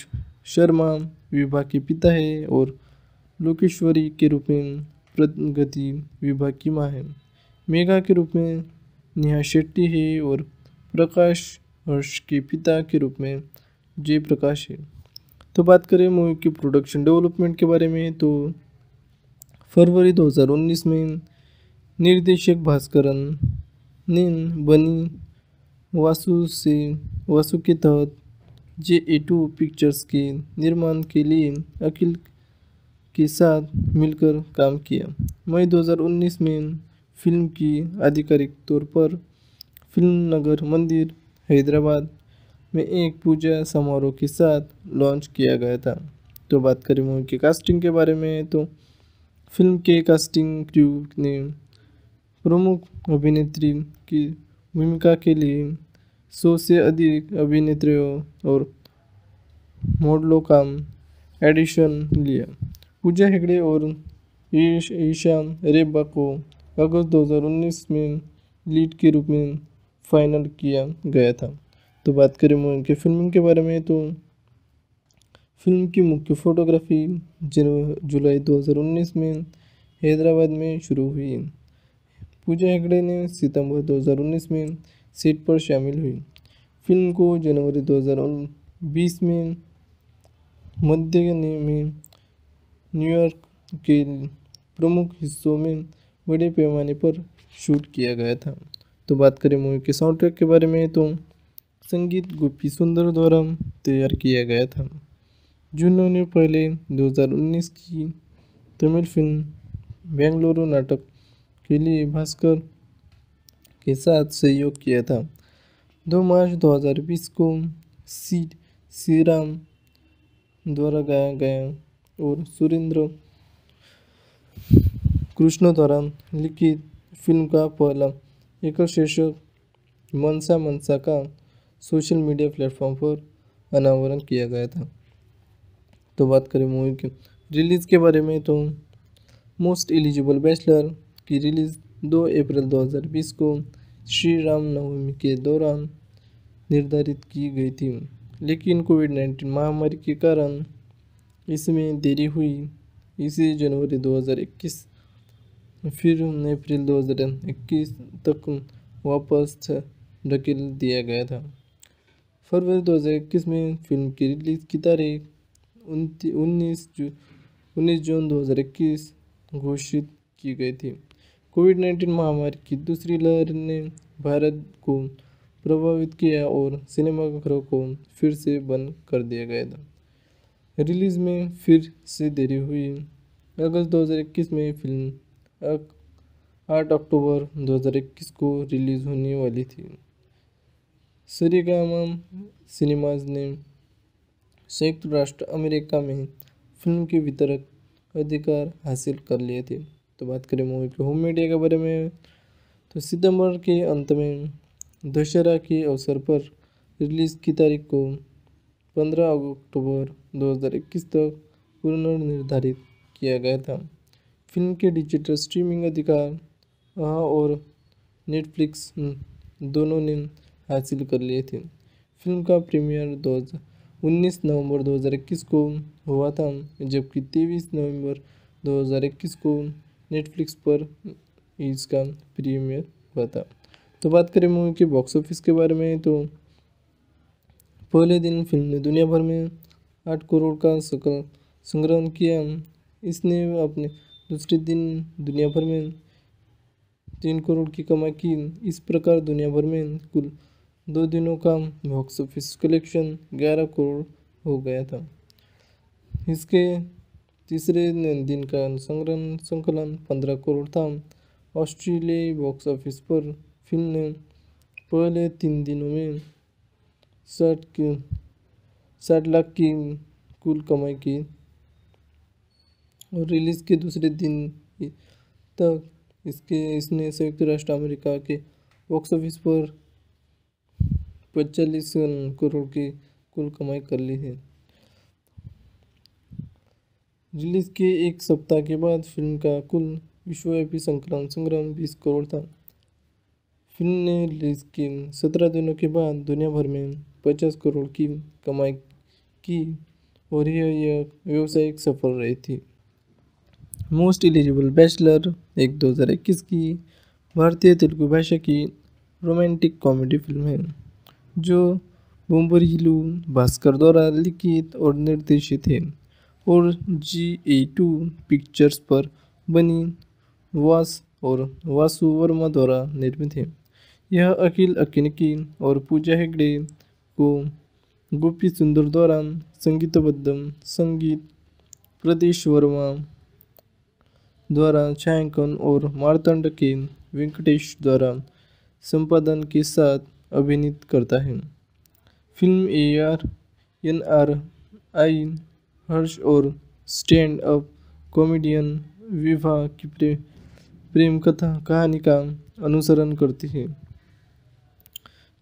शर्मा विभा के पिता है और लोकेश्वरी के रूप में प्रगति विभा की माँ है। मेघा के रूप में नेहा शेट्टी है और प्रकाश हर्ष के पिता के रूप में जयप्रकाश है। तो बात करें मूवी की प्रोडक्शन डेवलपमेंट के बारे में, तो फरवरी 2019 में निर्देशक भास्करन ने बनी वासु से वासु के तहत GA2 पिक्चर्स के निर्माण के लिए अखिल के साथ मिलकर काम किया। मई 2019 में फिल्म की आधिकारिक तौर पर फिल्मनगर मंदिर हैदराबाद में एक पूजा समारोह के साथ लॉन्च किया गया था। तो बात करें मूवी की कास्टिंग के बारे में, तो फिल्म के कास्टिंग क्रू ने प्रमुख अभिनेत्री की भूमिका के लिए 100 से अधिक अभिनेत्रियों और मॉडलों का एडिशन लिया। पूजा हेगड़े और ईशा रेब्बा को अगस्त 2019 में लीड के रूप में फाइनल किया गया था। तो बात करें मूवी के फिल्मिंग के बारे में, तो फिल्म की मुख्य फोटोग्राफी जुलाई 2019 में हैदराबाद में शुरू हुई। पूजा हेगड़े ने सितंबर 2019 में सेट पर शामिल हुई। फिल्म को जनवरी 2020 में मध्य में न्यूयॉर्क के प्रमुख हिस्सों में बड़े पैमाने पर शूट किया गया था। तो बात करें मूवी के साउंड ट्रैक के बारे में, तो संगीत गोपी सुंदर द्वारा तैयार किया गया था, जिन्होंने पहले 2019 की तमिल फिल्म बेंगलुरु नाटक के लिए भास्कर के साथ सहयोग किया था। 2 मार्च 2020 को श्रीराम द्वारा गाया गया और सुरेंद्र कृष्ण द्वारा लिखित फिल्म का पहला एकल शीर्षक मनसा मनसा का सोशल मीडिया प्लेटफॉर्म पर अनावरण किया गया था। तो बात करें मूवी के रिलीज़ के बारे में, तो मोस्ट एलिजिबल बैचलर की रिलीज़ 2 अप्रैल 2020 को श्रीराम नवमी के दौरान निर्धारित की गई थी, लेकिन कोविड-19 महामारी के कारण इसमें देरी हुई। इसे जनवरी 2021 फिर अप्रैल 2021 तक वापस धकेल दिया गया था। फरवरी 2021 में फिल्म की रिलीज की तारीख 19 जून 2021 घोषित की गई थी। कोविड-19 महामारी की दूसरी लहर ने भारत को प्रभावित किया और सिनेमाघरों को फिर से बंद कर दिया गया था। रिलीज में फिर से देरी हुई। अगस्त 2021 में फिल्म 8 अक्टूबर 2021 को रिलीज़ होने वाली थी। श्रीग्राम सिनेमाज ने संयुक्त राष्ट्र अमेरिका में फिल्म के वितरक अधिकार हासिल कर लिए थे। तो बात करें मूवी के होम मीडिया के बारे में, तो सितंबर के अंत में दशहरा के अवसर पर रिलीज़ की तारीख को 15 अक्टूबर 2021 तक पुनर्निर्धारित किया गया था। फिल्म के डिजिटल स्ट्रीमिंग अधिकार आहा और नेटफ्लिक्स दोनों ने हासिल कर लिए थे। फिल्म का प्रीमियर 19 नवंबर 2021 को हुआ था, जबकि 23 नवंबर 2021 को नेटफ्लिक्स पर इसका प्रीमियर हुआ था। तो बात करें मूवी के बॉक्स ऑफिस के बारे में, तो पहले दिन फिल्म ने दुनिया भर में 8 करोड़ का संग्रहण किया। इसने अपने दूसरे दिन दुनिया भर में 3 करोड़ की कमाई की। इस प्रकार दुनिया भर में कुल 2 दिनों का बॉक्स ऑफिस कलेक्शन 11 करोड़ हो गया था। इसके तीसरे दिन का संकलन 15 करोड़ था। ऑस्ट्रेलियाई बॉक्स ऑफिस पर फिल्म ने पहले 3 दिनों में 60 लाख की कुल कमाई की और रिलीज़ के दूसरे दिन तक इसने संयुक्त राष्ट्र अमेरिका के बॉक्स ऑफिस पर 45 करोड़ की कुल कमाई कर ली है। रिलीज के एक सप्ताह के बाद फिल्म का कुल विश्वव्यापी संग्रह 20 करोड़ था। फिल्म ने रिलीज के 17 दिनों के बाद दुनिया भर में 50 करोड़ की कमाई की और यह व्यावसायिक सफल रही थी। मोस्ट एलिजिबल बैचलर एक 2021 की भारतीय तेलुगु भाषा की रोमांटिक कॉमेडी फिल्म है जो बोम्मरिलू भास्कर द्वारा लिखित और निर्देशित है और GA2 पिक्चर्स पर बनी वास और वासु वर्मा द्वारा निर्मित है। यह अखिल अक्किनेनी और पूजा हेगड़े को गोपी सुंदर द्वारा संगीतबद्ध संगीत, प्रदेश वर्मा द्वारा छायांकन और मार्थंड के वेंकटेश द्वारा संपादन के साथ अभिनीत करता है। फिल्म AR NRI हर्ष और स्टैंड अप कॉमेडियन विभा की प्रेम कथा कहानी का अनुसरण करती है।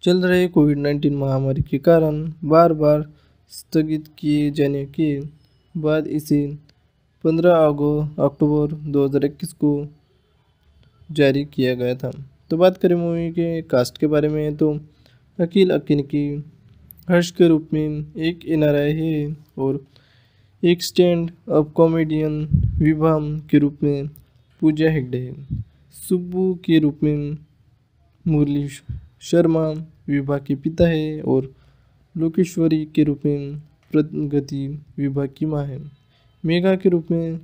चल रहे कोविड-19 महामारी के कारण बार बार स्थगित किए जाने के बाद इसे 15 अक्टूबर 2021 को जारी किया गया था। तो बात करें मूवी के कास्ट के बारे में तो अखिल अक्किनेनी हर्ष के रूप में एक NRI है और एक स्टैंड अप कॉमेडियन विभा के रूप में पूजा हेगड़े है। सुब्बू के रूप में मुरली शर्मा विभा के पिता है और लोकेश्वरी के रूप में प्रगति विभा की माँ है। मेघा के रूप में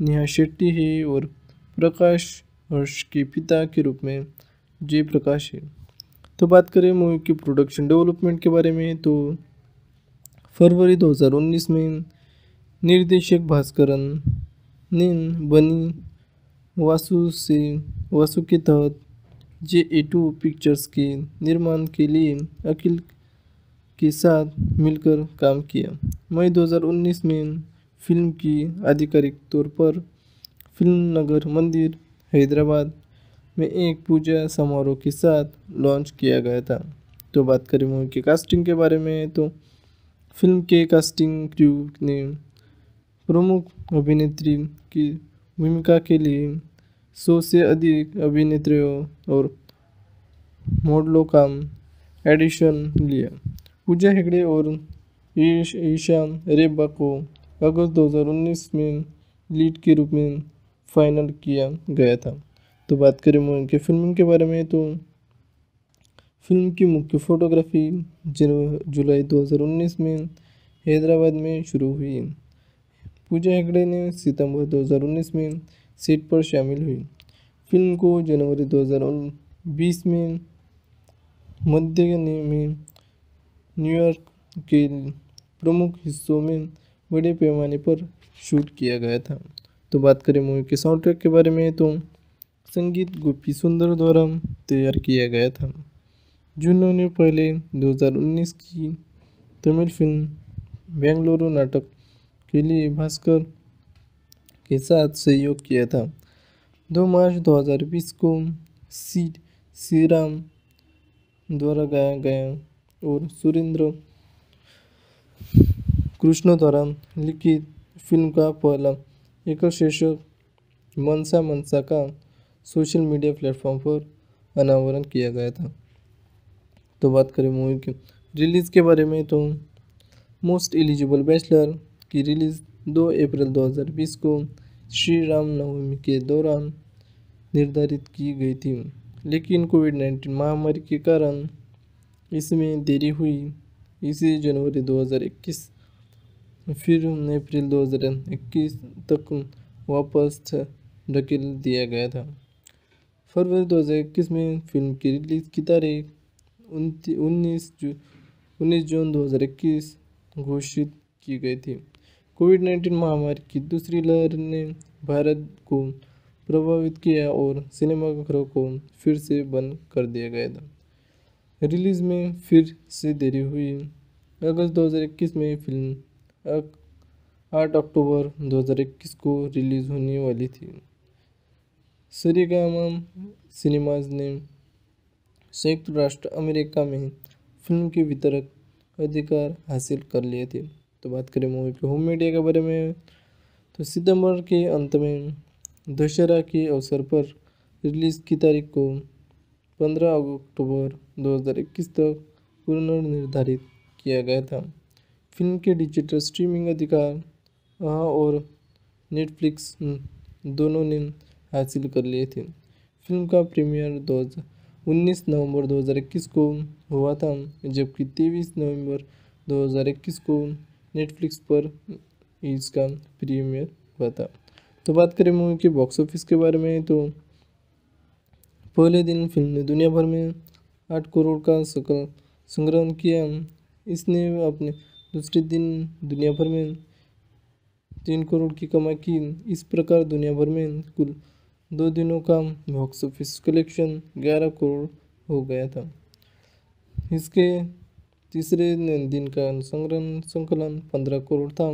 नेहा शेट्टी है और प्रकाश हर्ष के पिता के रूप में जयप्रकाश है। तो बात करें मूवी के प्रोडक्शन डेवलपमेंट के बारे में तो फरवरी 2019 में निर्देशक भास्करन ने बनी वासु के तहत GA2 पिक्चर्स के निर्माण के लिए अखिल के साथ मिलकर काम किया। मई 2019 में फिल्म की आधिकारिक तौर पर फिल्मनगर मंदिर हैदराबाद में एक पूजा समारोह के साथ लॉन्च किया गया था। तो बात करें मूवी के कास्टिंग के बारे में तो फिल्म के कास्टिंग क्रू ने प्रमुख अभिनेत्री की भूमिका के लिए 100 से अधिक अभिनेत्रियों और मॉडलों का एडिशन लिया। पूजा हेगड़े और ईशा रेब्बा को अगस्त 2019 में लीड के रूप में फाइनल किया गया था। तो बात करें मूवी के फिल्मिंग के बारे में तो फिल्म की मुख्य फोटोग्राफी जुलाई 2019 में हैदराबाद में शुरू हुई। पूजा हेगड़े ने सितंबर 2019 में सेट पर शामिल हुई। फिल्म को जनवरी 2020 में मध्य में न्यूयॉर्क के प्रमुख हिस्सों में बड़े पैमाने पर शूट किया गया था। तो बात करें मूवी के साउंड ट्रैक के बारे में तो संगीत गोपी सुंदर द्वारा तैयार किया गया था जिन्होंने पहले 2019 की तमिल फिल्म बेंगलुरु नाटक के लिए भास्कर के साथ सहयोग किया था। 2 मार्च 2020 को श्रीराम द्वारा गाया गया और सुरेंद्र कृष्ण द्वारा लिखित फिल्म का पहला एकल शीर्षक मनसा मनसा का सोशल मीडिया प्लेटफॉर्म पर अनावरण किया गया था। तो बात करें मूवी के रिलीज़ के बारे में तो मोस्ट एलिजिबल बैचलर की रिलीज़ 2 अप्रैल 2020 को श्रीराम नवमी के दौरान निर्धारित की गई थी, लेकिन कोविड-19 महामारी के कारण इसमें देरी हुई। इसे जनवरी 2021 फिर अप्रैल 2021 तक वापस धकेल दिया गया था। फरवरी 2021 में फिल्म की रिलीज़ की तारीख 19 जून 2021 घोषित की गई थी। कोविड-19 महामारी की दूसरी लहर ने भारत को प्रभावित किया और सिनेमाघरों को फिर से बंद कर दिया गया था। रिलीज़ में फिर से देरी हुई। अगस्त 2021 में फिल्म 8 अक्टूबर 2021 को रिलीज़ होने वाली थी। श्रीग्राम सिनेमास ने संयुक्त राष्ट्र अमेरिका में फिल्म के वितरक अधिकार हासिल कर लिए थे। तो बात करें मूवी के होम मीडिया के बारे में, तो सितंबर के अंत में दशहरा के अवसर पर रिलीज़ की तारीख को 15 अक्टूबर 2021 तक पुनर्निर्धारित किया गया था। फिल्म के डिजिटल स्ट्रीमिंग अधिकार आहा और नेटफ्लिक्स दोनों ने हासिल कर लिए थे। फिल्म का प्रीमियर 19 नवंबर 2021 को हुआ था, जबकि 23 नवंबर 2021 को नेटफ्लिक्स पर इसका प्रीमियर हुआ था। तो बात करें मूवी के बॉक्स ऑफिस के बारे में, तो पहले दिन फिल्म ने दुनिया भर में 8 करोड़ का संग्रहण किया। इसने अपने दूसरे दिन दुनिया भर में 3 करोड़ की कमाई की। इस प्रकार दुनिया भर में कुल 2 दिनों का बॉक्स ऑफिस कलेक्शन 11 करोड़ हो गया था। इसके तीसरे दिन का संकलन 15 करोड़ था।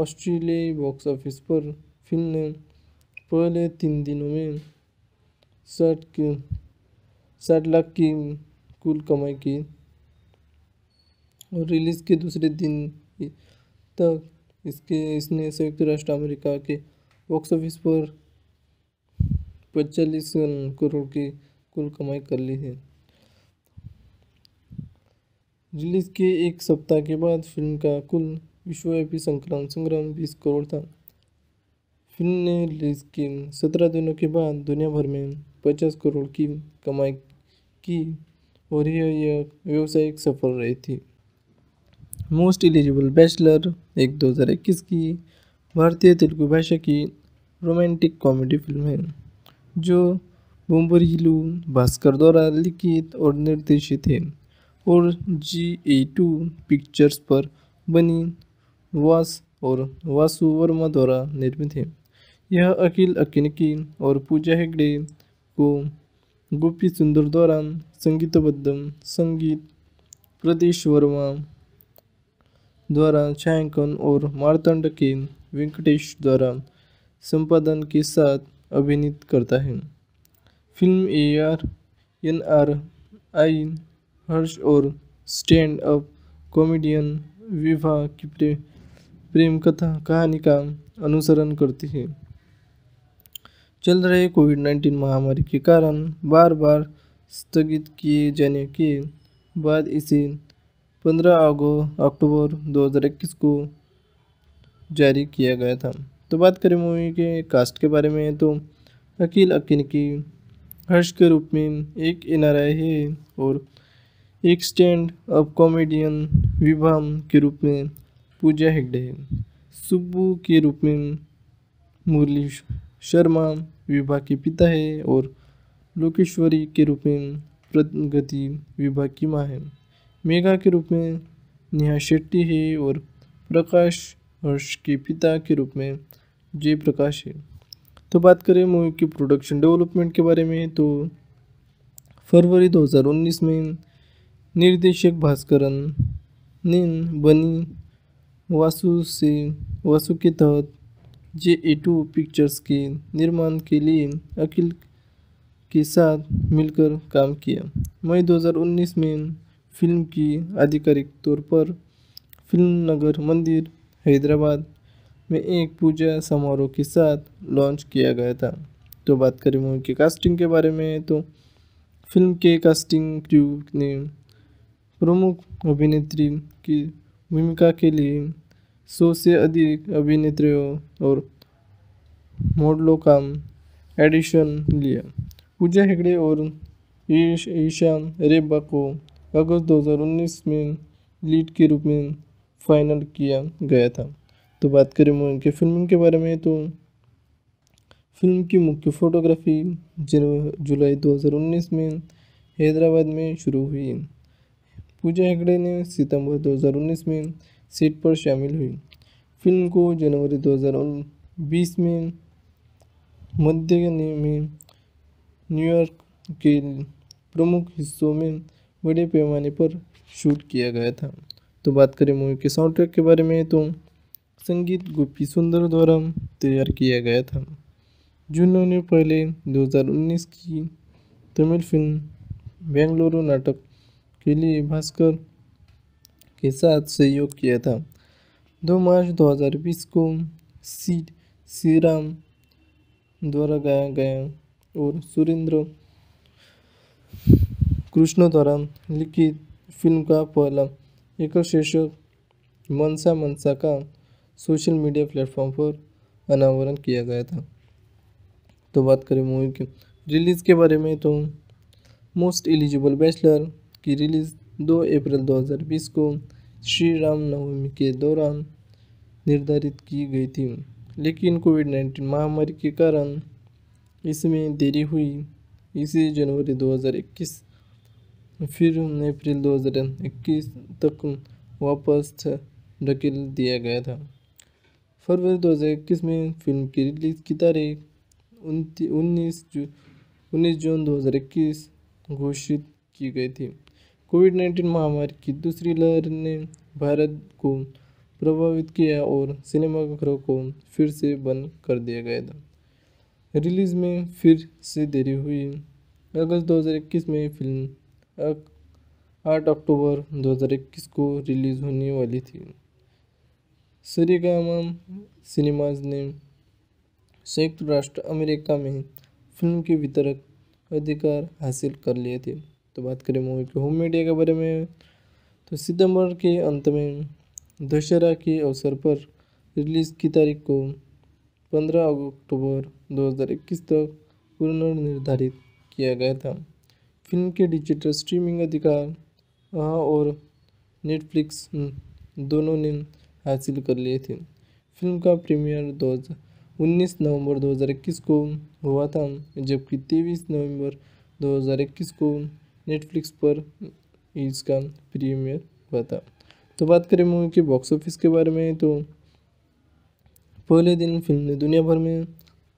ऑस्ट्रेलियाई बॉक्स ऑफिस पर फिल्म ने पहले 3 दिनों में 60 लाख की कुल कमाई की और रिलीज़ के दूसरे दिन तक इसने संयुक्त राष्ट्र अमेरिका के बॉक्स ऑफिस पर 45 करोड़ की कुल कमाई कर ली है। रिलीज़ के एक सप्ताह के बाद फिल्म का कुल विश्वव्यापी संग्रहण 20 करोड़ था। फिल्म ने रिलीज़ के 17 दिनों के बाद दुनिया भर में 50 करोड़ की कमाई की और यह व्यावसायिक सफल रही थी। मोस्ट एलिजिबल बैचलर एक 2021 की भारतीय तेलुगु भाषा की रोमांटिक कॉमेडी फिल्म है जो बोम्बरिलू भास्कर द्वारा लिखित और निर्देशित है और GA2 पिक्चर्स पर बनी वास और वासु वर्मा द्वारा निर्मित है। यह अखिल अक्किनेनी और पूजा हेगड़े को गोपी सुंदर द्वारा संगीतबद्ध संगीत, प्रदेश वर्मा द्वारा छायांकन और मार्थंड के वेंकटेश द्वारा संपादन के साथ अभिनीत करता है। फिल्म AR/NRI हर्ष और स्टैंड अप कॉमेडियन विवाह की प्रेम कथा कहानी का अनुसरण करती है। चल रहे कोविड-19 महामारी के कारण बार बार स्थगित किए जाने के बाद इसे 15 अक्टूबर 2021 को जारी किया गया था। तो बात करें मूवी के कास्ट के बारे में, तो अखिल अक्किनेनी हर्ष के रूप में एक NRI है और एक स्टैंड अप कॉमेडियन विवाह के रूप में पूजा हेगड़े है। सुब्बू के रूप में मुरली शर्मा विवाह के पिता है और लोकेश्वरी के रूप में प्रगति विवाह की माँ है। मेघा के रूप में नेहा शेट्टी है और प्रकाश हर्ष के पिता के रूप में जयप्रकाश है। तो बात करें मूवी के प्रोडक्शन डेवलपमेंट के बारे में, तो फरवरी 2019 में निर्देशक भास्करन ने बनी वासु के तहत GA2 पिक्चर्स के निर्माण के लिए अखिल के साथ मिलकर काम किया। मई 2019 में फिल्म की आधिकारिक तौर पर फिल्मनगर मंदिर हैदराबाद में एक पूजा समारोह के साथ लॉन्च किया गया था। तो बात करें मूवी की कास्टिंग के बारे में, तो फिल्म के कास्टिंग क्रू ने प्रमुख अभिनेत्री की भूमिका के लिए 100 से अधिक अभिनेत्रियों और मॉडलों का एडिशन लिया। पूजा हेगड़े और ईशा रेब्बा को अगस्त 2019 में लीड के रूप में फाइनल किया गया था। तो बात करें मूवी के फिल्मिंग के बारे में, तो फिल्म की मुख्य फ़ोटोग्राफी जुलाई 2019 में हैदराबाद में शुरू हुई। पूजा हेगड़े ने सितंबर 2019 में सेट पर शामिल हुई। फिल्म को जनवरी 2020 में मध्य में न्यूयॉर्क के प्रमुख हिस्सों में बड़े पैमाने पर शूट किया गया था। तो बात करें मूवी के साउंड ट्रैक के बारे में, तो संगीत गोपी सुंदर द्वारा तैयार किया गया था, जिन्होंने पहले 2019 की तमिल फिल्म बेंगलुरु नाटक के लिए भास्कर के साथ सहयोग किया था। 2 मार्च 2020 को श्रीराम द्वारा गाया गया और सुरेंद्र कृष्ण द्वारा लिखित फिल्म का पहला एकल शीर्षक मनसा मनसा का सोशल मीडिया प्लेटफॉर्म पर अनावरण किया गया था। तो बात करें मूवी के रिलीज़ के बारे में, तो मोस्ट एलिजिबल बैचलर की रिलीज़ 2 अप्रैल 2020 को श्रीराम नवमी के दौरान निर्धारित की गई थी, लेकिन कोविड-19 महामारी के कारण इसमें देरी हुई। इसे जनवरी 2021 फिर अप्रैल 2021 तक वापस धकेल दिया गया था। फरवरी 2021 में फिल्म की रिलीज़ की तारीख 19 जून 2021 घोषित की गई थी। कोविड-19 महामारी की दूसरी लहर ने भारत को प्रभावित किया और सिनेमाघरों को फिर से बंद कर दिया गया था। रिलीज़ में फिर से देरी हुई। अगस्त 2021 में फिल्म 8 अक्टूबर 2021 को रिलीज़ होने वाली थी। श्रीग्राम सिनेमाज ने संयुक्त राष्ट्र अमेरिका में फिल्म के वितरक अधिकार हासिल कर लिए थे। तो बात करें मूवी के होम मीडिया के बारे में, तो सितंबर के अंत में दशहरा के अवसर पर रिलीज़ की तारीख को 15 अक्टूबर 2021 तक पुनर्निर्धारित किया गया था। फिल्म के डिजिटल स्ट्रीमिंग अधिकार आहा और नेटफ्लिक्स दोनों ने हासिल कर लिए थे। फिल्म का प्रीमियर 19 नवंबर 2021 को हुआ था, जबकि 23 नवंबर 2021 को नेटफ्लिक्स पर इसका प्रीमियर हुआ था। तो बात करें मूवी के बॉक्स ऑफिस के बारे में, तो पहले दिन फिल्म ने दुनिया भर में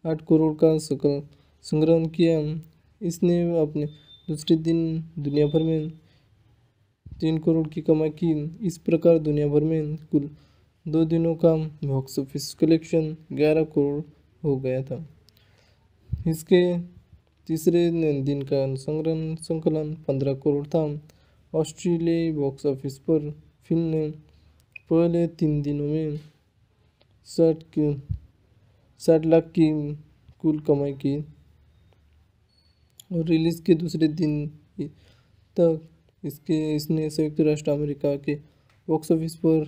8 करोड़ का संग्रहण किया। इसने अपने दूसरे दिन दुनिया भर में 3 करोड़ की कमाई की। इस प्रकार दुनिया भर में कुल 2 दिनों का बॉक्स ऑफिस कलेक्शन 11 करोड़ हो गया था। इसके तीसरे दिन का संकलन 15 करोड़ था। ऑस्ट्रेलियाई बॉक्स ऑफिस पर फिल्म ने पहले 3 दिनों में 60 लाख की कुल कमाई की और रिलीज़ के दूसरे दिन तक इसने संयुक्त राष्ट्र अमेरिका के बॉक्स ऑफिस पर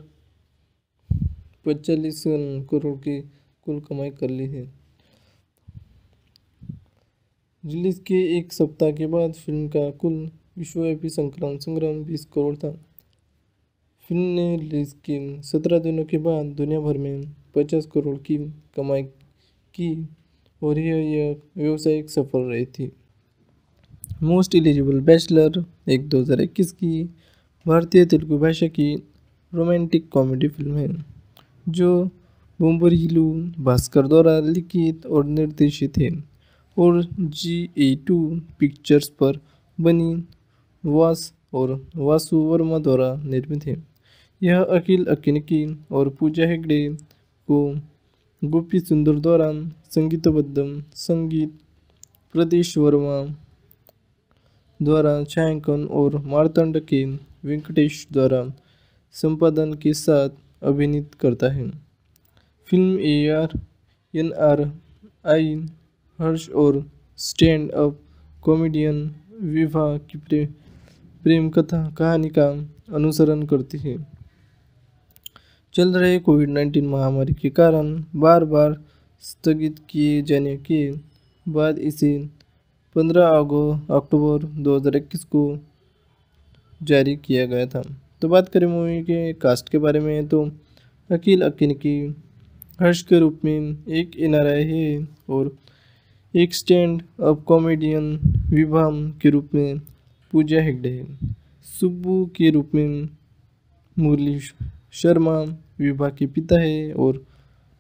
45 करोड़ की कुल कमाई कर ली है। रिलीज़ के एक सप्ताह के बाद फिल्म का कुल विश्वव्यापी संग्रहण 20 करोड़ था। फिल्म ने रिलीज़ के 17 दिनों के बाद दुनिया भर में 50 करोड़ की कमाई की और यह व्यावसायिक सफल रही थी। मोस्ट एलिजिबल बैचलर एक 2021 की भारतीय तेलुगु भाषा की रोमांटिक कॉमेडी फिल्म है, जो बोम्बरिलू भास्कर द्वारा लिखित और निर्देशित है और GA2 पिक्चर्स पर बनी वासु वर्मा द्वारा निर्मित है। यह अखिल अक्किनेनी और पूजा हेगड़े को गोपी सुंदर द्वारा संगीतबद्ध संगीत, प्रदेश वर्मा द्वारा छायांकन और मार्थंड के वेंकटेश द्वारा संपादन के साथ अभिनीत करता है। फिल्म AR/NRI हर्ष और स्टैंड अप कॉमेडियन विवाह की प्रेम कथा कहानी का अनुसरण करती है। चल रहे कोविड-19 महामारी के कारण बार बार स्थगित किए जाने के बाद इसे 15 अक्टूबर 2021 को जारी किया गया था। तो बात करें मूवी के कास्ट के बारे में, तो अखिल अक्किनेनी हर्ष के रूप में एक NRI है और एक स्टैंड अप कॉमेडियन विभाम के रूप में पूजा हेगड़े, सुब्बू के रूप में मुरली शर्मा विभा के पिता है और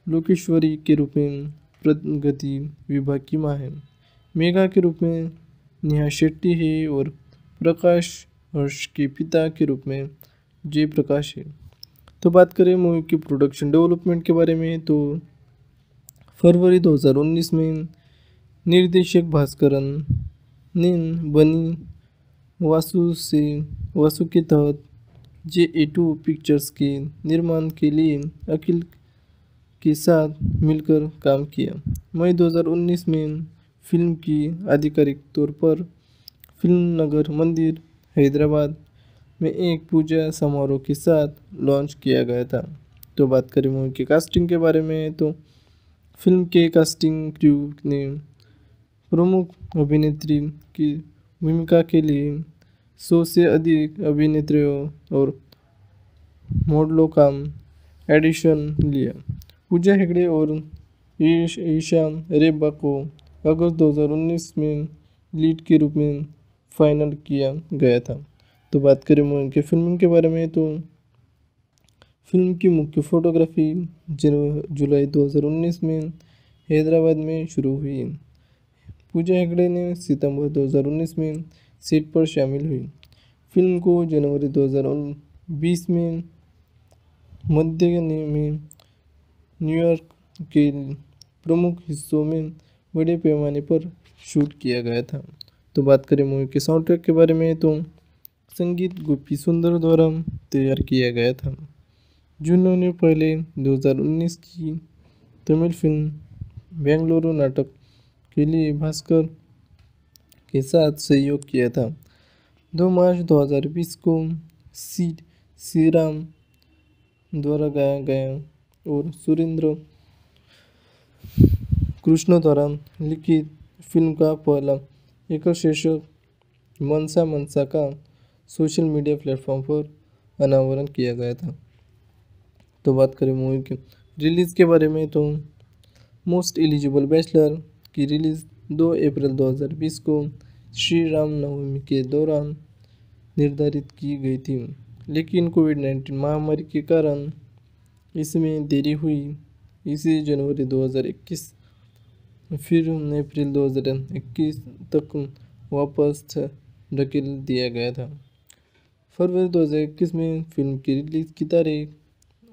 लोकेश्वरी के रूप में प्रगति विभा की माँ है। मेघा के रूप में नेहा शेट्टी है और प्रकाश हर्ष के पिता के रूप में जयप्रकाश है। तो बात करें मूवी की प्रोडक्शन डेवलपमेंट के बारे में, तो फरवरी 2019 में निर्देशक भास्करन ने बनी वासु से वासु के तहत GA2 पिक्चर्स के निर्माण के लिए अखिल के साथ मिलकर काम किया। मई 2019 में फिल्म की आधिकारिक तौर पर फिल्मनगर मंदिर हैदराबाद में एक पूजा समारोह के साथ लॉन्च किया गया था। तो बात करें मूवी की कास्टिंग के बारे में, तो फिल्म के कास्टिंग क्रू ने प्रमुख अभिनेत्री की भूमिका के लिए 100 से अधिक अभिनेत्रियों और मॉडलों का एडिशन लिया। पूजा हेगड़े और ईशा रेब्बा को अगस्त 2019 में लीड के रूप में फाइनल किया गया था। तो बात करें उनके फिल्मिंग के बारे में, तो फिल्म की मुख्य फोटोग्राफी जुलाई 2019 में हैदराबाद में शुरू हुई। पूजा हेगड़े ने सितंबर 2019 में सेट पर शामिल हुई। फिल्म को जनवरी 2020 में मध्य में न्यूयॉर्क के प्रमुख हिस्सों में बड़े पैमाने पर शूट किया गया था। तो बात करें मूवी के साउंड ट्रैक के बारे में, तो संगीत गोपी सुंदर द्वारा तैयार किया गया था, जिन्होंने पहले 2019 की तमिल फिल्म बेंगलुरु नाटक के लिए भास्कर के साथ सहयोग किया था। 2 मार्च 2020 को श्रीराम द्वारा गाया गया और सुरेंद्र कृष्ण द्वारा लिखित फिल्म का पहला एकल शीर्षक मनसा मनसा का सोशल मीडिया प्लेटफॉर्म पर अनावरण किया गया था। तो बात करें मूवी के रिलीज़ के बारे में, तो मोस्ट एलिजिबल बैचलर की रिलीज़ 2 अप्रैल 2020 को श्रीराम नवमी के दौरान निर्धारित की गई थी, लेकिन COVID-19 महामारी के कारण इसमें देरी हुई। इसे जनवरी 2021 फिर अप्रैल 2021 तक वापस धकेल दिया गया था। फरवरी 2021 में फिल्म की रिलीज़ की तारीख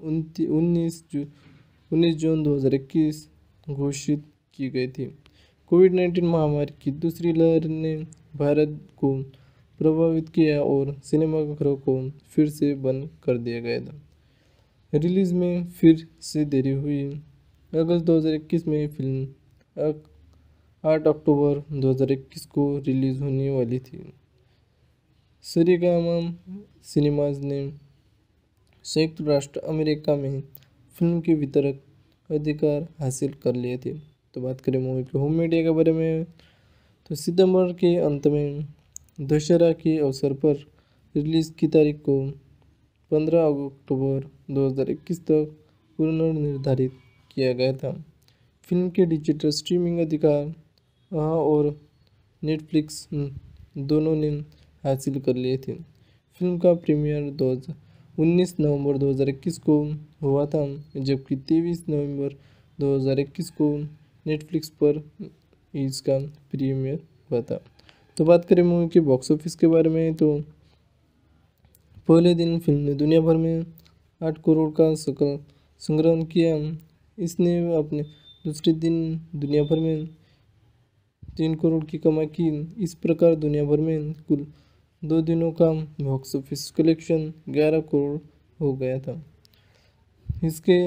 19 जून 2021 घोषित की गई थी। COVID-19 महामारी की दूसरी लहर ने भारत को प्रभावित किया और सिनेमाघरों को फिर से बंद कर दिया गया था। रिलीज़ में फिर से देरी हुई। अगस्त 2021 में फिल्म 8 अक्टूबर 2021 को रिलीज़ होने वाली थी। श्रीग्राम सिनेमास ने संयुक्त राष्ट्र अमेरिका में फिल्म के वितरक अधिकार हासिल कर लिए थे। तो बात करें मूवी के होम मीडिया के बारे में, तो सितंबर के अंत में दशहरा के अवसर पर रिलीज़ की तारीख को 15 अक्टूबर 2021 तक पुनर्निर्धारित किया गया था। फिल्म के डिजिटल स्ट्रीमिंग अधिकार आहा और नेटफ्लिक्स दोनों ने हासिल कर लिए थे। फिल्म का प्रीमियर 19 नवंबर 2021 को हुआ था, जबकि 23 नवंबर 2021 को नेटफ्लिक्स पर इसका प्रीमियर हुआ था। तो बात करें मूवी के बॉक्स ऑफिस के बारे में, तो पहले दिन फिल्म ने दुनिया भर में 8 करोड़ का संग्रहण किया। इसने अपने दूसरे दिन दुनिया भर में 3 करोड़ की कमाई की। इस प्रकार दुनिया भर में कुल 2 दिनों का बॉक्स ऑफिस कलेक्शन 11 करोड़ हो गया था। इसके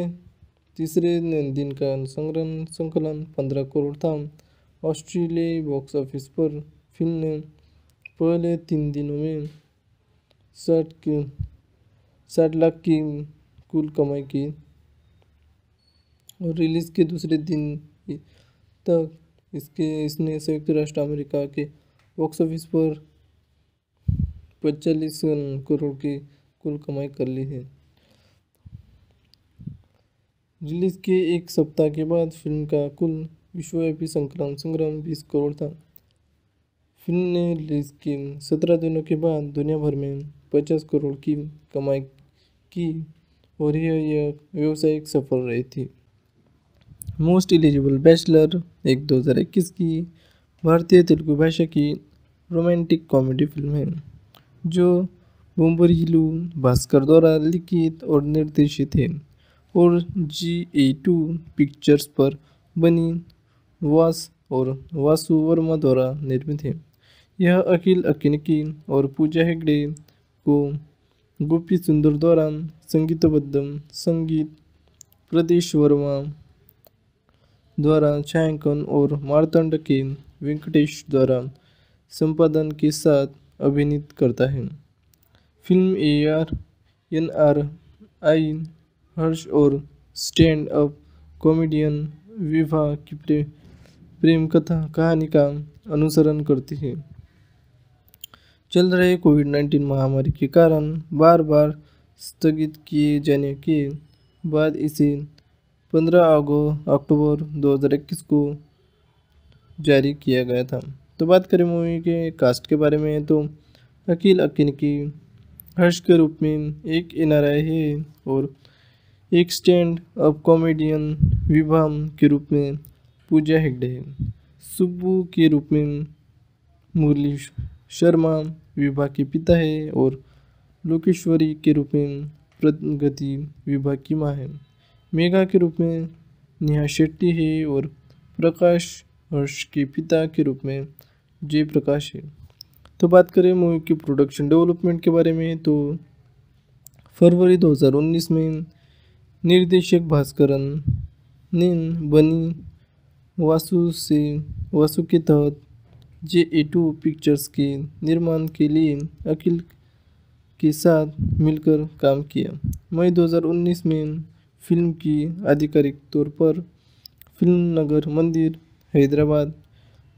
तीसरे दिन का संकलन 15 करोड़ था। ऑस्ट्रेलियाई बॉक्स ऑफिस पर फिल्म ने पहले 3 दिनों में 60 लाख की कुल कमाई की और रिलीज़ के दूसरे दिन तक इसने संयुक्त राष्ट्र अमेरिका के बॉक्स ऑफिस पर 45 करोड़ की कुल कमाई कर ली है। रिलीज़ के एक सप्ताह के बाद फिल्म का कुल विश्वव्यापी संग्राम 20 करोड़ था। फिल्म ने रिलीज की 17 दिनों के बाद दुनिया भर में 50 करोड़ की कमाई की और यह व्यावसायिक सफल रही थी। मोस्ट एलिजिबल बैचलर एक 2021 की भारतीय तेलुगु भाषा की रोमांटिक कॉमेडी फिल्म है जो बोम्मरिलू भास्कर द्वारा लिखित और निर्देशित है और GA2 पिक्चर्स पर बनी वास और वासु वर्मा द्वारा निर्मित है। यह अखिल अक्किनेनी और पूजा हेगड़े को गोपी सुंदर द्वारा संगीतबद्ध संगीत, प्रदेश वर्मा द्वारा छायांकन और मार्थंड के वेंकटेश द्वारा संपादन के साथ अभिनीत करता है। फिल्म AR/NRI हर्ष और स्टैंड अप कॉमेडियन विभा की प्रेम कथा कहानी का अनुसरण करती है। चल रहे कोविड-19 महामारी के कारण बार बार स्थगित किए जाने के बाद इसे 15 अक्टूबर 2021 को जारी किया गया था। तो बात करें मूवी के कास्ट के बारे में तो अखिल अक्किनेनी हर्ष के रूप में एक NRI है और एक स्टैंड अप कॉमेडियन विभा के रूप में पूजा हेगड़े है। सुब्बू के रूप में मुरली शर्मा विभा के पिता है और लोकेश्वरी के रूप में प्रगति विभा की माँ है। मेघा के रूप में नेहा शेट्टी है और प्रकाश हर्ष के पिता के रूप में जयप्रकाश है। तो बात करें मूवी के प्रोडक्शन डेवलपमेंट के बारे में तो फरवरी 2019 में निर्देशक भास्करन ने बनी वासु के तहत GA2 पिक्चर्स के निर्माण के लिए अखिल के साथ मिलकर काम किया। मई 2019 में फिल्म की आधिकारिक तौर पर फिल्मनगर मंदिर हैदराबाद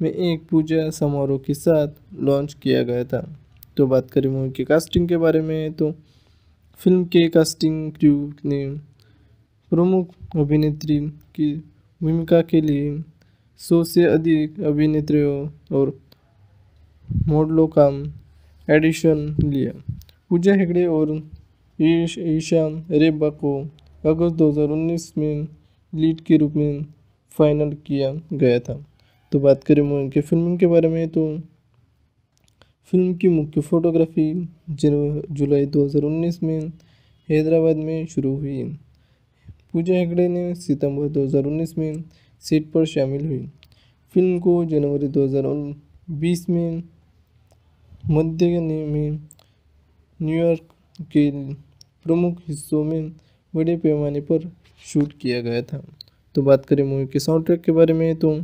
में एक पूजा समारोह के साथ लॉन्च किया गया था। तो बात करें मूवी के कास्टिंग के बारे में तो फिल्म के कास्टिंग क्रू ने प्रमुख अभिनेत्री की भूमिका के लिए 100 से अधिक अभिनेत्रियों और मॉडलों का एडिशन लिया। पूजा हेगड़े और ईशा रेब्बा को अगस्त 2019 में लीड के रूप में फाइनल किया गया था। तो बात करें मूवी के फिल्मिंग के बारे में तो फिल्म की मुख्य फोटोग्राफी जुलाई 2019 में हैदराबाद में शुरू हुई। पूजा हेगड़े ने सितंबर 2019 में सेट पर शामिल हुई। फिल्म को जनवरी 2020 में मध्य में न्यूयॉर्क के प्रमुख हिस्सों में बड़े पैमाने पर शूट किया गया था। तो बात करें मूवी के साउंड ट्रैक के बारे में तो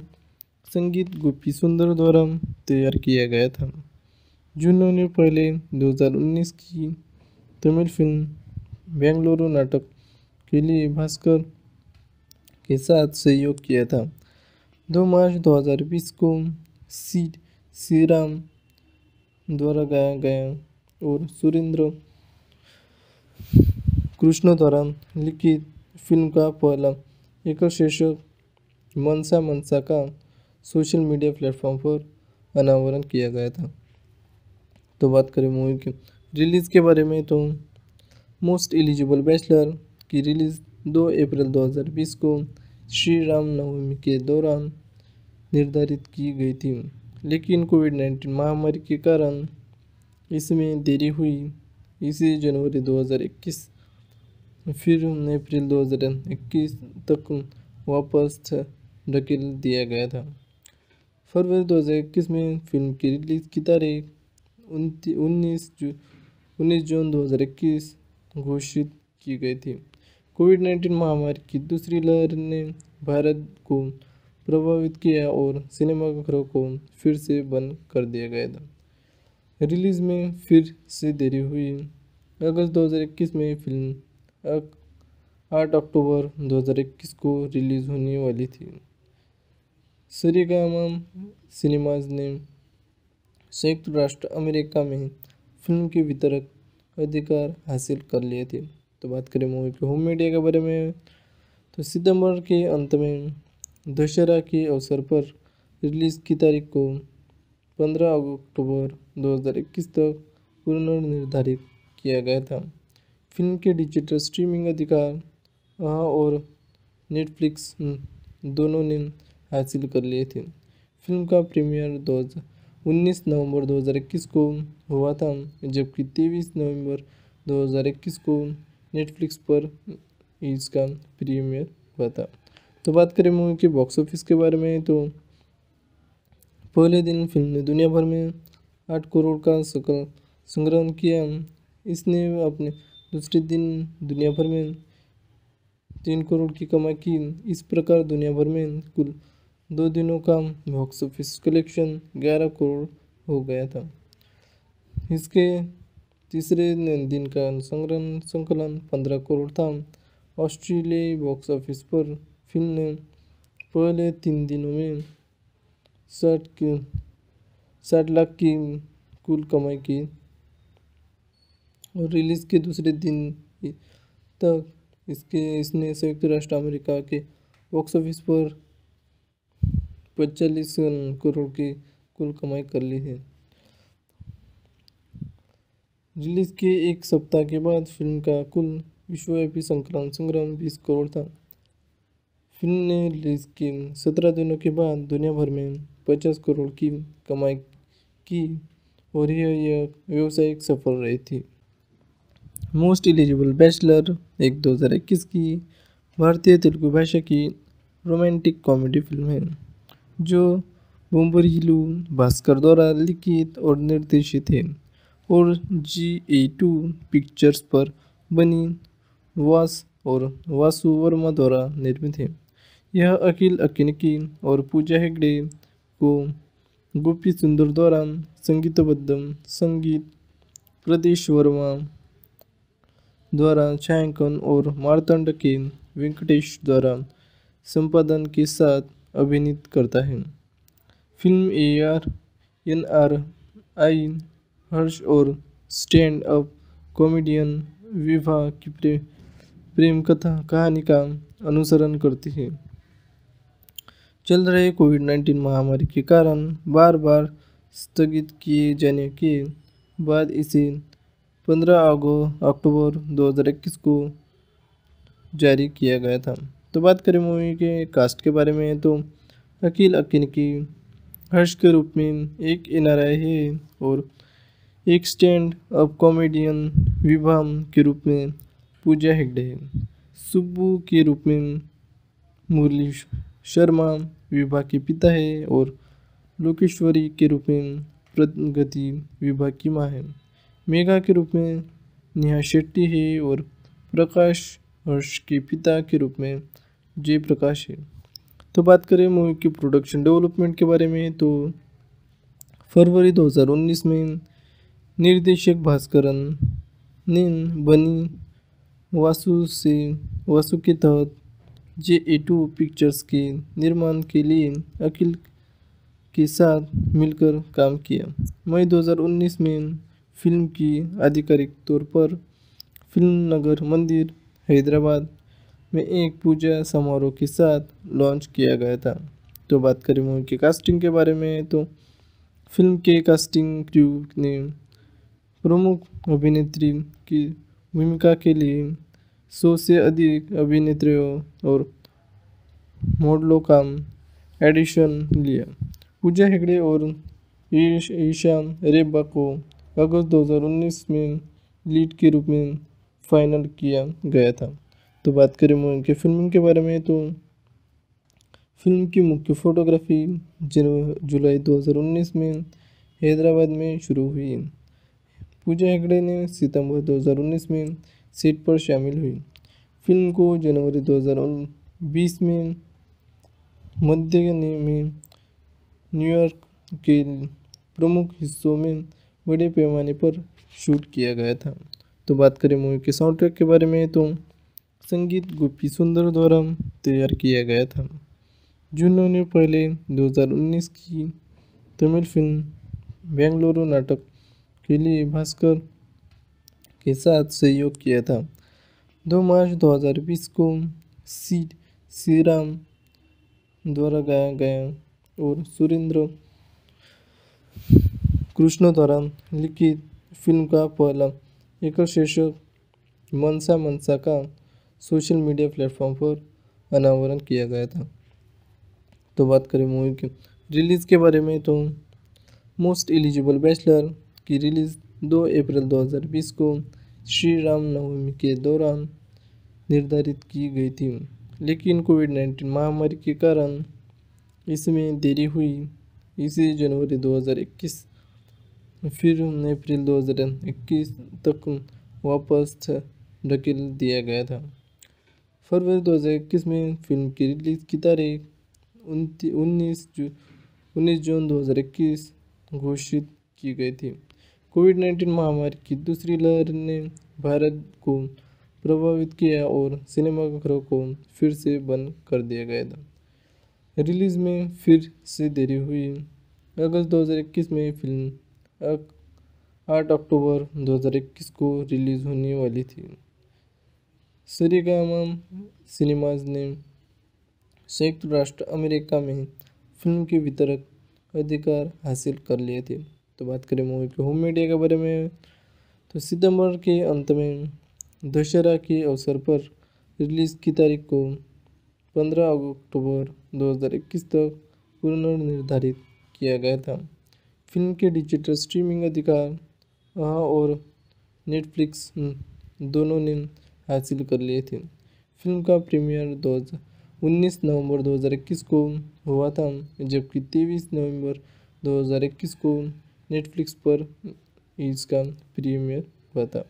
संगीत गोपी सुंदर द्वारा तैयार किया गया था जिन्होंने पहले 2019 की तमिल फिल्म बेंगलुरु नाटक के लिए भास्कर के साथ सहयोग किया था। 2 मार्च 2020 को श्रीराम द्वारा गाया गया और सुरेंद्र कृष्ण द्वारा लिखित फिल्म का पहला एकल शीर्षक मनसा मनसा का सोशल मीडिया प्लेटफॉर्म पर अनावरण किया गया था। तो बात करें मूवी के रिलीज़ के बारे में तो मोस्ट एलिजिबल बैचलर की रिलीज़ 2 अप्रैल 2020 को श्रीराम नवमी के दौरान निर्धारित की गई थी, लेकिन कोविड-19 महामारी के कारण इसमें देरी हुई। इसे जनवरी 2021 फिर अप्रैल 2021 तक वापस धकेल दिया गया था। फरवरी 2021 में फिल्म की रिलीज़ की तारीख 19 जून 2021 घोषित की गई थी। कोविड-19 महामारी की दूसरी लहर ने भारत को प्रभावित किया और सिनेमाघरों को फिर से बंद कर दिया गया था। रिलीज़ में फिर से देरी हुई। अगस्त 2021 में फिल्म 8 अक्टूबर 2021 को रिलीज़ होने वाली थी। श्रीग्राम सिनेमाज ने संयुक्त राष्ट्र अमेरिका में फिल्म के वितरक अधिकार हासिल कर लिए थे। तो बात करें मूवी के होम मीडिया के बारे में तो सितंबर के अंत में दशहरा के अवसर पर रिलीज़ की तारीख को 15 अक्टूबर 2021 तक पुनर्निर्धारित किया गया था। फिल्म के डिजिटल स्ट्रीमिंग अधिकार आहा और नेटफ्लिक्स दोनों ने हासिल कर लिए थे। फिल्म का प्रीमियर 19 नवंबर 2021 को हुआ था, जबकि 23 नवंबर 2021 को नेटफ्लिक्स पर इसका प्रीमियर हुआ था। तो बात करें मूवी के बॉक्स ऑफिस के बारे में, तो पहले दिन फिल्म ने दुनिया भर में 8 करोड़ का सकल संग्रहण किया। इसने अपने दूसरे दिन दुनिया भर में 3 करोड़ की कमाई की। इस प्रकार दुनिया भर में कुल 2 दिनों का बॉक्स ऑफिस कलेक्शन 11 करोड़ हो गया था। इसके तीसरे दिन का संकलन 15 करोड़ था। ऑस्ट्रेलियाई बॉक्स ऑफिस पर फिल्म ने पहले 3 दिनों में 60 लाख की कुल कमाई की और रिलीज़ के दूसरे दिन तक इसने संयुक्त राष्ट्र अमेरिका के बॉक्स ऑफिस पर 45 करोड़ की कुल कमाई कर ली है। रिलीज़ के एक सप्ताह के बाद फिल्म का कुल विश्वव्यापी संकलन संग्रह 20 करोड़ था। फिल्म ने रिलीज़ के 17 दिनों के बाद दुनिया भर में 50 करोड़ की कमाई की और यह व्यावसायिक सफल रही थी। मोस्ट एलिजिबल बैचलर एक 2021 की भारतीय तेलुगु भाषा की रोमांटिक कॉमेडी फिल्म है जो बोम्बरिलू भास्कर द्वारा लिखित और निर्देशित है और GA2 पिक्चर्स पर बनी वास और वासु वर्मा द्वारा निर्मित है। यह अखिल अक्किनेनी और पूजा हेगड़े को गोपी सुंदर द्वारा संगीतबद्ध संगीत, प्रदेश वर्मा द्वारा छायांकन और मार्थंड के वेंकटेश द्वारा संपादन के साथ अभिनीत करता है। फिल्म AR/NRI हर्ष और स्टैंड अप कॉमेडियन विवाह की प्रेम कथा कहानी का अनुसरण करती है। चल रहे कोविड-19 महामारी के कारण बार बार स्थगित किए जाने के बाद इसे 15 अक्टूबर 2021 को जारी किया गया था। तो बात करें मूवी के कास्ट के बारे में, तो अखिल अक्किनेनी हर्ष के रूप में एक NRI है और एक स्टैंड अप कॉमेडियन विवाह के रूप में पूजा हेगड़े है। सुब्बू के रूप में मुरली शर्मा विवाह के पिता है और लोकेश्वरी के रूप में प्रगति विवाह की माँ है। मेघा के रूप में नेहा शेट्टी है और प्रकाश हर्ष के पिता के रूप में जयप्रकाश है। तो बात करें मूवी के प्रोडक्शन डेवलपमेंट के बारे में, तो फरवरी 2019 में निर्देशक भास्करन ने बनी वासु के तहत GA2 पिक्चर्स के निर्माण के लिए अखिल के साथ मिलकर काम किया। मई 2019 में फिल्म की आधिकारिक तौर पर फिल्मनगर मंदिर हैदराबाद में एक पूजा समारोह के साथ लॉन्च किया गया था। तो बात करें मूवी के कास्टिंग के बारे में, तो फिल्म के कास्टिंग क्रू ने प्रमुख अभिनेत्री की भूमिका के लिए 100 से अधिक अभिनेत्रियों और मॉडलों का एडिशन लिया। पूजा हेगड़े और ईशा रेब्बा को अगस्त 2019 में लीड के रूप में फाइनल किया गया था। तो बात करें उनके फिल्म के बारे में, तो फिल्म की मुख्य फोटोग्राफी जुलाई 2019 में हैदराबाद में शुरू हुई। पूजा हेगड़े ने सितंबर 2019 में सेट पर शामिल हुई। फिल्म को जनवरी 2020 में मध्य में न्यूयॉर्क के प्रमुख हिस्सों में बड़े पैमाने पर शूट किया गया था। तो बात करें मूवी के साउंड ट्रैक के बारे में, तो संगीत गोपी सुंदर द्वारा तैयार किया गया था जिन्होंने पहले 2019 की तमिल फिल्म बेंगलुरु नाटक के लिए भास्कर के साथ सहयोग किया था। 2 मार्च 2020 को श्रीराम द्वारा गाया गया और सुरेंद्र कृष्ण द्वारा लिखित फिल्म का पहला एकल शीर्षक मनसा मनसा का सोशल मीडिया प्लेटफॉर्म पर अनावरण किया गया था। तो बात करें मूवी के रिलीज़ के बारे में, तो मोस्ट एलिजिबल बैचलर की रिलीज़ 2 अप्रैल 2020 को श्री राम नवमी के दौरान निर्धारित की गई थी, लेकिन कोविड-19 महामारी के कारण इसमें देरी हुई। इसे जनवरी 2021 फिर अप्रैल 2021 तक वापस धकेल दिया गया था। फरवरी 2021 में फिल्म की रिलीज़ की तारीख 19 जून 2021 घोषित की गई थी। कोविड-19 महामारी की दूसरी लहर ने भारत को प्रभावित किया और सिनेमाघरों को फिर से बंद कर दिया गया था। रिलीज़ में फिर से देरी हुई। अगस्त 2021 में फिल्म 8 अक्टूबर 2021 को रिलीज़ होने वाली थी। श्रीग्राम सिनेमाज ने संयुक्त राष्ट्र अमेरिका में फिल्म के वितरक अधिकार हासिल कर लिए थे। तो बात करें मूवी के होम मीडिया के बारे में, तो सितंबर के अंत में दशहरा के अवसर पर रिलीज़ की तारीख को 15 अक्टूबर 2021 तक पुनर्निर्धारित किया गया था। फिल्म के डिजिटल स्ट्रीमिंग अधिकार आहा और नेटफ्लिक्स दोनों ने हासिल कर लिए थे। फिल्म का प्रीमियर 19 नवंबर 2021 को हुआ था, जबकि 23 नवंबर 2021 को नेटफ्लिक्स पर इसका प्रीमियर हुआ था।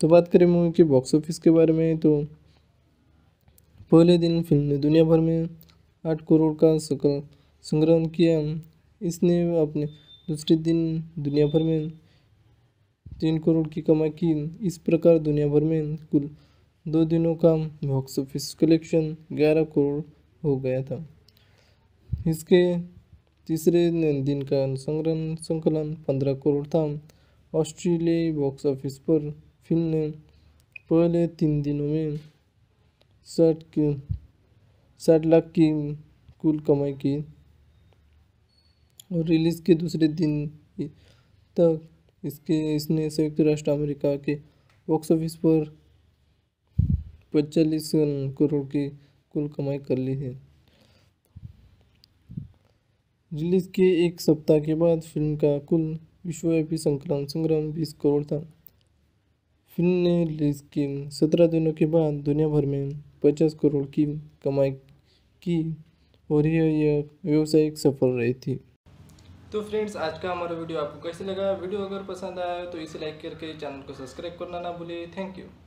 तो बात करें मूवी के बॉक्स ऑफिस के बारे में, तो पहले दिन फिल्म ने दुनिया भर में 8 करोड़ का संग्रहण किया। इसने अपने दूसरे दिन दुनिया भर में 3 करोड़ की कमाई की। इस प्रकार दुनिया भर में कुल 2 दिनों का बॉक्स ऑफिस कलेक्शन 11 करोड़ हो गया था। इसके तीसरे दिन का संकलन 15 करोड़ था। ऑस्ट्रेलियाई बॉक्स ऑफिस पर फिल्म ने पहले 3 दिनों में 60 लाख की कुल कमाई की और रिलीज़ के दूसरे दिन तक इसने संयुक्त राष्ट्र अमेरिका के बॉक्स ऑफिस पर 45 करोड़ की कुल कमाई कर ली है। रिलीज़ के एक सप्ताह के बाद फिल्म का कुल विश्वव्यापी संग्रहण 20 करोड़ था। फिल्म ने रिलीज़ के 17 दिनों के बाद दुनिया भर में 50 करोड़ की कमाई की और यह व्यावसायिक सफल रही थी। तो फ्रेंड्स, आज का हमारा वीडियो आपको कैसे लगा? वीडियो अगर पसंद आया तो इसे लाइक करके चैनल को सब्सक्राइब करना ना भूलिए। Thank you.